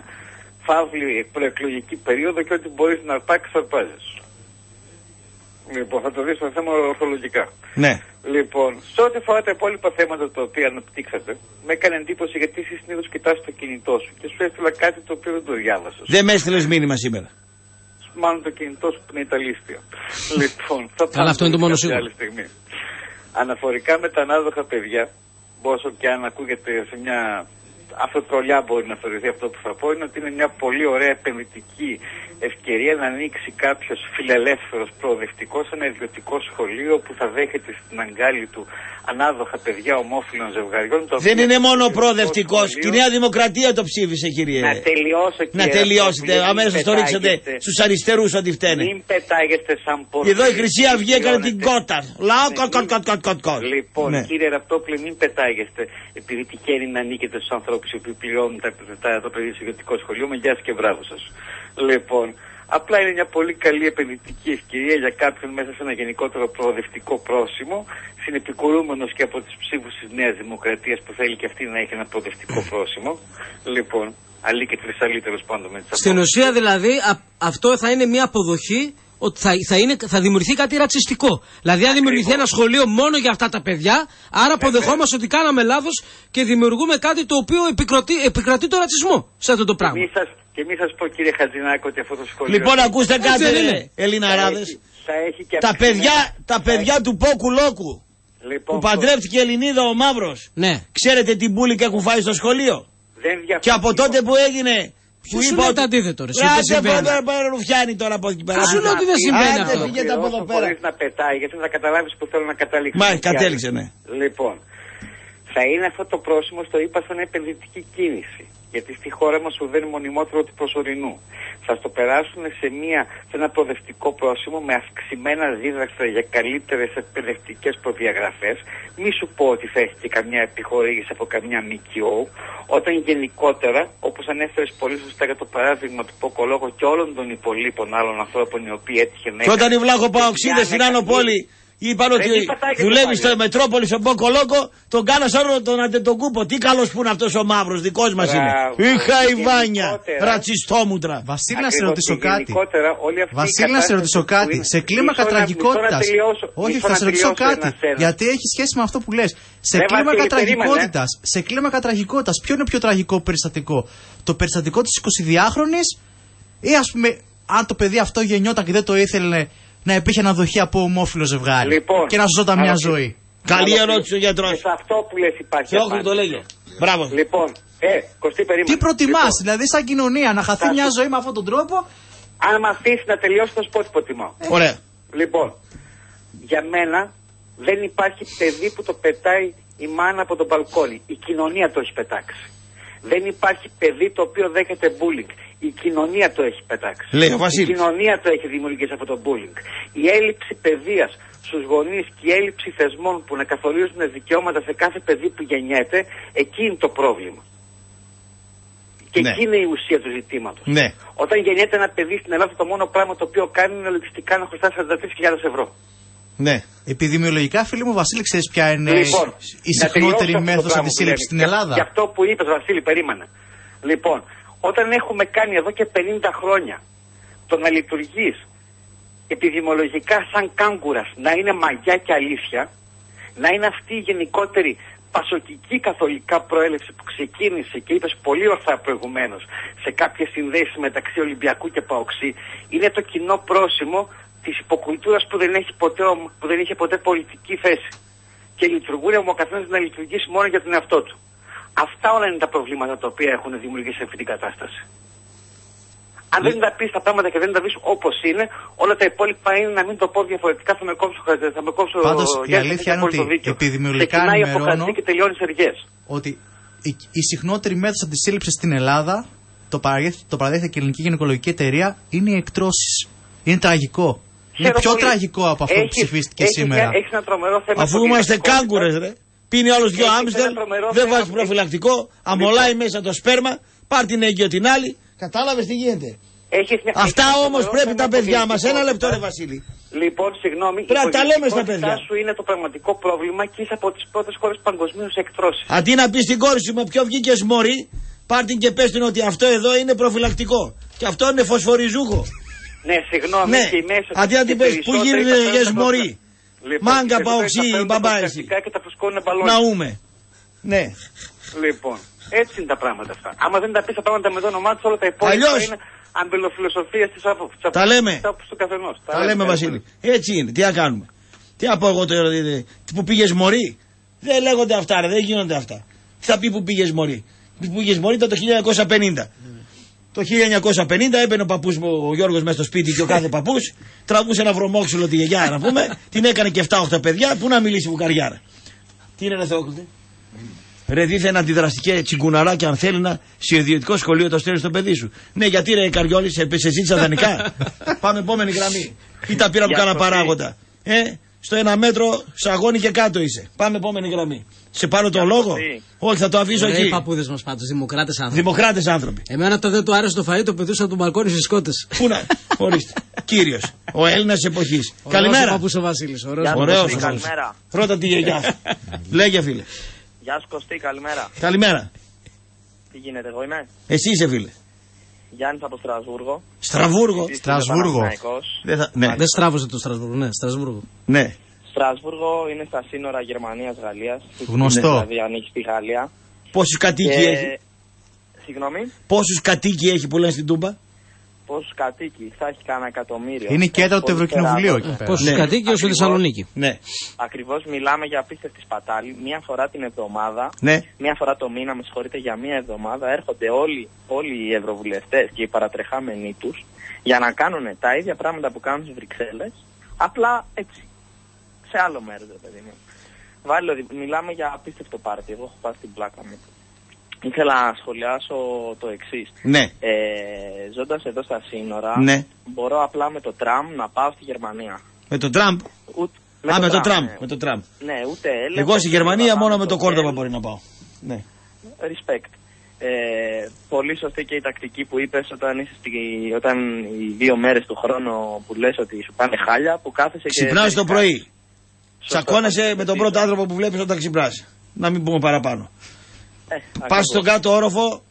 φαύλη προεκλογική περίοδο και ό,τι μπορείς να αρπάξεις αρπάζεις. Λοιπόν, θα το δεις το θέμα ορθολογικά. Ναι. Λοιπόν, σε ό,τι αφορά τα υπόλοιπα θέματα τα οποία αναπτύξατε, με έκανε εντύπωση γιατί εσύ συνήθως κοιτάς το κινητό σου και σου έστειλα κάτι το οποίο δεν το διάβασα. Δεν με έστειλες μήνυμα σήμερα. Μάλλον το κινητό σου που είναι Ιταλίστια. Λοιπόν, θα πάμε σε κάποια άλλη στιγμή. Αναφορικά με τα ανάδοχα παιδιά, όσο και αν ακούγεται σε μια... Αυτό το τρολιά μπορεί να θεωρηθεί αυτό που θα πω, είναι ότι είναι μια πολύ ωραία επενδυτική ευκαιρία να ανοίξει κάποιος φιλελεύθερος προοδευτικός ένα ιδιωτικό σχολείο που θα δέχεται στην αγκάλι του ανάδοχα παιδιά ομόφυλων ζευγαριών. Δεν είναι μόνο προοδευτικός, η Νέα Δημοκρατία το ψήφισε, κύριε. Να τελειώσω, κύριε. Να τελειώσετε, αμέσως το ρίξατε στους αριστερούς ότι φταίνε. Μην πετάγεστε σαν πόρτα. Εδώ η Χρυσή Αυγή έκανε την κότα. Λαό κοτ. Λοιπόν, κύριε Ραπτόπλη, μην πετάγεστε επειδή τυχαίνει να ανήκετε στους ανθρώπους που πληρώνουν τα επιτετάρια το παιδί στο ιδιωτικό σχολείο, με γεια σας και μπράβο σας. Λοιπόν, απλά είναι μια πολύ καλή επενδυτική ευκαιρία για κάποιον μέσα σε ένα γενικότερο προοδευτικό πρόσημο, συνεπικουρούμενος και από τις ψήφους της Νέας Δημοκρατίας που θέλει και αυτή να έχει ένα προοδευτικό πρόσημο. Λοιπόν, αλλή και τρισαλή τέλος πάντων με τις απόψεις. Στην ουσία δηλαδή α, αυτό θα είναι μια αποδοχή ότι θα, θα, είναι, θα δημιουργηθεί κάτι ρατσιστικό. Δηλαδή, αν δημιουργηθεί ένα σχολείο μόνο για αυτά τα παιδιά, άρα αποδεχόμαστε ότι κάναμε λάθος και δημιουργούμε κάτι το οποίο επικρατεί, επικρατεί το ρατσισμό σε αυτό το πράγμα. Και μη σας πω, κύριε Χατζηνάκο, ότι αυτό το σχολείο. Λοιπόν, ακούστε κάτι, Ελληναράδες. Τα παιδιά, τα παιδιά του Πόκου Λόκου. Λοιπόν, που παντρεύτηκε η Ελληνίδα ο Μαύρος. Ναι. Ξέρετε την μπουλή και έχουν φάει στο σχολείο. Δεν και από τότε που έγινε. Που σου είπα ότι αντίθετο. Κάτσε πάνω ρουφιάνι τώρα από εκεί πέρα. Σου λέω ότι δεν συμβαίνει αυτό. Άντε πηγαίνετε από εδώ πέρα. Χωρίς να πετάει, γιατί θα καταλάβεις που θέλω να καταλήξω. Μα, κατέληξε, ναι. Λοιπόν, θα είναι αυτό το πρόσημο, στο είπα, σαν επενδυτική κίνηση. Γιατί στη χώρα μας ουδαίνει μονιμότερο του προσωρινού. Θα το περάσουν σε, μια, σε ένα προοδευτικό πρόσημο με αυξημένα δίδαξα για καλύτερες εκπαιδευτικές προδιαγραφές. Μη σου πω ότι θα έχει και καμιά επιχορήγηση από καμιά ΜΚΟ. Όταν γενικότερα, όπως ανέφερες πολύ σωστά για το παράδειγμα του Ποκολόγου και όλων των υπολείπων άλλων ανθρώπων οι οποίοι έτυχε να. Και όταν οι Βλαχοπαοξίδες στην Άνω Πόλη. Είπαν ότι δουλεύει στο Μετρόπολη, στον Πόκο Λόκο, τον κάνα όρο τον αντετοκούπο. Τι καλός που είναι αυτός ο Μαύρος, δικός μας είναι. Είχα Ιβάνια, ρατσιστόμουτρα. Βασίλη, να σε ρωτήσω κάτι. Βασίλη, να σε ρωτήσω κάτι. Σε κλίμακα τραγικότητας. Όχι, θα σε ρωτήσω κάτι. Γιατί έχει σχέση με αυτό που λες. Σε κλίμακα τραγικότητας. Σε κλίμακα τραγικότητας. Ποιο είναι πιο τραγικό περιστατικό? Το περιστατικό της εικοσιδυάχρονης ή ας πούμε αν το παιδί αυτό γεννιόταν και δεν το ήθελε. Να υπήρχε αναδοχή από ομόφυλο ζευγάρι λοιπόν, και να σου ζώταν μια αρκετή ζωή. Καλή ερώτηση ο γιατρός. Και σε αυτό που λες υπάρχει. Όχι, το λέγε. Μπράβο. Λοιπόν, ε, Κωστή, περίμενε. Τι προτιμάς, λοιπόν, δηλαδή, σαν κοινωνία, να χαθεί θα... μια ζωή με αυτόν τον τρόπο. Αν με αφήσει να τελειώσει, θα σου πω τι προτιμάω. Ε. Ωραία. Λοιπόν, για μένα δεν υπάρχει παιδί που το πετάει η μάνα από τον μπαλκόνι. Η κοινωνία το έχει πετάξει. Δεν υπάρχει παιδί το οποίο δέχεται bullying. Η κοινωνία το έχει πετάξει. Λέει, η κοινωνία το έχει δημιουργήσει από το bullying. Η έλλειψη παιδείας στους γονείς και η έλλειψη θεσμών που να καθορίζουν δικαιώματα σε κάθε παιδί που γεννιέται, εκεί είναι το πρόβλημα. Και ναι, εκεί είναι η ουσία του ζητήματος. Ναι. Όταν γεννιέται ένα παιδί στην Ελλάδα, το μόνο πράγμα το οποίο κάνει είναι λογιστικά να χρωστά σαράντα τρεις χιλιάδες ευρώ. Ναι. Επιδημιολογικά, φίλοι μου, Βασίλη, ξέρεις ποια είναι λοιπόν, η συχνότερη μέθοδος αντισύλληψης στην Ελλάδα. Γι' αυτό που είπες, Βασίλη, περίμενα. Λοιπόν, όταν έχουμε κάνει εδώ και πενήντα χρόνια το να λειτουργείς επιδημιολογικά σαν κάγκουρας, να είναι μαγιά και αλήθεια, να είναι αυτή η γενικότερη πασοκική καθολικά προέλευση που ξεκίνησε και είπες πολύ ορθά προηγουμένως σε κάποιες συνδέσεις μεταξύ Ολυμπιακού και Παοξή, είναι το κοινό πρόσημο της υποκουλτούρας που δεν, έχει ποτέ, που δεν είχε ποτέ πολιτική θέση και λειτουργούν ο καθένας να λειτουργήσει μόνο για τον εαυτό του. Αυτά όλα είναι τα προβλήματα τα οποία έχουν δημιουργήσει αυτή την κατάσταση. Αν δεν τα πεις τα πράγματα και δεν τα δεις όπως είναι, όλα τα υπόλοιπα είναι να μην το πω διαφορετικά, θα με κόψω. Θα με κόψω. Πάντως η αλήθεια είναι ότι επιδημιολογικά ενημερώνω ότι η, η συχνότερη μέθοδος αντισύλληψης στην Ελλάδα, το παραδέχεται και η Ελληνική Γυναικολογική Εταιρεία, είναι οι εκτρώσεις. Είναι τραγικό. Είναι πιο πολύ τραγικό από αυτό έχεις, που ψηφίστηκε έχεις, σήμερα. Έχεις ένα τρομερό θέμα. Αφού είμαστε κάγκουρες, ρε. Πίνει όλος δύο Άμστελ, δεν βάζει προφυλακτικό, αμολάει μέσα το σπέρμα, πάρ' την έγκυο την άλλη. Κατάλαβες τι γίνεται. Μια... Αυτά όμως πρέπει τα παιδιά μας. Ένα λεπτό, ρε Βασίλη. Λοιπόν, συγγνώμη, η πολιτικότητά σου είναι το πραγματικό πρόβλημα και είσαι από τις πρώτες χώρες παγκοσμίως εκτρώσεις. Αντί να πεις στην κόρη σου με ποιο βγήκες μωρή, πάρ' την και πες την ότι αυτό εδώ είναι προφυλακτικό. Και αυτό είναι φωσφοριζούχο. Ναι, συγγνώμη, ναι. Και οι μέσες... Αντί να την πες, πού γίνονται οι γιες μωροί. Μάγκα, παοξί, μπαμπάριση. Ναούμε. Ναι. Λοιπόν, έτσι είναι τα πράγματα αυτά. Άμα δεν τα πεις τα πράγματα με το όνομά τους, όλα τα υπόλοιπα είναι αμπελοφιλοσοφία της άποψης του καθενός. Τα λέμε, Βασίλη. Έτσι είναι. Τι να κάνουμε. Τι να πω εγώ τώρα, που πήγες μωρή. Δεν λέγονται αυτά, ρε, δεν γίνονται αυτά. Τι θα πει που πήγες μωρή. Που πήγες μωρή ήταν το χίλια εννιακόσια πενήντα. Το χίλια εννιακόσια πενήντα έμπαινε ο παππούς μου, ο Γιώργος, μέσα στο σπίτι και ο κάθε παππούς τραβούσε ένα βρωμόξυλο τη γιαγιά, να πούμε, την έκανε και εφτά οχτώ παιδιά, πού να μιλήσει βουκαριάρα. Τι είναι ένα Θεόκλητε. Ρε, δίθεν αντιδραστικέ τσιγκουναράκι, αν θέλει να σε ιδιωτικό σχολείο το στέλνει στο παιδί σου. Ναι, γιατί ρε Καριόλη, σε, σε ζήτησα δανεικά. Πάμε επόμενη γραμμή. Ή τα πήρα από κάνα παράγοντα. Ε, στο ένα μέτρο, σαγόνι και κάτω είσαι. Πάμε επόμενη γραμμή. Σε πάρω τον λόγο. Όχι, θα το αφήσω εκεί. Είναι παππούδες μας πάντως, δημοκράτες άνθρωποι. Δημοκράτες άνθρωποι. Εμένα το δεν του άρεσε το φαΐ, το πετούσα από τον μπαλκόνι στις σκότες. Πού να. Ορίστε. Κύριος. Ο Έλληνας εποχής. Καλημέρα. Ο παππούς ο Βασίλης. Ωραίος. Καλημέρα. Ρώτα τη γιαγιά σου. Λέγε, φίλε. Γεια σου Κωστή, καλημέρα. Καλημέρα. Τι γίνεται, εγώ είμαι. Εσύ είσαι, φίλε. Γιάννης από Στρασβούργο. Στραβούργο. Στρασβούργο. Δεν στράβωσε το Στρασβούργο, ναι. Στρασβούργο. Ναι. Στρασβούργο είναι στα σύνορα Γερμανίας-Γαλλίας. Γνωστό. Δηλαδή ανήκει στη Γαλλία. Πόσους κατοίκοι και... έχει. Συγγνώμη. Πόσους κατοίκοι έχει που λένε στην Τούμπα. Πόσους κατοίκοι. Θα έχει κανένα εκατομμύριο. Είναι κέντρο του Ευρωκοινοβουλίου εκεί πέρα. Πόσους ναι. κατοίκοι ω τη Θεσσαλονίκη. Ναι. Ακριβώς μιλάμε για απίστευτη σπατάλη. Μία φορά την εβδομάδα. Ναι. Μία φορά το μήνα, με συγχωρείτε, για μία εβδομάδα έρχονται όλοι, όλοι οι ευρωβουλευτές και οι παρατρεχάμενοι τους για να κάνουν τα ίδια πράγματα που κάνουν στις Βρυξέλλες. Απλά έτσι. Σε άλλο μέρος, ρε παιδί μου. Βάλε, μιλάμε για απίστευτο πάρτι. Εγώ έχω πάρει την πλάκα μου. Ήθελα να σχολιάσω το εξής. Ναι. Ε, ζώντας εδώ στα σύνορα, ναι. μπορώ απλά με το τραμ να πάω στη Γερμανία. Με το τραμ? Ού, με Α, το με, το τραμ, ναι. με το τραμ. Ναι, ούτε έλεγχο. Εγώ στη Γερμανία μόνο με το κόρδομα μπορεί να πάω. Ναι. Respect. Ε, πολύ σωστή και η τακτική που είπες όταν, είσαι στη, όταν οι δύο μέρες του χρόνου που λες ότι σου πάνε χάλια, που κάθεσαι και... Ξυπνάς το πρωί. Τσακώνεσαι με τον πρώτο άνθρωπο που βλέπεις όταν ξυπνάς. Να μην πούμε παραπάνω. Ε, Πας στον κάτω όροφο,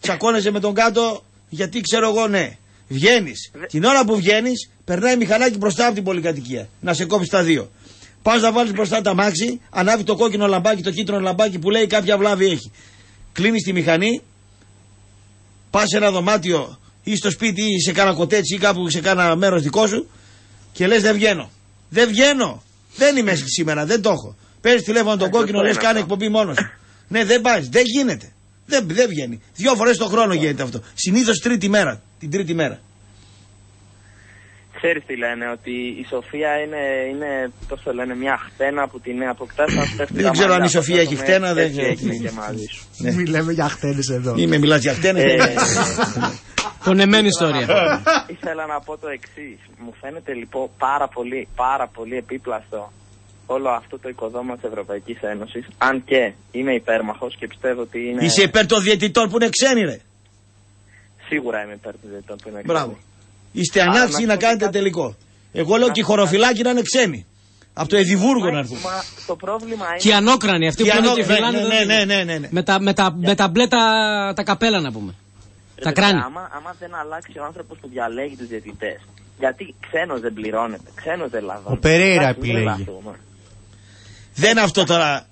τσακώνεσαι με τον κάτω, γιατί ξέρω εγώ ναι. Βγαίνεις. Δε... Την ώρα που βγαίνεις, περνάει μηχανάκι μπροστά από την πολυκατοικία. Να σε κόψει τα δύο. Πας να βάλεις μπροστά τα μάξι, ανάβει το κόκκινο λαμπάκι, το κίτρινο λαμπάκι που λέει κάποια βλάβη έχει. Κλείνεις τη μηχανή, πας σε ένα δωμάτιο ή στο σπίτι ή σε κάνα κοτέτσι ή κάπου σε κάνα μέρος δικό σου και λες δεν βγαίνω. Δεν βγαίνω. Δεν είμαι σήμερα, δεν το έχω. Παίρνει τηλέφωνο τον κόκκινο, λες κάνε εκπομπή μόνος. Ναι, δεν πάει, δεν γίνεται. Δεν, δεν βγαίνει. Δύο φορές το χρόνο γίνεται αυτό. Συνήθως τρίτη μέρα. Την τρίτη μέρα. Ξέρεις τι λένε, ότι η σοφία είναι, είναι πώς το λένε, μια χτένα που την αποκτάς να φτιάξει. Δεν ξέρω αν η σοφία έχει χτένα, δεν ξέρω. Μιλάμε για χτένες εδώ. Είμαι, μιλάς για χτένες. Πονεμένη ιστορία. Ήθελα να πω το εξής. Μου φαίνεται λοιπόν πάρα πολύ, πάρα πολύ επίπλαστο όλο αυτό το οικοδόμημα της Ευρωπαϊκής Ένωσης. Αν και είμαι υπέρμαχος και πιστεύω ότι είναι... Είσαι υπέρ των διαιτητών που είναι ξένοι, ρε. Σίγουρα είμαι υπέρ των διαιτητών που είναι ξένοι. Μπράβο. Είστε ανάξιοι να κάνετε τελικό. Εγώ λέω και οι χωροφυλάκοι να είναι ξένοι. Από το Εδιμβούργο να έρθουν. Το πρόβλημα είναι. Και οι ανόκρανοι αυτοί που είναι ότι με τα μπλε τα καπέλα να πούμε. Τα κράνη. Άμα, άμα δεν αλλάξει ο άνθρωπος που διαλέγει τους διαιτητές, γιατί ξένος δεν πληρώνεται, ξένος δεν λαμβάνεται. Ο Περέιρα επιλέγει. Δεν είναι αυτό τώρα.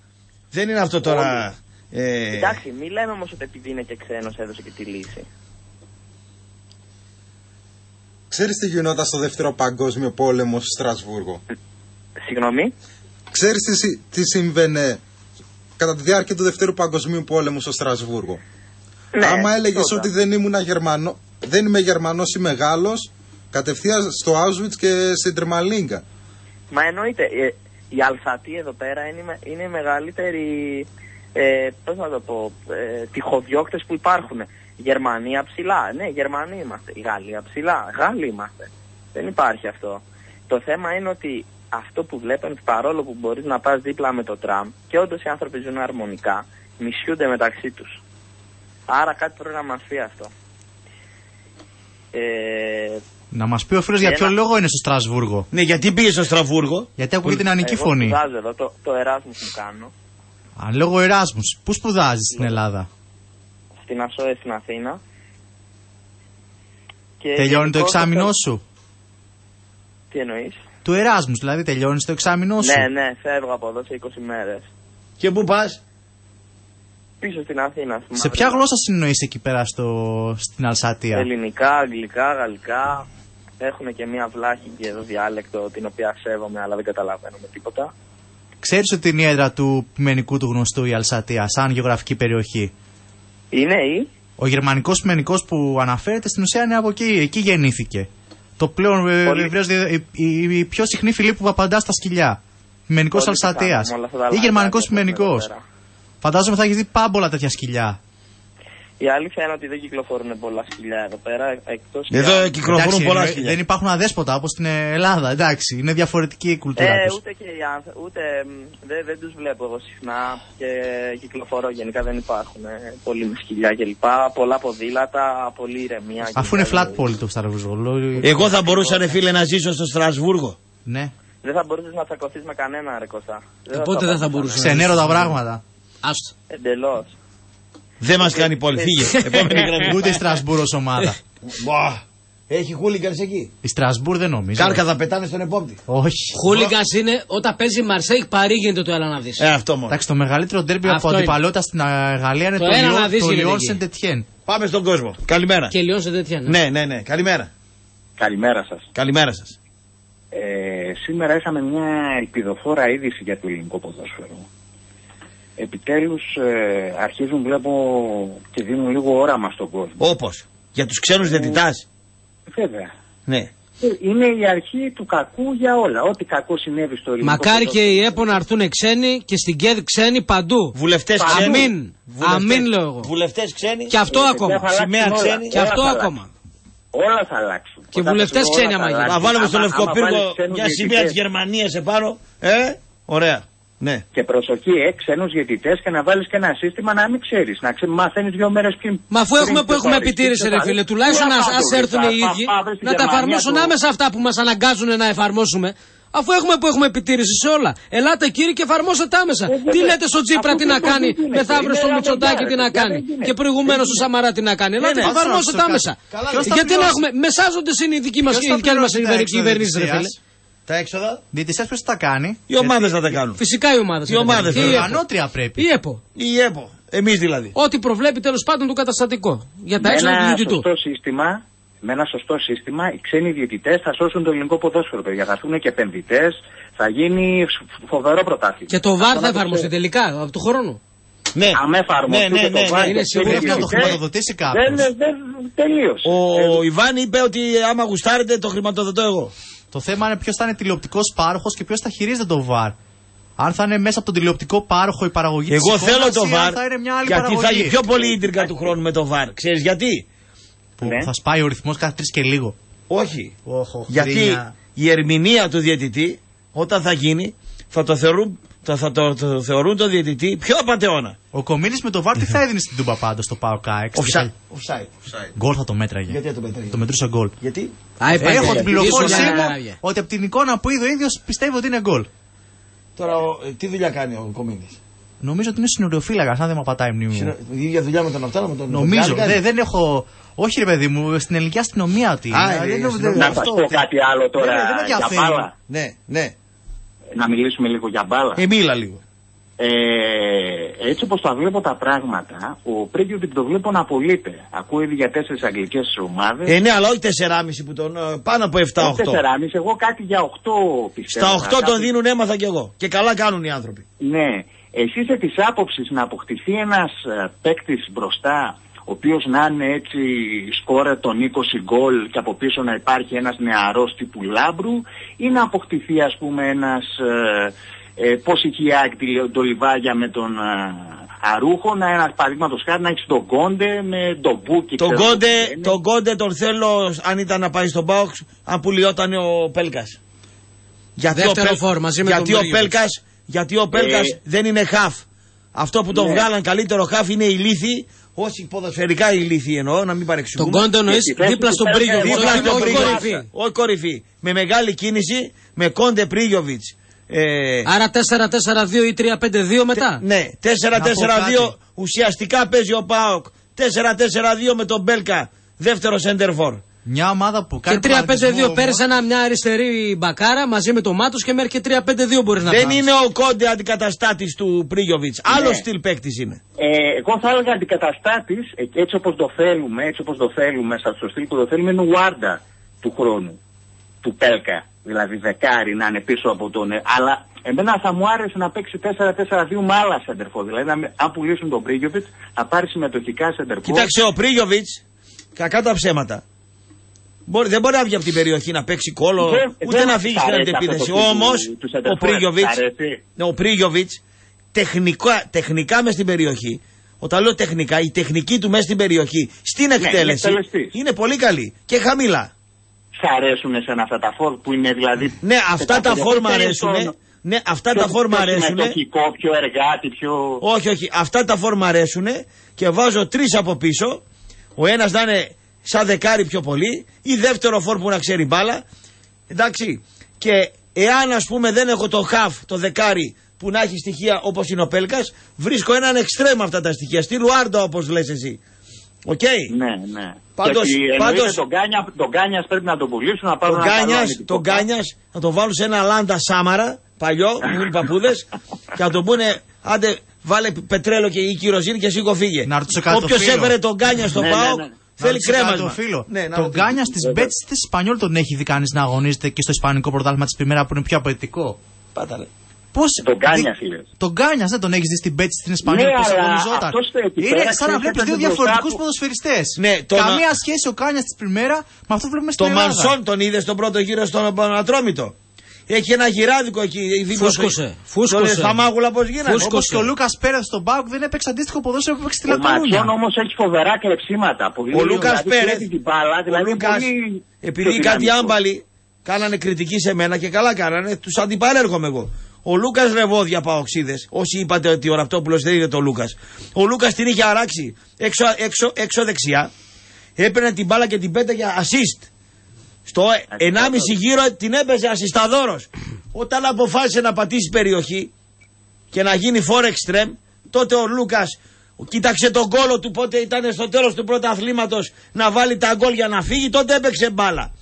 Δεν είναι αυτό τώρα. Ε... Εντάξει, μη λέμε όμως ότι επειδή είναι και ξένος έδωσε και τη λύση. Ξέρεις τι γινόταν στο δεύτερο παγκόσμιο πόλεμο στο Στρασβούργο? Συγγνώμη. Ξέρεις τι, τι σύμβαινε κατά τη διάρκεια του δεύτερου παγκοσμίου πόλεμου στο Στρασβούργο? Ναι, άμα έλεγες ότι δεν ήμουν Γερμανό, δεν είμαι Γερμανός ή μεγάλος, κατευθείαν στο Auschwitz και στην Τρεμαλίνκα. Μα εννοείται, ε, η Αλσατή εδώ πέρα είναι, είναι οι μεγαλύτεροι, ε, πώς να το πω, ε, τυχοδιώκτες που υπάρχουν. Γερμανία ψηλά, ναι, Γερμανοί είμαστε. Η Γαλλία ψηλά, Γάλλοι είμαστε. Δεν υπάρχει αυτό. Το θέμα είναι ότι αυτό που βλέπουμε, παρόλο που μπορείς να πας δίπλα με το τραμ, και όντως οι άνθρωποι ζουν αρμονικά, μισιούνται μεταξύ τους. Άρα κάτι πρέπει να μας πει αυτό. Ε... Να μας πει ο φίλος για ποιο ένα... λόγο είναι στο Στρασβούργο. Ναι, γιατί πήγε στο Στρασβούργο. Γιατί ακούγεται την ανική εγώ φωνή. Εγώ σπουδάζω εδώ, το, το Εράσμους μου κάνω. Α, λόγω Εράσμους. Πού σπουδάζεις στην Ελλάδα? Στην ΑΣΟΕ, στην Αθήνα. Και τελειώνει το εξάμηνό το... σου. Τι εννοείς? Του Εράσμου, δηλαδή τελειώνεις το εξάμεινό σου. Ναι, ναι, φεύγω από εδώ σε είκοσι μέρες. Και πού πας? Πίσω στην Αθήνα. Σε ποια γλώσσα συνεννοείς εκεί πέρα στο... στην Αλσάτια? Ελληνικά, αγγλικά, γαλλικά. Έχουμε και μία βλάχη και εδώ διάλεκτο την οποία σέβομαι, αλλά δεν καταλαβαίνουμε τίποτα. Ξέρεις ότι είναι η έδρα του ποιμενικού του γνωστού η Αλσάτια, σαν γεωγραφική περιοχή? Είναι η. Ο γερμανικός ποιμενικός που αναφέρεται στην ουσία είναι από εκεί, εκεί γεννήθηκε. Το πλέον, πολύ... η, η, η πιο συχνή φιλή που απαντά στα σκυλιά. Ποιμενικός Αλσατίας ή γερμανικός ποιμενικός. Φαντάζομαι θα έχει δει πάμπολα τέτοια σκυλιά. Η αλήθεια είναι ότι δεν κυκλοφορούν πολλά σκυλιά εδώ πέρα. Εκτός εδώ και... κυκλοφορούν εντάξει, πολλά σκυλιά. Δεν υπάρχουν αδέσποτα όπως στην Ελλάδα. Εντάξει, είναι διαφορετική η κουλτούρα ε, τους. Ούτε και οι άνθρωποι, ούτε δεν, δεν τους βλέπω εγώ συχνά και κυκλοφορώ γενικά. Δεν υπάρχουν πολλοί με σκυλιά κλπ. Πολλά ποδήλατα, πολλή ηρεμία. Αφού είναι flat πόλη το Στρασβούργο. Εγώ θα μπορούσα, ρε φίλε, να ζήσω στο Στρασβούργο. Ναι. Δεν θα μπορούσες να τσακωθείς με κανένα, ρε Κώστα. Πότε δεν θα μπορούσες? Σε νερό τα πράγματα. Άστο. Εντελώς. Δεν μας κάνει πόλη, φύγε. Ούτε η Στρασβούργος ομάδα. Έχει χούλιγκανς εκεί. Η Στρασβούργ δεν νομίζω. Κάρκα θα πετάνε στον επόπτη. Όχι. Χούλιγκανς είναι όταν παίζει Μαρσέικ Παρί, γίνεται το ένα να δεις. Ε, αυτό μόνο. Εντάξει, το μεγαλύτερο ντέρμπι από αντιπαλότητα στην Γαλλία είναι το Λιόν Σεν Ντετιέν. Πάμε στον κόσμο. Καλημέρα. Και Λιόν Σεν Ντετιέν. Ναι, ναι, ναι. Καλημέρα. Καλημέρα σας. Καλημέρα σας. Σήμερα είχαμε μια ελπιδοφόρα είδηση για το ελληνικό ποδόσφαιρο. Επιτέλους ε, αρχίζουν, βλέπω, και δίνουν λίγο όραμα στον κόσμο. Όπως, για τους ξένους διαιτητάς. Βέβαια. Ναι. Είναι η αρχή του κακού για όλα. Ό,τι κακό συνέβη στο ελληνικό. Μακάρι και οι ΕΠΟ να έρθουν ξένοι και στην ΚΕΔ ξένοι παντού. Βουλευτές ξένοι. Αμήν. Βουλευτές. Αμήν, λέω εγώ. Βουλευτές ξένοι. Και αυτό ε, ακόμα. Σημαία ξένοι. Και αυτό όλα ακόμα. Όλα θα αλλάξουν. Και βουλευτές ξένοι άμα γίνει. Θα βάλουμε στο Λευκό Πύργο μια σημαία της Γερμανίας επάνω. Ε, ωραία. Ναι. Και προσοχή, ε, ξένους διαιτητές και να βάλεις και ένα σύστημα να μην ξέρεις. Να μαθαίνεις δύο μέρες πριν. Μα αφού έχουμε που έχουμε επιτήρηση, ρε φίλε, τουλάχιστον ας έρθουν οι ίδιοι να τα εφαρμόσουν άμεσα αυτά που μας αναγκάζουν να εφαρμόσουμε. Αφού έχουμε που έχουμε επιτήρηση σε όλα. Ελάτε κύριοι και εφαρμόσετε άμεσα. Τι λέτε στο Τσίπρα τι να κάνει, μεθαύριο στο Μητσοτάκι τι να κάνει και προηγουμένως στο Σαμαρά τι να κάνει. Ελάτε και εφαρμόσετε άμεσα. Γιατί να έχουμε, μεσάζονται είναι οι δικοί μας κυβερνήσεις, ρε φίλε. Τα έξοδα. Διαιτησία ποιο τα κάνει. Οι ομάδες θα τα κάνουν. Φυσικά οι ομάδες. Οι ομάδες. Η ανώτρια πρέπει. Η ΕΠΟ. Η ΕΠΟ. Εμείς δηλαδή. Ό,τι προβλέπει τέλος πάντων το καταστατικό. Για τα με έξοδα του διαιτητού. Με ένα σωστό σύστημα, οι ξένοι διαιτητές θα σώσουν το ελληνικό ποδόσφαιρο. Παιδιά. Θα έρθουν και επενδυτές. Θα γίνει φοβερό πρωτάθλημα. Και το ΒΑΡ θα εφαρμοστεί τελικά από του χρόνου. Ναι, ναι, ναι, ναι, είναι σίγουρο να το χρηματοδοτήσει κάποιο. Τελείωσε. Ο Ιβάν είπε ότι άμα γουστάρετε το χρηματοδοτώ εγώ. Το θέμα είναι ποιος θα είναι τηλεοπτικός πάροχος και ποιος θα χειρίζεται το ΒΑΡ. Αν θα είναι μέσα από τον τηλεοπτικό πάροχο η παραγωγή της εικόνας, θέλω το ΒΑΡ, θα είναι μια άλλη γιατί παραγωγή. Θα γίνει πιο πολύ ίντρικα του χρόνου με το ΒΑΡ. Ξέρεις γιατί? Που ναι. Θα σπάει ο ρυθμός κάθε τρεις και λίγο. Όχι. Όχο, γιατί η ερμηνεία του διαιτητή όταν θα γίνει θα το θεωρούν. Θα, θα το, το θεωρούν το διαιτητή πιο απατεώνα. Ο Κομίνης με το ΒΑΡ τι θα έδινε στην Τούμπα πάντως στο ΠΑΟΚ? Offside. Γκολ θα το μέτραγε. Γιατί το μέτραγε? Το μετρούσε γκολ. Γιατί? Έχω την πληροφόρησή μου ότι από την εικόνα που είδε ο ίδιος πιστεύει ότι είναι γκολ. Τώρα τι δουλειά κάνει ο Κομίνης? Νομίζω ότι είναι συνοριοφύλακας, αν δεν με απατάει η μνήμη μου. Η ίδια δουλειά με τον Αυτάνα, με τον νομίζω. Δεν έχω. Όχι, ρε παιδί μου, στην ελληνική αστυνομία ότι. Να πω κάτι άλλο τώρα. Ναι, ναι. Να μιλήσουμε λίγο για μπάλα. Ε, μίλα λίγο. Ε, έτσι όπως τα βλέπω τα πράγματα, ο Πρίγκιουπ το βλέπω να απολύεται. Ακούω ήδη για τέσσερις αγγλικές ομάδες. Ε, ναι, αλλά όχι τέσσερα και μισό που τον. Πάνω από εφτά οκτώ. τέσσερα και μισό, εγώ κάτι για οκτώ πιστεύω. Στα οκτώ κάτι... τον δίνουν, έμαθα κι εγώ. Και καλά κάνουν οι άνθρωποι. Ναι. Εσύ είσαι της άποψης να αποκτηθεί ένας παίκτης μπροστά, ο οποίος να είναι έτσι σκόρε των είκοσι γκολ και από πίσω να υπάρχει ένας νεαρός τύπου Λάμπρου, ή να αποκτηθεί ας πούμε ένας ε, ε, πώς είχε η ΑΕΚ το Λιβάγια με τον ε, Αρούχο, να ένας παραδείγματος χάρη να έχεις τον Κόντε με τον Μπούκι. Τον Κόντε τον, Κόντε τον θέλω αν ήταν να πάει στον ΠΑΟΚ, αν πουλιόταν ο Πέλκας. Γιατί δεύτερο ο, φόρ, μαζί με γιατί, ο Πέλκας, γιατί ο Πέλκας ε, δεν είναι χαφ. Αυτό που τον ναι. βγάλαν καλύτερο χαφ είναι η Λίθη. Όσοι ποδοσφαιρικά ηλίθιοι εννοώ, να μην παρεξηγούμε. Τον Κόντε εννοείς δίπλα στον Πρίγιοβιτς. Δίπλα στον Πρίγιοβιτς. Όχι κορυφή. Με μεγάλη κίνηση, με Κόντε Πρίγιοβιτς. Ε... Άρα τέσσερα τέσσερα δύο ή τρία πέντε δύο μετά. Ναι, τέσσερα τέσσερα δύο ουσιαστικά παίζει ο ΠΑΟΚ. τέσσερα τέσσερα δύο με τον Μπέλκα, δεύτερο σέντερφορ. Μια ομάδα που κάνει. Και τρία πέντε δύο πέρασε ένα, μια αριστερή μπακάρα μαζί με το Μάτος και μέχρι και τρία πέντε δύο μπορεί να πάρει. Δεν είναι ο Κόντε αντικαταστάτης του Πρίγιοβιτς. Ναι. Άλλο στυλ παίκτης είναι. Ε, εγώ θα έλεγα αντικαταστάτης, έτσι όπως το θέλουμε, έτσι όπως το θέλουμε, στο στυλ που το θέλουμε, είναι ο Βάρντα του χρόνου. Του Πέλκα. Δηλαδή δεκάρι να είναι πίσω από τον. Αλλά εμένα θα μου άρεσε να παίξει τέσσερα τέσσερα δύο με άλλα σεντερφόρ. Δηλαδή αν πουλήσουν τον Πρίγιοβιτς να πάρει συμμετοχικά σεντερφόρ. Κοίταξε ο Πρίγιοβιτς, κακά τα ψέματα. Μπορεί, δεν μπορεί να βγει από την περιοχή να παίξει κόλλο, ούτε να φύγει στην αντεπίθεση. Όμως, ο Πρίγιοβιτς, τεχνικά, τεχνικά μες στην περιοχή, όταν λέω τεχνικά, η τεχνική του μες στην περιοχή, στην εκτέλεση, ναι, είναι πολύ καλή και χαμηλά. Σ' αρέσουν εσένα αυτά τα φόρ που είναι δηλαδή... Ναι, αυτά τα φόρ μ' αρέσουν. Ναι, αυτά τα φόρ μ' αρέσουν. Πιο συμμετοχικό, πιο εργάτη, πιο... Όχι, όχι, αυτά τα φόρ μ' αρέσουν και βάζω τρεις από πίσω, ο ένας να είναι... Σαν δεκάρι πιο πολύ, ή δεύτερο φόρ που να ξέρει μπάλα. Εντάξει. Και εάν ας πούμε δεν έχω το χαφ, το δεκάρι που να έχει στοιχεία όπως είναι ο Πέλκας, βρίσκω έναν εξτρέμ αυτά τα στοιχεία. Στη Λουάρντα όπως λες εσύ. Οκ. Okay. Ναι, ναι. Πάντως. πάντως τον Κάνιας Κάνια πρέπει να τον πουλήσουν, να πάρουν τον Κάνιας, να τον βάλουν σε ένα Λάντα Σάμαρα, παλιό, που είναι παππούδες, και να τον πούνε, άντε βάλε πετρέλαιο και η κυροζήνη και σήκω φύγε. Όποιος έφερε τον Κάνια στο ΠΑΟΚ. Θέλει κρέμα το φίλο. Ναι, τον Γκάνια στις μπέτσεις της Ισπανιόλ τον έχει δει κανείς να αγωνίζεται και στο Ισπανικό πρωτάθλημα της Πριμέρα που είναι πιο απαιτητικό. Πάτα λέει. Πώς. Τον Γκάνια φίλε. Τον Γκάνια δεν τον έχεις δει στην μπέτση στην Ισπανιόλ που αγωνιζόταν. Είναι σαν να βλέπεις δύο διαφορετικούς ποδοσφαιριστές. Καμία σχέση ο Γκάνια της Πριμέρα με αυτό που βλέπουμε στην Ελλάδα. Το Μανσόν τον είδε στον πρώτο γύρο στον Ατρόμητο. Έχει ένα γυράδικο εκεί. Φούσκωσε. Φούσκωσε. Στα μάγουλα πώς γίνανε. Όπως και ο Λούκας Πέρεθ στον ΠΑΟΚ δεν έπαιξε αντίστοιχο ποδόσφαιρο που έπαιξε στη Λατούνια. Ο Ματσόν όμως έχει φοβερά κλεψίματα. Ο Λούκας Πέρεθ. Επειδή κάτι άμπαλοι κάνανε κριτική σε μένα και καλά κάνανε, τους αντιπαρέρχομαι εγώ. Ο Λούκας Ρεβόδια Παοξίδες. Όσοι είπατε ότι ο Ραπτόπουλος δεν είδε τον Λούκας. Ο Λούκας την είχε αράξει έξω δεξιά. Έπαιρνε την μπάλα και την πέταγε ασίστ. Στο ενάμιση γύρο την έπαιζε ασυσταδόρος. Όταν αποφάσισε να πατήσει περιοχή και να γίνει forex trem, τότε ο Λούκας κοίταξε τον γκόλο του πότε ήταν στο τέλος του πρωταθλήματος να βάλει τα γκόλ για να φύγει, τότε έπαιξε μπάλα.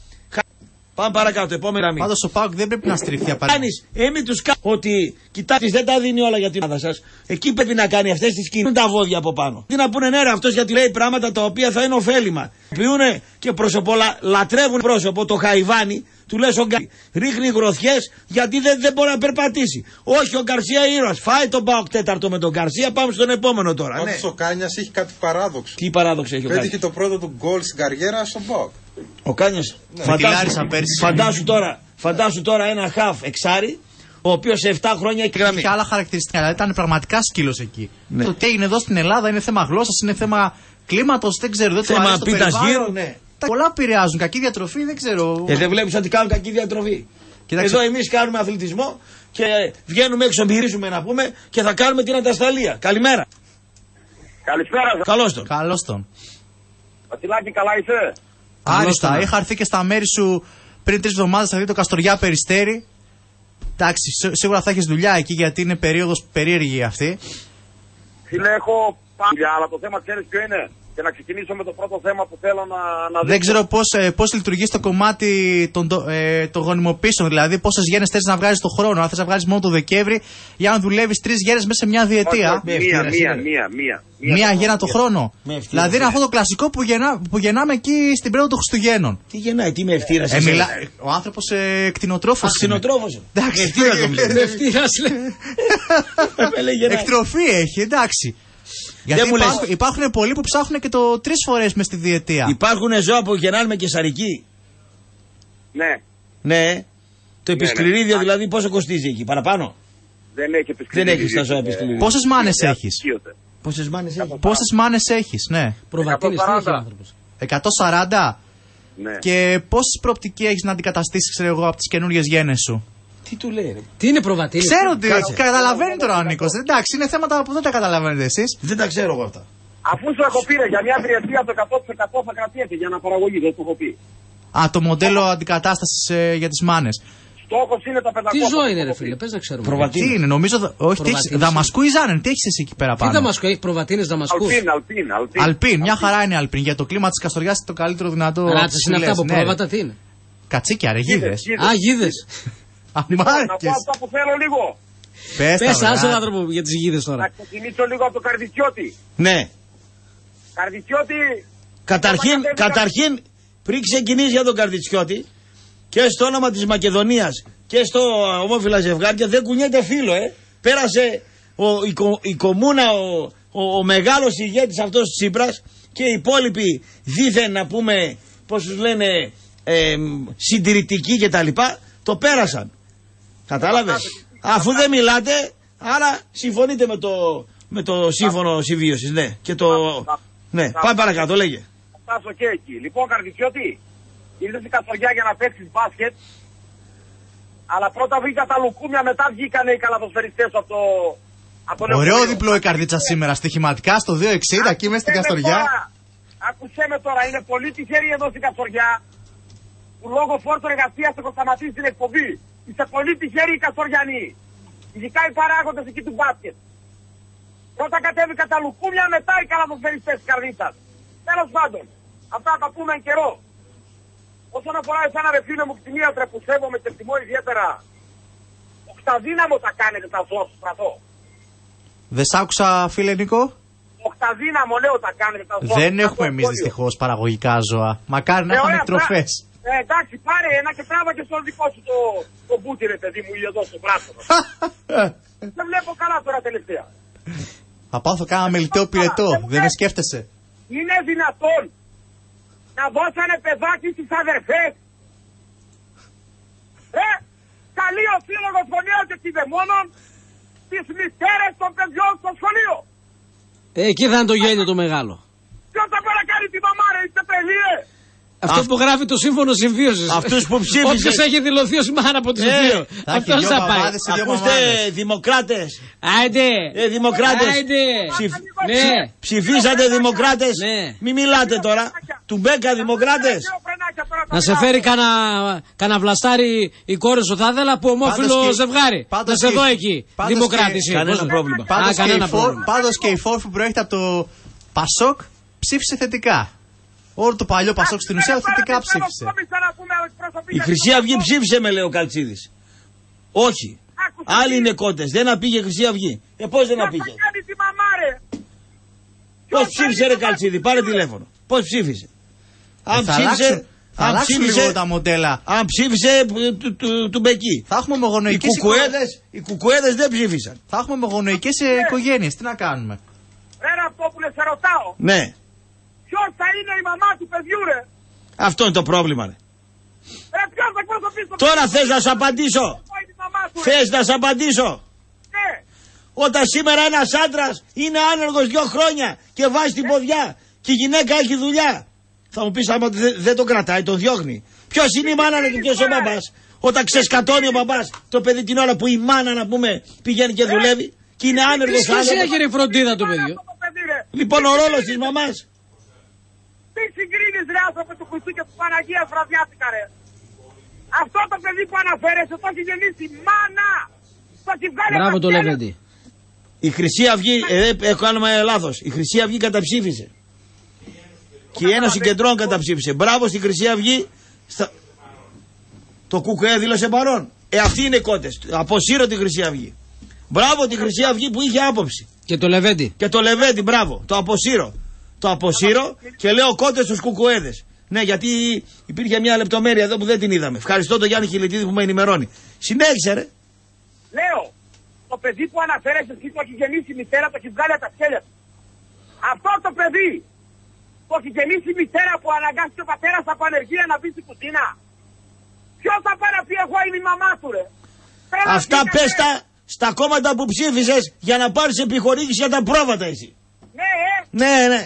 Πάμε παρακάτω, επόμενα μήνυμα. Πάντως ο ΠΑΟΚ δεν πρέπει να στριφθεί απαραίτητα. Εμείς τους κάνεις ότι κοιτάξτε, δεν τα δίνει όλα για την ομάδα σας. Εκεί πρέπει να κάνει αυτές τις κινήσεις. Τα βόδια από πάνω. Τι να πούνε, ναι, ρε, αυτός γιατί λέει πράγματα τα οποία θα είναι ωφέλιμα. Ποιούνε και προσωπολα, λατρεύουν πρόσωπο το Χαϊβάνι, του λες ο Γκαρσία. Ρίχνει γροθιές γιατί δεν, δεν μπορεί να περπατήσει. Όχι, ο Γκαρσία ήρωας. Φάει τον ΠΑΟΚ τέταρτο με τον Γκαρσία. Πάμε στον επόμενο τώρα. Όντως ναι. Ο Κάνιας έχει κάτι παράδοξο. Τι παράδοξο έχει ο Κάνιας. Πέτυχε το πρώτο του γκολ στην καριέρα στον ΠΑΟΚ. Ο Κάνιας, ναι, φαντάσου, φαντάσου, τώρα, φαντάσου τώρα ένα χαφ εξάρι, ο οποίος σε επτά χρόνια έχει γραμμή. Είχε άλλα χαρακτηριστικά, αλλά ήταν πραγματικά σκύλος εκεί. Ναι. Το τι έγινε εδώ στην Ελλάδα είναι θέμα γλώσσας, είναι θέμα κλίματος, δεν ξέρω, δεν το θέμα πίτας γύρω. Ναι. Τα πολλά επηρεάζουν, κακή διατροφή, δεν ξέρω. Ε, δεν βλέπεις ότι κάνουν κακή διατροφή. Κοιτάξτε. Εδώ εμείς κάνουμε αθλητισμό και βγαίνουμε έξω, μυρίζουμε να πούμε και θα κάνουμε την ατασταλία. Καλημέρα. Καλησπέρα σας. Καλώς τον. Καλώς τον. Βασιλάκη, καλά είσαι? Άριστα, είχα έρθει και στα μέρη σου πριν τρεις εβδομάδες να δει το Καστοριά Περιστέρι. Εντάξει, σίγουρα θα έχεις δουλειά εκεί γιατί είναι περίοδος περίεργη αυτή. Φίλε, έχω πάντα, αλλά το θέμα ξέρεις ποιο είναι. Και να ξεκινήσω με το πρώτο θέμα που θέλω να, να δείξω. Δεν ξέρω πώς, ε, πώς λειτουργεί στο κομμάτι των ε, γονιμοποίησεων, δηλαδή πόσες γέννες θες να βγάζεις το χρόνο. Αν θες να βγάζεις μόνο το Δεκέμβρη, για να δουλεύεις τρεις γέννες μέσα σε μια διετία. Μία, μία, μία, μία. Μία γέννα το χρόνο. Δηλαδή είναι αυτό το κλασικό που, γεννά, που γεννάμε εκεί στην περίοδο των Χριστουγέννων. Τι γεννάει, τι με ευτήρας. Ε, μιλά... Ο άνθρωπος ε, κτηνοτρόφος. Κτηνοτρόφος. Εντάξει. Εκτροφή έχει, εντάξει. Γιατί υπάρχουν, υπάρχουν πολλοί που ψάχνουν και το τρεις φορές μες στη διετία. Υπάρχουν ζώα που γεννάνε με κεσαρική. Ναι. Ναι. Το επισκληρίδιο ναι, ναι. δηλαδή πόσο κοστίζει εκεί, παραπάνω? Δεν έχει επισκληρίδιο. Δεν έχει στα ζώα επισκληρίδιο. Πόσες μάνες έχεις? Πόσες μάνες έχεις? Πόσες μάνες έχεις, ναι. Προβατήρες εκατόν σαράντα. εκατόν σαράντα. Ναι. Και πόσες προοπτικές έχεις να αντικαταστήσεις, ξέρω εγώ, από τις καινούριες γέννες σου? Τι του λέει, ρε. Τι είναι προβατήριο? Ξέρω ότι καταλαβαίνει τώρα ο Νίκος. Εντάξει, είναι θέματα που δεν τα καταλαβαίνετε εσείς. Δεν τα ξέρω εγώ αυτά. Αφού σου έχω πει ρε, για μια τριετία το εκατό τοις εκατό θα κρατιέται για αναπαραγωγή, δεν σου έχω πει. Α, το μοντέλο αντικατάστασης ε, για τις μάνες. Στόχος είναι τα πεντακόσια. Τι ζώα είναι, ρε φίλε, πες να ξέρουμε. Προβατίνες. Τι είναι, νομίζω. Όχι, τι έχεις, δαμασκού ή ζάνεν, τι έχεις εσύ εκεί πέρα πάνω. Τι δαμασκού, έχει προβατίνες, δαμασκούς. Αλπίν, αλπίν, αλπίν. Αλπίν, μια χαρά είναι αλπίν. Για το κλίμα της Καστοριάς το καλύτερο δυνατό. Ράτσε είναι αυτά από πρόβατα, τι είναι. Κατσίκια, ρε, γίδες. Α, γίδες. Ανημάρκες. Αυτά που θέλω λίγο. Πες άσον άνθρωπο για τις γίδες τώρα. Να ξεκινήσω λίγο από το Καρδικιώτη. Ναι. Καρδικιώτη. Καταρχήν, καταρχήν, πριν ξεκινήσει για τον Καρδικιώτη. Και στο όνομα της Μακεδονίας και στο ομόφυλα ζευγάρια δεν κουνιέται φίλο, ε. Πέρασε ο, η, η κομμούνα, ο, ο, ο μεγάλος ηγέτης αυτός της Τσίπρας και οι υπόλοιποι δήθεν να πούμε, πώς τους λένε, ε, συντηρητικοί και τα λοιπά, το πέρασαν. Κατάλαβες. Αφού δεν μιλάτε, άρα συμφωνείτε με το, με το σύμφωνο συμβίωσης, ναι. Και το, ναι, πάμε παρακάτω, λέγε. Φτάσω και εκεί. Λοιπόν, Καρδικιώτη. Ήρθε στην Καστοριά για να παίξει μπάσκετ, αλλά πρώτα βγήκα τα λουκούμια, μετά βγήκαν οι καλαθοσφαιριστές από το... Από το ωραίο διπλό η καρδίτσα σήμερα, στοιχηματικά στο δύο εξήντα, εκεί μέσα στην Καστοριά. Ακούσέ με τώρα, είναι πολύ τυχερή εδώ στην Καστοριά, που λόγω φόρτου εργασίας έχω σταματήσει την εκπομπή. Είστε πολύ τυχεροί οι Καστοριανοί, ειδικά οι παράγοντες εκεί του μπάσκετ. Πρώτα κατέβηκα τα λουκούμια, μετά οι καλαθοσφαιριστές της καρδίτσας. Τέλος πάντων, αυτά τα πούμε εν καιρό. Όσον αφορά εσένα, ρε φίλε μου, κτηνίατρε, που σέβομαι και εκτιμώ ιδιαίτερα, οκταδύναμο θα κάνετε τα ζώα στο στρατό. Δεν σ' άκουσα, φίλε Νίκο. Οκταδύναμο, λέω, θα κάνετε τα ζώα. Δεν έχουμε εμείς δυστυχώς παραγωγικά ζώα. Μακάρι να έχουμε εκτροφές. Ε, εντάξει, πάρε ένα και τράβα και στον δικό σου το, το μπούτι, ρε παιδί μου, ή εδώ στο πράσινο. Δεν βλέπω καλά τώρα τελευταία. Θα πάθω κάνα μελιτέο πυρετό, δεν με σκέφτεσαι. Είναι δυνατόν να δώσανε παιδάκι στις αδερφές. Ε, καλεί ο σύλλογος γονέων και συνδεμόνων τις μητέρες των παιδιών στο σχολείο. Ε, εκεί θα είναι το γέλιο το μεγάλο. Ποιος θα μπορεί να κάνει τη μαμά, ρε, είστε παιδί, ε. Αυτό που γράφει το σύμφωνο συμβίωσης. Αυτός που ψήφισε. Όποιος έχει δηλωθεί ως μάνα από τους ε, δύο. Αυτός θα πάει. Ακούστε, δημοκράτες. Άιντε. Ε, δημοκράτες. Άιντε. Ψηφ... Ναι. Ψηφίσατε δημοκράτες. Ναι. Μην μιλάτε τώρα. Του Μπέκα δημοκράτες. Να σε φέρει κανα, κανα βλαστάρι η κόρη σου θα ήθελα που ομόφυλο και... ζευγάρι. Πάντως να σε δω εκεί. Δημοκράτηση. Κανένα πρόβλημα. Πάντως και η ΦΟΡ που προέρχεται από το ΠΑΣΟΚ ψήφισε θετικά. Όλο το παλιό Πασόκ στην ουσία θετικά ψήφισε. Η Χρυσή Αυγή ψήφισε με λέει ο Καλτσίδης. Όχι. Άλλοι είναι κότες. Δεν απήγε η Χρυσή Αυγή. Ε πώς δεν απήγε. Πώς ψήφισε ρε Καλτσίδη. Πάρε τηλέφωνο. Πώς ψήφισε. Αν ψήφισε. Αν ψήφισε τα μοντέλα. Αν ψήφισε του Μπεκί. Θα έχουμε ομογονοϊκές οικογένειες. Οι κουκουέδες δεν ψήφισαν. Θα έχουμε ομογονοϊκές οικογένειες. Τι να κάνουμε. Πέρα αυτό που σε ρωτάω. Ναι. Ποιος θα είναι η μαμά του παιδιού, ρε! Αυτό είναι το πρόβλημα, ρε! Ρε ποιος θα εκπροσωπήσει το τώρα θες να σου απαντήσω! Του, θες να σου απαντήσω! Ναι! Όταν σήμερα ένας άντρας είναι άνεργος δύο χρόνια και βάζει την ποδιά και η γυναίκα έχει δουλειά, θα μου πεις άμα δεν δε τον κρατάει, τον διώχνει. Ποιος είναι η μάνα και ποιος ο μπαμπάς. Όταν ξεσκατώνει ο μπαμπάς το παιδί την ώρα που η μάνα, να πούμε, πηγαίνει και δουλεύει και είναι άνεργος άνθρωπος. Τι σχέση έχει η φροντίδα του παιδιού. Λοιπόν, ο ρόλος της μαμάς. Τι συγκρίνεις ρε άνθρωπο του Χριστού και του Παναγίας βραδιάστηκα ρε. Αυτό το παιδί που αναφέρεσαι το έχει γεννήσει μάνα. Το έχει βγάλει από μπράβο το Λεβέντη. Η Χρυσή Αυγή, ε, έχω κάνουμε λάθος. Η Χρυσή Αυγή καταψήφισε. Και η Ένωση Κεντρών καταψήφισε. Μπράβο στη Χρυσή Αυγή. Στα... Το ΚΚΕ δήλωσε παρόν. Ε αυτοί είναι κότες. Αποσύρω τη Χρυσή Αυγή. Μπράβο τη Χρυσή Αυγή που είχε άποψη. Και το Λεβέντη. Και το Λεβέντη, μπράβο. Το αποσύρω. Το αποσύρω και λέω κότε στους κουκουέδες. Ναι, γιατί υπήρχε μια λεπτομέρεια εδώ που δεν την είδαμε. Ευχαριστώ τον Γιάννη Χιλιτίδη που με ενημερώνει. Συνέχισε, ρε. Λέω, το παιδί που αναφέρεσαι εσύ το έχει γεννήσει η μητέρα, το έχει βγάλει από τα χέρια του. Αυτό το παιδί το έχει γεννήσει η μητέρα που αναγκάστηκε ο πατέρας από ανεργία να μπει στην κουζίνα. Ποιος θα πάει να πει εγώ είμαι η μαμά του, ρε. Αυτά πες τα στα κόμματα που ψήφισες για να πάρεις επιχορήγηση για τα πρόβατα εσύ. Ναι, ε. Ναι, ναι.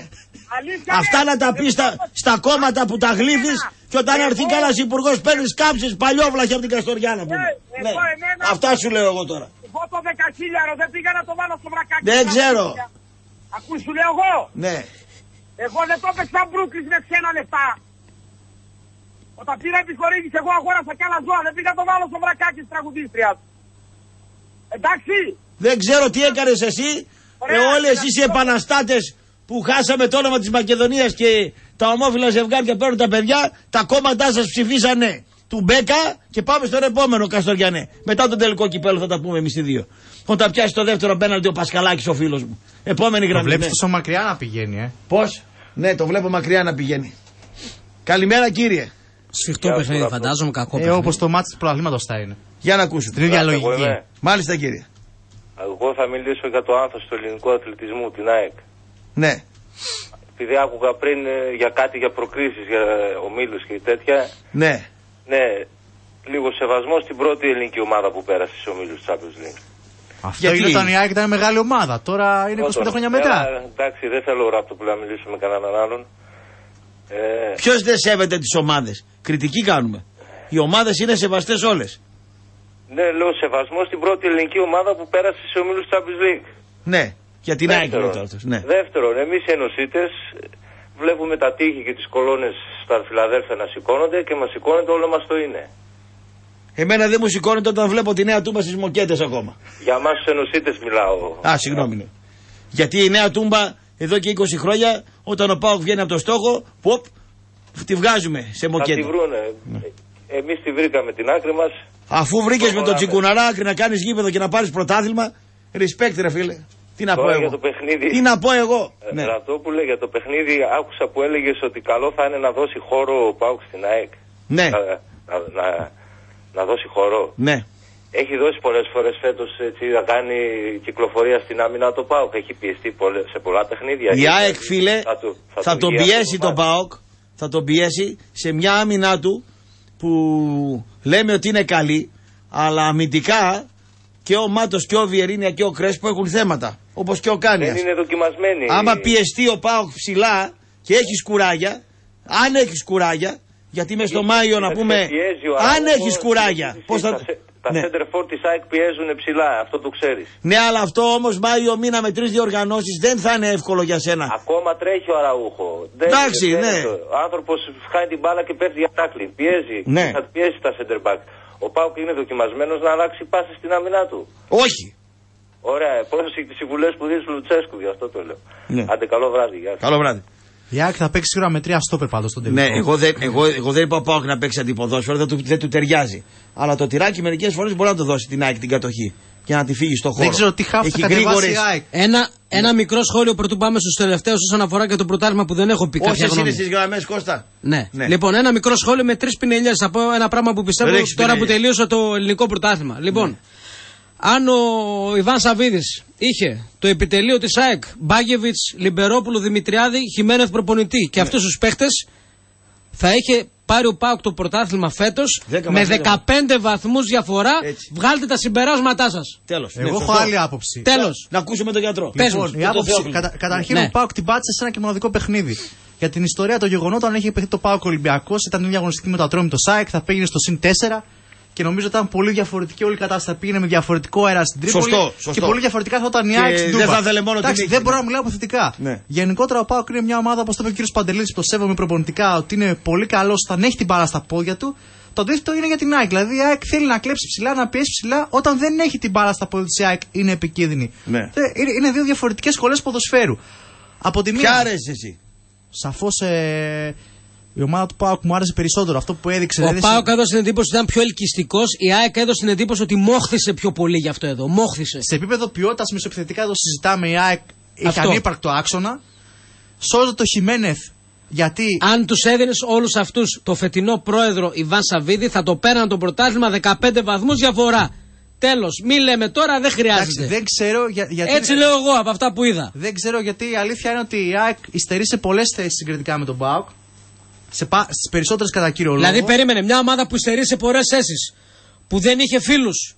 Αλήθεια, αυτά να τα πεις στα, στα κόμματα που τα γλύφεις και όταν έρθει κανένας υπουργός παίρνεις κάψεις παλιόβλαχη από την Καστοριά να πούμε. Ναι, ναι. Εμένα, αυτά σου λέω εγώ τώρα. Εγώ το δεκαχίλιαρο δεν πήγα να το βάλω στο βρακάκι. Δεν ξέρω. Ακούς σου λέω εγώ. Ναι. Εγώ δεν το έπαιξα μπρούκλις με ξένα λεφτά. τα πήρα επιχορήγηση, εγώ αγόρασα κι άλλα ζώα, δεν πήγα το βάλω στο βρακάκι της τραγουδίστριας. Εντάξει. Δεν ξέρω τι έκανες εσύ. Ωραία, ε, όλοι εσείς οι επαναστάτες που χάσαμε το όνομα της Μακεδονίας και τα ομόφυλα ζευγάρια παίρνουν τα παιδιά, τα κόμματά σας ψηφίσανε του Μπέκα και πάμε στον επόμενο Καστοριανέ. Μετά τον τελικό κυπέλο θα τα πούμε εμείς οι δύο. Όταν πιάσει το δεύτερο πέναλτι ο Πασκαλάκης ο φίλος μου. Επόμενη γραμμή. Το βλέπεις τόσο μακριά να πηγαίνει, ε. Πώς? Ναι, το βλέπω μακριά να πηγαίνει. Καλημέρα κύριε. Σφιχτό παιχνίδι, φαντάζομαι, κακό παιχνίδι. Ε, όπως το μάτι του προαθλήματος θα είναι. Για να ακούσετε. Την ίδια λογική. Είμαι. Μάλιστα κύριε. Εγώ θα μιλήσω για το άνθος του ελληνικού αθλητισμού, την ΑΕΚ. Ναι. Επειδή άκουγα πριν για κάτι για προκρίσεις, για ομίλους και τέτοια. Ναι. Ναι, λίγο σεβασμό στην πρώτη ελληνική ομάδα που πέρασε στους ομίλους της Champions League. Αυτό γιατί... είναι όταν η ΑΕΚ ήταν μεγάλη ομάδα. Τώρα είναι είκοσι πέντε χρόνια μετά. Ε, εντάξει, δεν θέλω ράπτο που να μιλήσουμε με κανέναν άλλον. Ε... Ποιος δεν σέβεται τις ομάδες? Κριτική κάνουμε. Οι ομάδες είναι σεβαστές όλες. Ναι, λέω σεβασμό στην πρώτη ελληνική ομάδα που πέρασε σε ομίλους Champions League. Ναι, για την ΑΕΚ. Ναι. Δεύτερον, εμείς οι ενωσίτες βλέπουμε τα τείχη και τις κολόνες στα Φιλαδέλφια να σηκώνονται και μας σηκώνεται όλο μας το είναι. Εμένα δεν μου σηκώνεται όταν βλέπω τη Νέα Τούμπα στις μοκέτες ακόμα. Για εμάς τους ενωσίτες μιλάω. Α, συγγνώμη. Ναι. Γιατί η Νέα Τούμπα εδώ και είκοσι χρόνια, όταν ο ΠΑΟΚ βγαίνει από το στόχο, ποπ, τη βγάζουμε σε μοκέτη. Θα τη βρούνε. Ναι. Εμείς τη βρήκαμε την άκρη μας. Αφού βρήκες με τον Τσικουναρά άκρη να κάνεις γήπεδο και να πάρεις πρωτάθλημα, respect ρε φίλε. Τι να, πω εγώ. Παιχνίδι... Τι να πω εγώ. Ε, ναι. Στρατόπουλε, για το παιχνίδι άκουσα που έλεγες ότι καλό θα είναι να δώσει χώρο ο ΠΑΟΚ στην ΑΕΚ. Ναι. Να, να, να, να δώσει χώρο. Ναι. Έχει δώσει πολλές φορές φέτος, έτσι, να κάνει κυκλοφορία στην άμυνα το ΠΑΟΚ. Έχει πιεστεί πολλές, σε πολλά παιχνίδια. Η ΑΕΚ, φίλε, θα, του, θα, θα τον πιέσει το, το ΠΑΟΚ, θα τον πιέσει σε μια άμυνά του που λέμε ότι είναι καλή, αλλά αμυντικά και ο Μάτος και ο Βιερίνια και ο Κρέσπο έχουν θέματα. Όπως και ο Κάνιας. Δεν είναι δοκιμασμένοι. Άμα πιεστεί ο ΠΑΟΚ ψηλά και έχει κουράγια, αν έχει κουράγια, γιατί μες στο Μάιο να πούμε, αν έχει κουράγια, πώς θα... Τα ναι. Center for της ΑΕΚ πιέζουν ψηλά, αυτό το ξέρεις. Ναι, αλλά αυτό όμως Μάιο μήνα με τρεις διοργανώσεις δεν θα είναι εύκολο για σένα. Ακόμα τρέχει ο Αραούχο. Εντάξει, δεν, ναι. Ο άνθρωπος χάνει την μπάλα και πέφτει για τάκλι. Πιέζει. Ναι. Θα πιέσει τα center back. Ο Πάουκ είναι δοκιμασμένος να αλλάξει πάση στην άμυνά του. Όχι. Ωραία, πρόσεχε τις συμβουλές που δίνει του Λουτσέσκου, γι' αυτό το λέω. Ναι. Άντε, καλό βράδυ. Καλό βράδυ. Η ΑΕΚ θα παίξει σίγουρα με τρία στόπερ πάντως στον τελικό. Ναι, εγώ δεν, εγώ, εγώ δεν είπα ο ΠΑΟΚ να παίξει αντιποδόσφαιρο, δεν του, δεν του ταιριάζει. Αλλά το τυράκι μερικές φορές μπορεί να το δώσει την ΑΕΚ την κατοχή και να τη φύγει στο χώρο. Δεν ξέρω τι χάφ θα κατεβάσει η ΑΕΚ. Ένα, ένα μικρό σχόλιο πρωτού πάμε στους τελευταίους όσον αφορά και το πρωτάθλημα που δεν έχω πει κάποια γνώμη. Όσες είναι στις γραμμές, Κώστα. Ναι. ναι. Λοιπόν, ένα μικρό σχόλιο με τρεις πινελιές από ένα πράγμα που πιστεύω τώρα πινελιές. Που τελείωσε το ελληνικό πρωτάθλημα. Λοιπόν, ναι. Αν ο Ιβάν Σαββίδης είχε το επιτελείο της ΑΕΚ, Μπάγεβιτς, Λιμπερόπουλου, Δημητριάδη, Χιμένεφ προπονητή και ναι. αυτούς τους παίχτες, θα είχε πάρει ο ΠΑΟΚ το πρωτάθλημα φέτος με δεκαπέντε βαθμούς διαφορά. Έτσι. Βγάλτε τα συμπεράσματά σας. Τέλος. Εγώ ναι, έχω άλλη άποψη. Τέλος. Να ακούσουμε τον γιατρό. Πες λοιπόν, η άποψη, κατα, καταρχήν ναι. ο ΠΑΟΚ την πάτησε σε ένα και μοναδικό παιχνίδι. Για την ιστορία των γεγονότων, έχει παιχθεί το ΠΑΟΚ Ολυμπιακός, ήταν μια αγωνιστική με το Ατρόμητο ΣΑΕΚ, θα πήγαινε στο συν τέσσερα. Και νομίζω ότι ήταν πολύ διαφορετική όλη η κατάσταση. Πήγαινε με διαφορετικό αέρα στην Τρίπολη. Σωστό, σωστό. Και πολύ διαφορετικά θα ήταν η ΑΕΚ στην Τούμπα. Δεν θα ήθελε μόνο την ΑΕΚ. Δεν μπορώ να μιλάω αποθετικά. Ναι. Γενικότερα ο ΠΑΟΚ είναι μια ομάδα, όπως το είπε ο κύριος Παντελίδης, που το σέβομαι προπονητικά, ότι είναι πολύ καλός όταν έχει την μπάλα στα πόδια του. Το αντίθετο είναι για την ΑΕΚ. Δηλαδή η ΑΕΚ θέλει να κλέψει ψηλά, να πιέσει ψηλά. Όταν δεν έχει την μπάλα στα πόδια τη ΑΕΚ είναι επικίνδυνη. Ναι. Είναι δύο διαφορετικές σχολές ποδοσφαίρου. Από τη μία. Σαφώς. Ε... Η ομάδα του ΠΑΟΚ μου άρεσε περισσότερο. Αυτό που έδειξε. Ο έδειξε... ΠΑΟΚ έδωσε την εντύπωση ότι ήταν πιο ελκυστικός. Η ΑΕΚ έδωσε την εντύπωση ότι μόχθησε πιο πολύ γι' αυτό εδώ. Μόχθησε. Σε επίπεδο ποιότητα μεσοεπιθετικά εδώ συζητάμε. Η ΑΕΚ είχε ανύπαρκτο άξονα. Σώζεται το Χιμένεθ. Γιατί. Αν τους έδινες όλους αυτούς το φετινό πρόεδρο Ιβάν Σαββίδη, θα το πέραν το πρωτάθλημα δεκαπέντε βαθμούς διαφορά. Τέλος, μη λέμε τώρα, δεν χρειάζεται. Δεν ξέρω για, γιατί... Έτσι λέω εγώ από αυτά που είδα. Δεν ξέρω γιατί η αλήθεια είναι ότι η ΑΕΚ υστερεί σε πολλές θέσεις συγκριτικά με τον ΠΑΟΚ. Στις περισσότερες κατά κύριο λόγο. Δηλαδή περίμενε μια ομάδα που υστερεί σε πολλές θέσεις, που δεν είχε φίλους,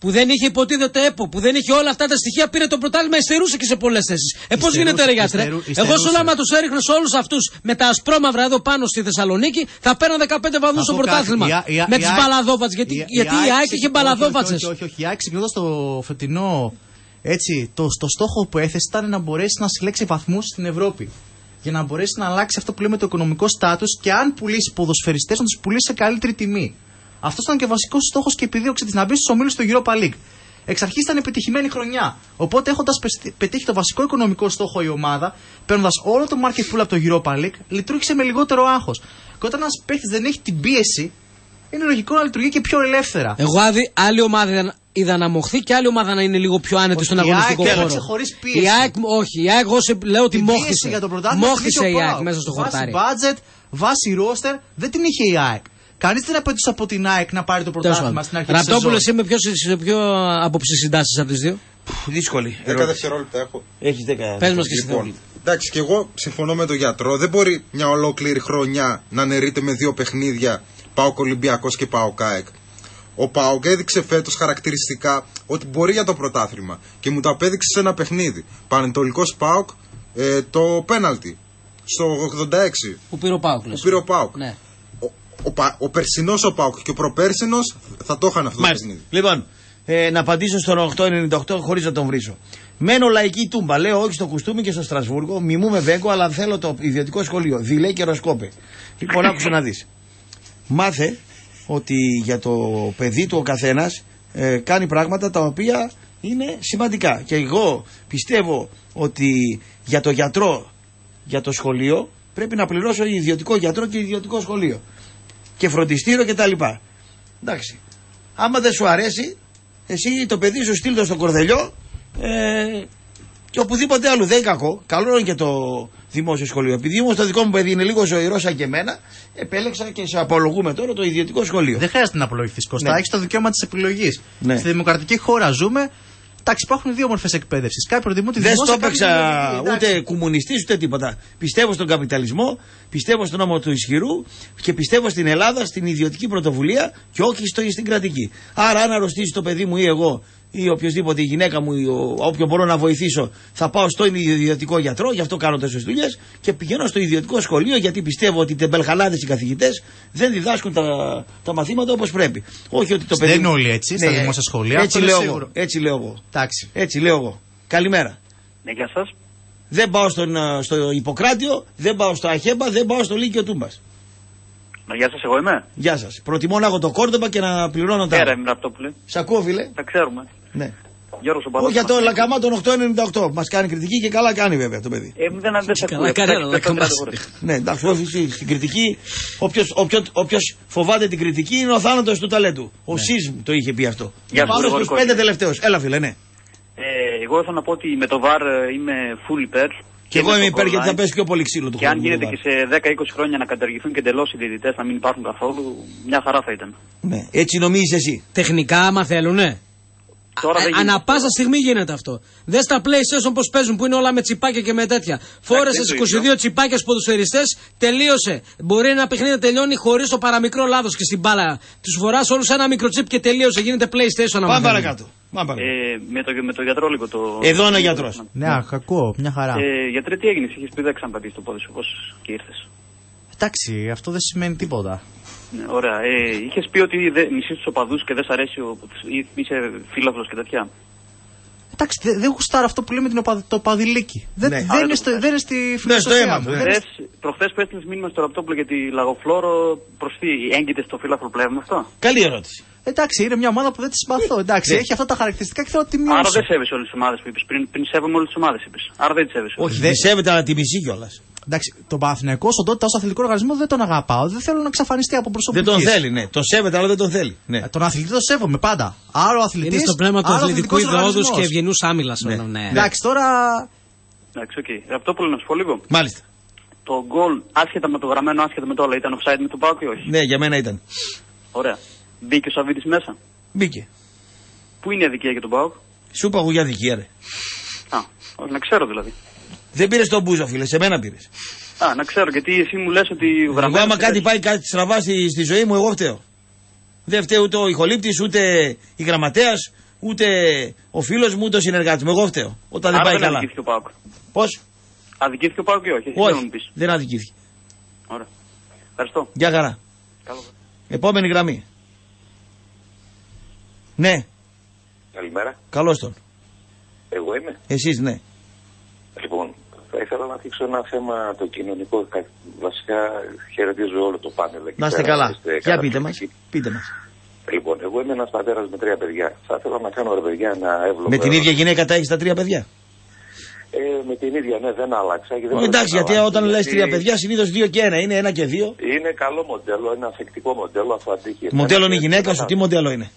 που δεν είχε υποτίθεται ΕΠΟ, που δεν είχε όλα αυτά τα στοιχεία, πήρε το πρωτάθλημα, υστερούσε και σε πολλές θέσεις. Ε, πώς γίνεται ρε Γιάστρε? Εγώ σου λέω, άμα τους έριχνες όλους αυτούς με τα ασπρόμαυρα εδώ πάνω στη Θεσσαλονίκη, θα παίρναν δεκαπέντε βαθμούς στο πρωτάθλημα. Με τις μπαλαδόφατσες. Γιατί η ΑΕΚ είχε μπαλαδόφατσες. Όχι, όχι, η ΑΕΚ ξεκινώντας το φετινό, έτσι, το στόχο που έθεσε ήταν να μπορέσει να συλλέξει βαθμούς στην Ευρώπη. για να μπορέσει να αλλάξει αυτό που λέμε το οικονομικό στάτους και αν πουλήσει ποδοσφαιριστές να τους πουλήσει σε καλύτερη τιμή. Αυτό ήταν και ο βασικός στόχος και επιδίωξη της να μπει στους ομίλους του Europa League. Εξ αρχής ήταν επιτυχημένη χρονιά. Οπότε έχοντας πετύχει το βασικό οικονομικό στόχο η ομάδα, παίρνοντας όλο το market pool από το Europa League, λειτουργήσε με λιγότερο άγχος. Και όταν ένας παίχτης δεν έχει την πίεση, είναι λογικό να λειτουργεί και πιο ελεύθερα. Εγώ άδει, άλλη ομάδα είδα να μοχθεί και άλλη ομάδα να είναι λίγο πιο άνετη στον αγωνιστικό χώρο. Η ΑΕΚ χωρίς πίεση. Η ΑΕΚ, όχι, η ΑΕΚ, εγώ σε, λέω ότι μόχθησε. Μόχθησε η ΑΕΚ μέσα στο χορτάρι. Βάση budget, βάση ρόστερ, δεν την είχε η ΑΕΚ. Κανείς δεν απαιτούσε από την ΑΕΚ να πάρει το πρωτάθλημα στην αρχή της σεζόν. Ραπτόπουλος, είμαι ποιος, σε ποιο άποψη συντάσσεις από τις δύο? Που, δύσκολη. δέκα δευτερόλεπτα έχω. Έχεις δέκα. Πες μας και λοιπόν. Εντάξει, και εγώ συμφωνώ με τον γιατρό. Δεν μπορεί μια ολόκληρη χρονιά να νερείται με δύο παιχνίδια ΠΑΟΚ Ολυμπιακός και ΠΑΟΚ ΑΕΚ. Ο ΠΑΟΚ έδειξε φέτος χαρακτηριστικά ότι μπορεί για το πρωτάθλημα και μου το απέδειξε σε ένα παιχνίδι. Πανετολικός ΠΑΟΚ, ε, το πέναλτι στο ογδόντα έξι. Που πήρε ο ΠΑΟΚ. Που πήρε ο ΠΑΟΚ. Ναι. Ο, πα, ο περσινός ο ΠΑΟΚ και ο προπέρσινος θα το είχαν αυτό το παιχνίδι. Λοιπόν, ε, να απαντήσω στον οκτακόσια ενενήντα οκτώ χωρίς να τον βρίσω. Μένω λαϊκή τούμπα. Λέω όχι στο Κουστούμι και στο Στρασβούργο. Μιμούμε Βέγκο, αλλά θέλω το ιδιωτικό σχολείο. Δειλέ και ροσκόπε. Λοιπόν, άκουσε να δεις. Μάθε ότι για το παιδί του ο καθένας ε, κάνει πράγματα τα οποία είναι σημαντικά. Και εγώ πιστεύω ότι για το γιατρό, για το σχολείο, πρέπει να πληρώσω ιδιωτικό γιατρό και ιδιωτικό σχολείο. Και φροντιστήριο και τα λοιπά. Εντάξει. Άμα δεν σου αρέσει, εσύ το παιδί σου στείλ το στο Κορδελιό ε, και οπουδήποτε άλλο. Δεν είναι κακό. Καλό είναι και το δημόσιο σχολείο. Επειδή όμως το δικό μου παιδί είναι λίγο ζωηρό σαν και εμένα, επέλεξα και σε απολογούμε τώρα το ιδιωτικό σχολείο. Δεν χρειάζεται να απολογηθείς, Κώστα. Ναι. Έχεις το δικαίωμα της επιλογής. Ναι. Στη δημοκρατική χώρα ζούμε. Εντάξει, υπάρχουν δύο μορφές εκπαίδευσης. Κάποιοι προτιμούν τη δημόσια. Δεν το έπαιξα ούτε κομμουνιστής ούτε τίποτα. Πιστεύω στον καπιταλισμό, πιστεύω στον νόμο του ισχυρού και πιστεύω στην Ελλάδα, στην ιδιωτική πρωτοβουλία και όχι στο, στην κρατική. Άρα, αν αρρωστήσει το παιδί μου ή εγώ ή οποιοδήποτε η γυναίκα μου ή ο, όποιον μπορώ να βοηθήσω, θα πάω στον ιδιωτικό γιατρό, γι' αυτό κάνω τόσες δουλειές και πηγαίνω στο ιδιωτικό σχολείο γιατί πιστεύω ότι οι τεμπελχαλάδες οι καθηγητές δεν διδάσκουν τα, τα μαθήματα όπως πρέπει. Όχι ότι το παιδί. Δεν είναι όλοι έτσι, ναι, στα δημόσια σχολεία. Έτσι, έτσι λέω εγώ. Τάξη. Έτσι λέω εγώ. Καλημέρα. Ναι, γεια σας. Δεν πάω στον, στο Ιπποκράτιο, δεν πάω στο Αχέμπα, δεν πάω στο Λύκειο Τούμπας. Γεια σας, εγώ είμαι. Γεια σας. Προτιμώ να έχω το Κόρντομπα και να πληρώνω τα. Πέρα, Ραπτόπουλε. Σακόβιλε. Τα ξέρουμε. Ναι. Γιώργος ο Παλάσιος. Όχι, για το Λακαμά τον οκτακόσια ενενήντα οκτώ. Μας κάνει κριτική και καλά κάνει βέβαια το παιδί. Ε, δεν αντέχει καλά. Ναι, εντάξει, όχι στην κριτική. Όποιος φοβάται την κριτική είναι ο θάνατος του ταλέντου. Ο Σίσμ το είχε πει αυτό. Πάμε στους πέντε τελευταίους. Έλα, φίλε, ναι. Εγώ ήθελα να πω ότι με το βαρ είμαι full υπέρ. Και εγώ είμαι υπέρ γιατί θα πέσει πιο πολύ ξύλο του χρόνου. Και αν γίνεται και σε δέκα είκοσι χρόνια να καταργηθούν και εντελώς οι διαιτητές, να μην υπάρχουν καθόλου, μια χαρά θα ήταν. Ναι, έτσι νομίζεις εσύ. Τεχνικά, άμα θέλουνε. Τώρα Α, ανα πάσα στιγμή γίνεται αυτό. Δε στα play session πώς παίζουν που είναι όλα με τσιπάκια και με τέτοια. Φόρεσες είκοσι δύο τσιπάκια στους ποδοσφαιριστές, τελείωσε. Μπορεί ένα παιχνίδι να τελειώνει χωρίς το παραμικρό λάθος και στην μπάλα. Τους φοράς όλους ένα μικροτσίπ και τελείωσε. Γίνεται PlayStation. Πάμε παρακάτω. Πάμε παρακάτω. Ε, με, το, με το γιατρό λίγο το. Εδώ είναι ο γιατρός. Ναι, ναι, ακούω, μια χαρά. Ε, γιατρέ, τι έγινε, είχες πει δεν ξαναπατήσεις το πόδι σου πώς και ήρθες. Εντάξει, αυτό δεν σημαίνει τίποτα. Ναι, ωραία. Ε, είχες πει ότι μισείς τους οπαδούς και δεν σ' αρέσει ο, ή είσαι φίλαβλος και τέτοια. Εντάξει, δεν δε γουστάρω αυτό που λέμε την οπαδ, το παδιλίκι. Δεν, ναι. δεν, δεν, δεν είναι στη φιλοσοφία μου. Προχθές που έστειλες μήνυμα στο Ραπτόπουλο για τη Λαγοφλόρο, προς τι έγκυται στο φίλαβλο πλέον αυτό. Καλή ερώτηση. Εντάξει, είναι μια ομάδα που δεν τη συμπαθώ. Εντάξει, έχει αυτά τα χαρακτηριστικά και θέλω να τη μειώσω. Άρα δεν σέβεσαι όλες τις ομάδες που είπες. Πριν, πριν σέβομαι όλες τις ομάδες είπες. Άρα δεν τη σέβεσαι. Όχι, δεν σέβεται, αλλά τη μισή κιόλας. Εντάξει, τον Παναθηναϊκό οντότητα ως αθλητικό οργανισμό δεν τον αγαπάω. Δεν θέλω να εξαφανιστεί από προσωπική. Δεν τον θέλει, ναι. Τον σέβεται, αλλά δεν τον θέλει. Ναι. Τον αθλητή τον σέβομαι πάντα. Άρα ο αθλητής. Είναι στο πνεύμα του αθλητικού ιδεώδους και ευγενούς άμυλας. Ναι. Ναι. Εντάξει, τώρα. Εντάξει, οκ. Okay. Ραπτόπουλο, να σου πω λίγο. Μάλιστα. Το γκολ, άσχετα με το γραμμένο, άσχετα με το όλα, ήταν offside με τον Πάκο ή όχι? Ναι, για μένα ήταν. Ωραία. Μπήκε ο Σαββίτης μέσα. Μπήκε. Πού είναι η αδικία για τον Πάοκ? Σου είπα εγώ για αδικία, ρε. Α, να ξέρω δηλαδή. Δεν πήρε τον Μπούζο, φίλε, σε μένα πήρε. Α, να ξέρω, γιατί εσύ μου λε ότι γραμμένο. Εγώ, άμα κάτι έχει... πάει κάτι στραβά στη, στη ζωή μου, εγώ φταίω. Δεν φταίει ούτε ο ηχολήπτη, ούτε η γραμματέα, ούτε ο φίλο μου, ούτε ο συνεργάτη μου. Εγώ φταίω. Όταν άρα δεν πάει δεν καλά. Αδικήθηκε ο Πάοκ. Πώ? Αδικήθηκε ο Πάοκ ή όχι? Όχι, δεν, δεν αδικήθηκε. Ωραία. Ευχαριστώ. Γεια χαρά. Καλό. Επόμενη γραμμή. Ναι. Καλημέρα. Καλώς τον. Εγώ είμαι. Εσείς, ναι. Λοιπόν, θα ήθελα να θίξω ένα θέμα το κοινωνικό. Βασικά χαιρετίζω όλο το πάνελ. Να είστε καλά. Για πείτε μας. πείτε μας. Λοιπόν, εγώ είμαι ένας πατέρας με τρία παιδιά. Θα ήθελα να κάνω ρε παιδιά ένα εύλογο. Με την ίδια γυναίκα τα έχεις τα τρία παιδιά? Ε, με την ίδια, ναι, δεν άλλαξα. Δεν Εντάξει, γιατί άλλαξα, όταν λες τρία παιδιά, συνήθως δύο και ένα, είναι ένα και δύο. Είναι καλό μοντέλο, ένα αφεκτικό μοντέλο, αφού αντίχει. Μοντέλο είναι η γυναίκα σου, τι μοντέλο είναι?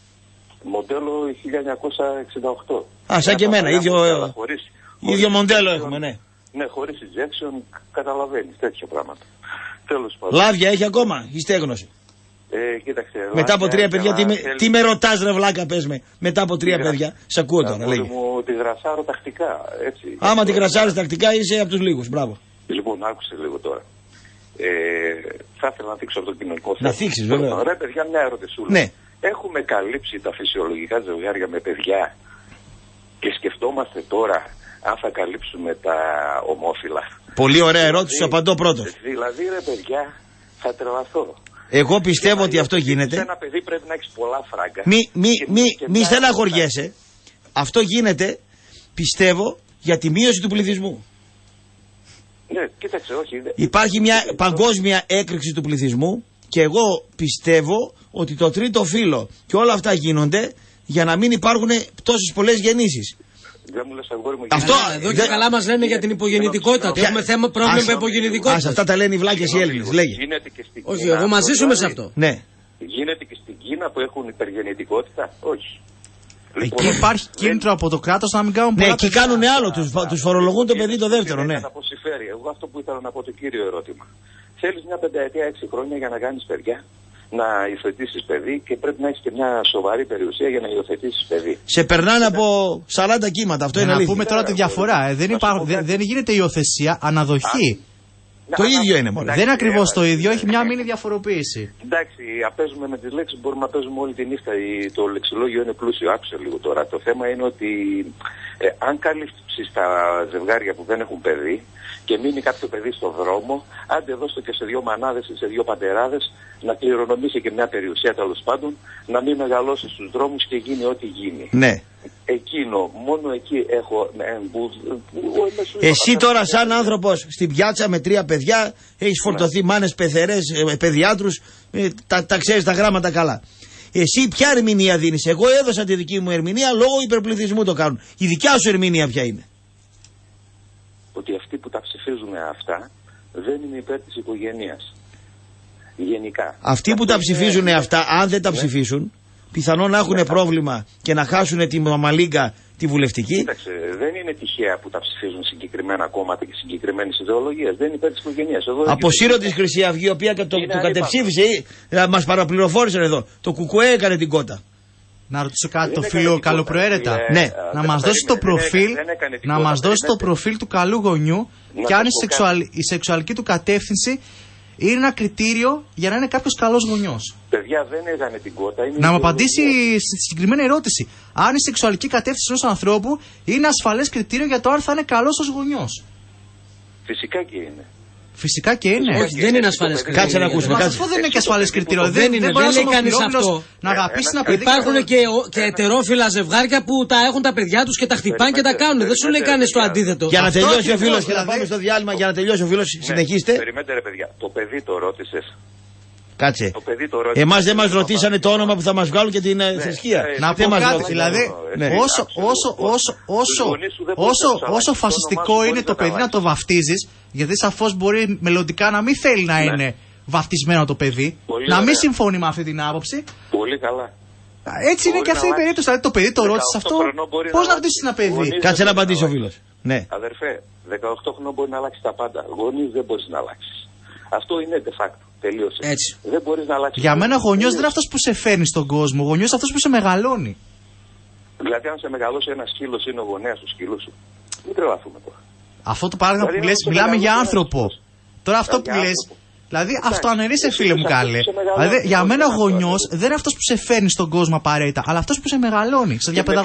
Μοντέλο χίλια εννιακόσια εξήντα οκτώ. Α, σαν και εμένα, ίδιο, μοντέλα, χωρίς, ίδιο μοντέλο έχουμε, ναι. Ναι, χωρίς injection, καταλαβαίνεις τέτοια πράγματα. Τέλος πάντων. Λάδια έχει ακόμα, είστε έγνωση? Ε, κοίταξε, μετά από τρία παιδιά, τι με, θέλει... τι με ρωτάς ρε βλάκα, πες με, μετά από τρία παιδιά, σ' ακούω τώρα, λέγε. Μου τη γρασάρω τακτικά, έτσι. Άμα τη γρασάρεις τακτικά είσαι από τους λίγους, μπράβο. Λοιπόν, άκουσε λίγο τώρα. Ε, θα ήθελα να θίξω από το κοινωνικό θέμα. Να θίξεις βέβαια. Ωραία παιδιά, μια ερωτησούλα. Ναι. Έχουμε καλύψει τα φυσιολογικά ζευγάρια με παιδιά και σκεφτόμαστε τώρα αν θα καλύψουμε τα ομόφυλα? Πολύ ωραία ερώτηση, δηλαδή, απαντώ πρώτος. Δηλαδή ρε παιδιά, θα τρελαθώ. Εγώ πιστεύω ότι αυτό γίνεται. Σε ένα παιδί πρέπει να έχεις πολλά φράγκα. Μη, μη, μη, μη στεναχωριέσαι. Αυτό γίνεται, πιστεύω, για τη μείωση του πληθυσμού. Ναι, κοίταξε, όχι. Υπάρχει μια παγκόσμια έκρηξη του πληθυσμού και εγώ πιστεύω ότι το τρίτο φύλο και όλα αυτά γίνονται για να μην υπάρχουν τόσες πολλές γεννήσεις. Δεν μου λες, αγόρι μου, αυτό ναι, εδώ και καλά μας λένε για την υπογεννητικότητα. Πια... έχουμε θέμα πρόβλημα ας, με υπογεννητικότητα. Ας, αυτά τα λένε οι βλάκες οι Έλληνες. Λέγε. Όχι, εγώ μαζί σου είμαι σε αυτό. Ναι. Γίνεται και στην Κίνα που έχουν υπεργεννητικότητα? Όχι. Λοιπόν, εκεί υπάρχει κίνητρο από το κράτος να μην κάνουν πολλά. Ναι, εκεί κάνουν άλλο. Τους, τους φορολογούν το παιδί το δεύτερο. Ναι. Εγώ αυτό που ήθελα να πω, το κύριο ερώτημα. Θέλεις μια πενταετία, έξι χρόνια για να κάνεις παιδιά, να υιοθετήσεις παιδί και πρέπει να έχεις και μια σοβαρή περιουσία για να υιοθετήσεις παιδί. Σε περνάνε από σαράντα κύματα, αυτό είναι αλήθεια. Να πούμε τώρα τη διαφορά. Ε. Δεν, υπά... δε, δεν γίνεται υιοθεσία, αναδοχή. Α, το να, ίδιο είναι μόνο. Δεν είναι ακριβώς το ίδιο, έχει μια μήνυ διαφοροποίηση. Εντάξει, απέζουμε με τις λέξεις, μπορούμε να παίζουμε όλη τη νύχτα. Το λεξιλόγιο είναι πλούσιο, άκουσε λίγο τώρα. Το θέμα είναι ότι ε, αν καλύψεις τα ζευγάρια που δεν έχουν παιδί, και μείνει κάποιο παιδί στο δρόμο, άντε δώστε και σε δύο μανάδες ή σε δύο παντεράδες, να κληρονομήσει και μια περιουσία τέλος πάντων, να μην μεγαλώσει στους δρόμους και γίνει ό,τι γίνει. Ναι. Εκείνο, μόνο εκεί έχω... Εσύ τώρα σαν άνθρωπος στην πιάτσα με τρία παιδιά, έχεις φορτωθεί ναι. μάνες, πεθερές, παιδιάτρους, τα, τα ξέρεις τα γράμματα καλά. Εσύ ποια ερμηνεία δίνεις? Εγώ έδωσα τη δική μου ερμηνεία, λόγω υπερπληθυσμού το κάνουν. Η δικιά σου ερμηνεία ποια είναι? Ότι αυτοί που τα ψηφίζουν αυτά δεν είναι υπέρ της οικογένειας. Γενικά. Αυτοί που τα ψηφίζουν αυτά, αν δεν τα ψηφίσουν, πιθανόν να έχουν πρόβλημα και να χάσουν τη μαμαλίγκα τη βουλευτική. Κοίταξε, δεν είναι τυχαία που τα ψηφίζουν συγκεκριμένα κόμματα και συγκεκριμένες ιδεολογίες. Δεν είναι υπέρ της οικογένειας. Αποσύρω τη Χρυσή Αυγή, η οποία το, το κατεψήφισε, μας παραπληροφόρησαν εδώ. Το ΚΚΕ έκανε την κότα. Να ρωτήσω κάτι, το φίλο καλοπροαίρετα. Ε, ναι, να μας δώσει το προφίλ, δεν έκανε, δεν να μας δώσει το προφίλ του καλού γονιού να και αν η, σεξουαλ, η σεξουαλική του κατεύθυνση είναι ένα κριτήριο για να είναι κάποιος καλός γονιός. Παιδιά, δεν έκανε την κότα. Είναι να μου απαντήσει στη συγκεκριμένη ερώτηση. Αν η σεξουαλική κατεύθυνση ενός ανθρώπου είναι ασφαλές κριτήριο για το αν θα είναι καλός ως γονιός. Φυσικά και είναι. Φυσικά και είναι. Όχι, δεν είναι ασφαλές κριτήριο. Κάτσε να ακούσουμε. Αυτό δεν είναι και ασφαλές κριτήριο. Δεν είναι. Δεν λέει κανείς αυτό. Να αγαπήσεις ένα παιδί. Υπάρχουν και ετερόφιλα ζευγάρια που τα έχουν τα παιδιά τους και τα χτυπάνε και τα κάνουν. Δεν σου λέει κανείς το αντίθετο. Για να τελειώσει ο φίλος και να πάμε στο διάλειμμα. Για να τελειώσει ο φίλος, συνεχίστε. Περιμένετε ρε παιδιά. Το παιδί το ρώτησες? Κάτσε. Εμάς δεν μας ρωτήσανε το όνομα που θα μας βγάλουν και την θρησκεία. Να πω κάτι. Δηλαδή, όσο φασιστικό είναι το παιδί να το βαφτίζεις, γιατί σαφώς μπορεί μελλοντικά να μην θέλει να είναι βαφτισμένο το παιδί, να μην συμφωνεί με αυτή την άποψη. Πολύ καλά. Έτσι είναι και αυτή η περίπτωση. Δηλαδή, το παιδί το ρώτησε αυτό. Πώς να βαφτίσεις ένα παιδί? Κάτσε να απαντήσει ο φίλος. Αδερφέ, δεκαοκτώ χρονών μπορεί να αλλάξει τα πάντα. Γονείς δεν μπορεί να αλλάξει. Αυτό είναι de facto. Τελείωσε. Έτσι. Δεν μπορείς να αλλάξεις. Για μένα ο γονιός δεν είναι αυτός που σε φέρνει στον κόσμο. Ο γονιός είναι αυτός που σε μεγαλώνει. Δηλαδή, αν σε μεγαλώσει ένα σκύλος, είναι ο γονέας του σκύλου σου. Μην τρελαθούμε τώρα. Αυτό το παράδειγμα δηλαδή, που λες, μιλάμε για άνθρωπο. Τώρα αυτό που λες, δηλαδή αυτοανερείσαι, φίλε μου, καλέ. Δηλαδή, για μένα ο γονιός δεν είναι αυτός που σε φέρνει στον κόσμο απαραίτητα, αλλά αυτός που σε μεγαλώνει. Σε διαπαιδαγωγεί.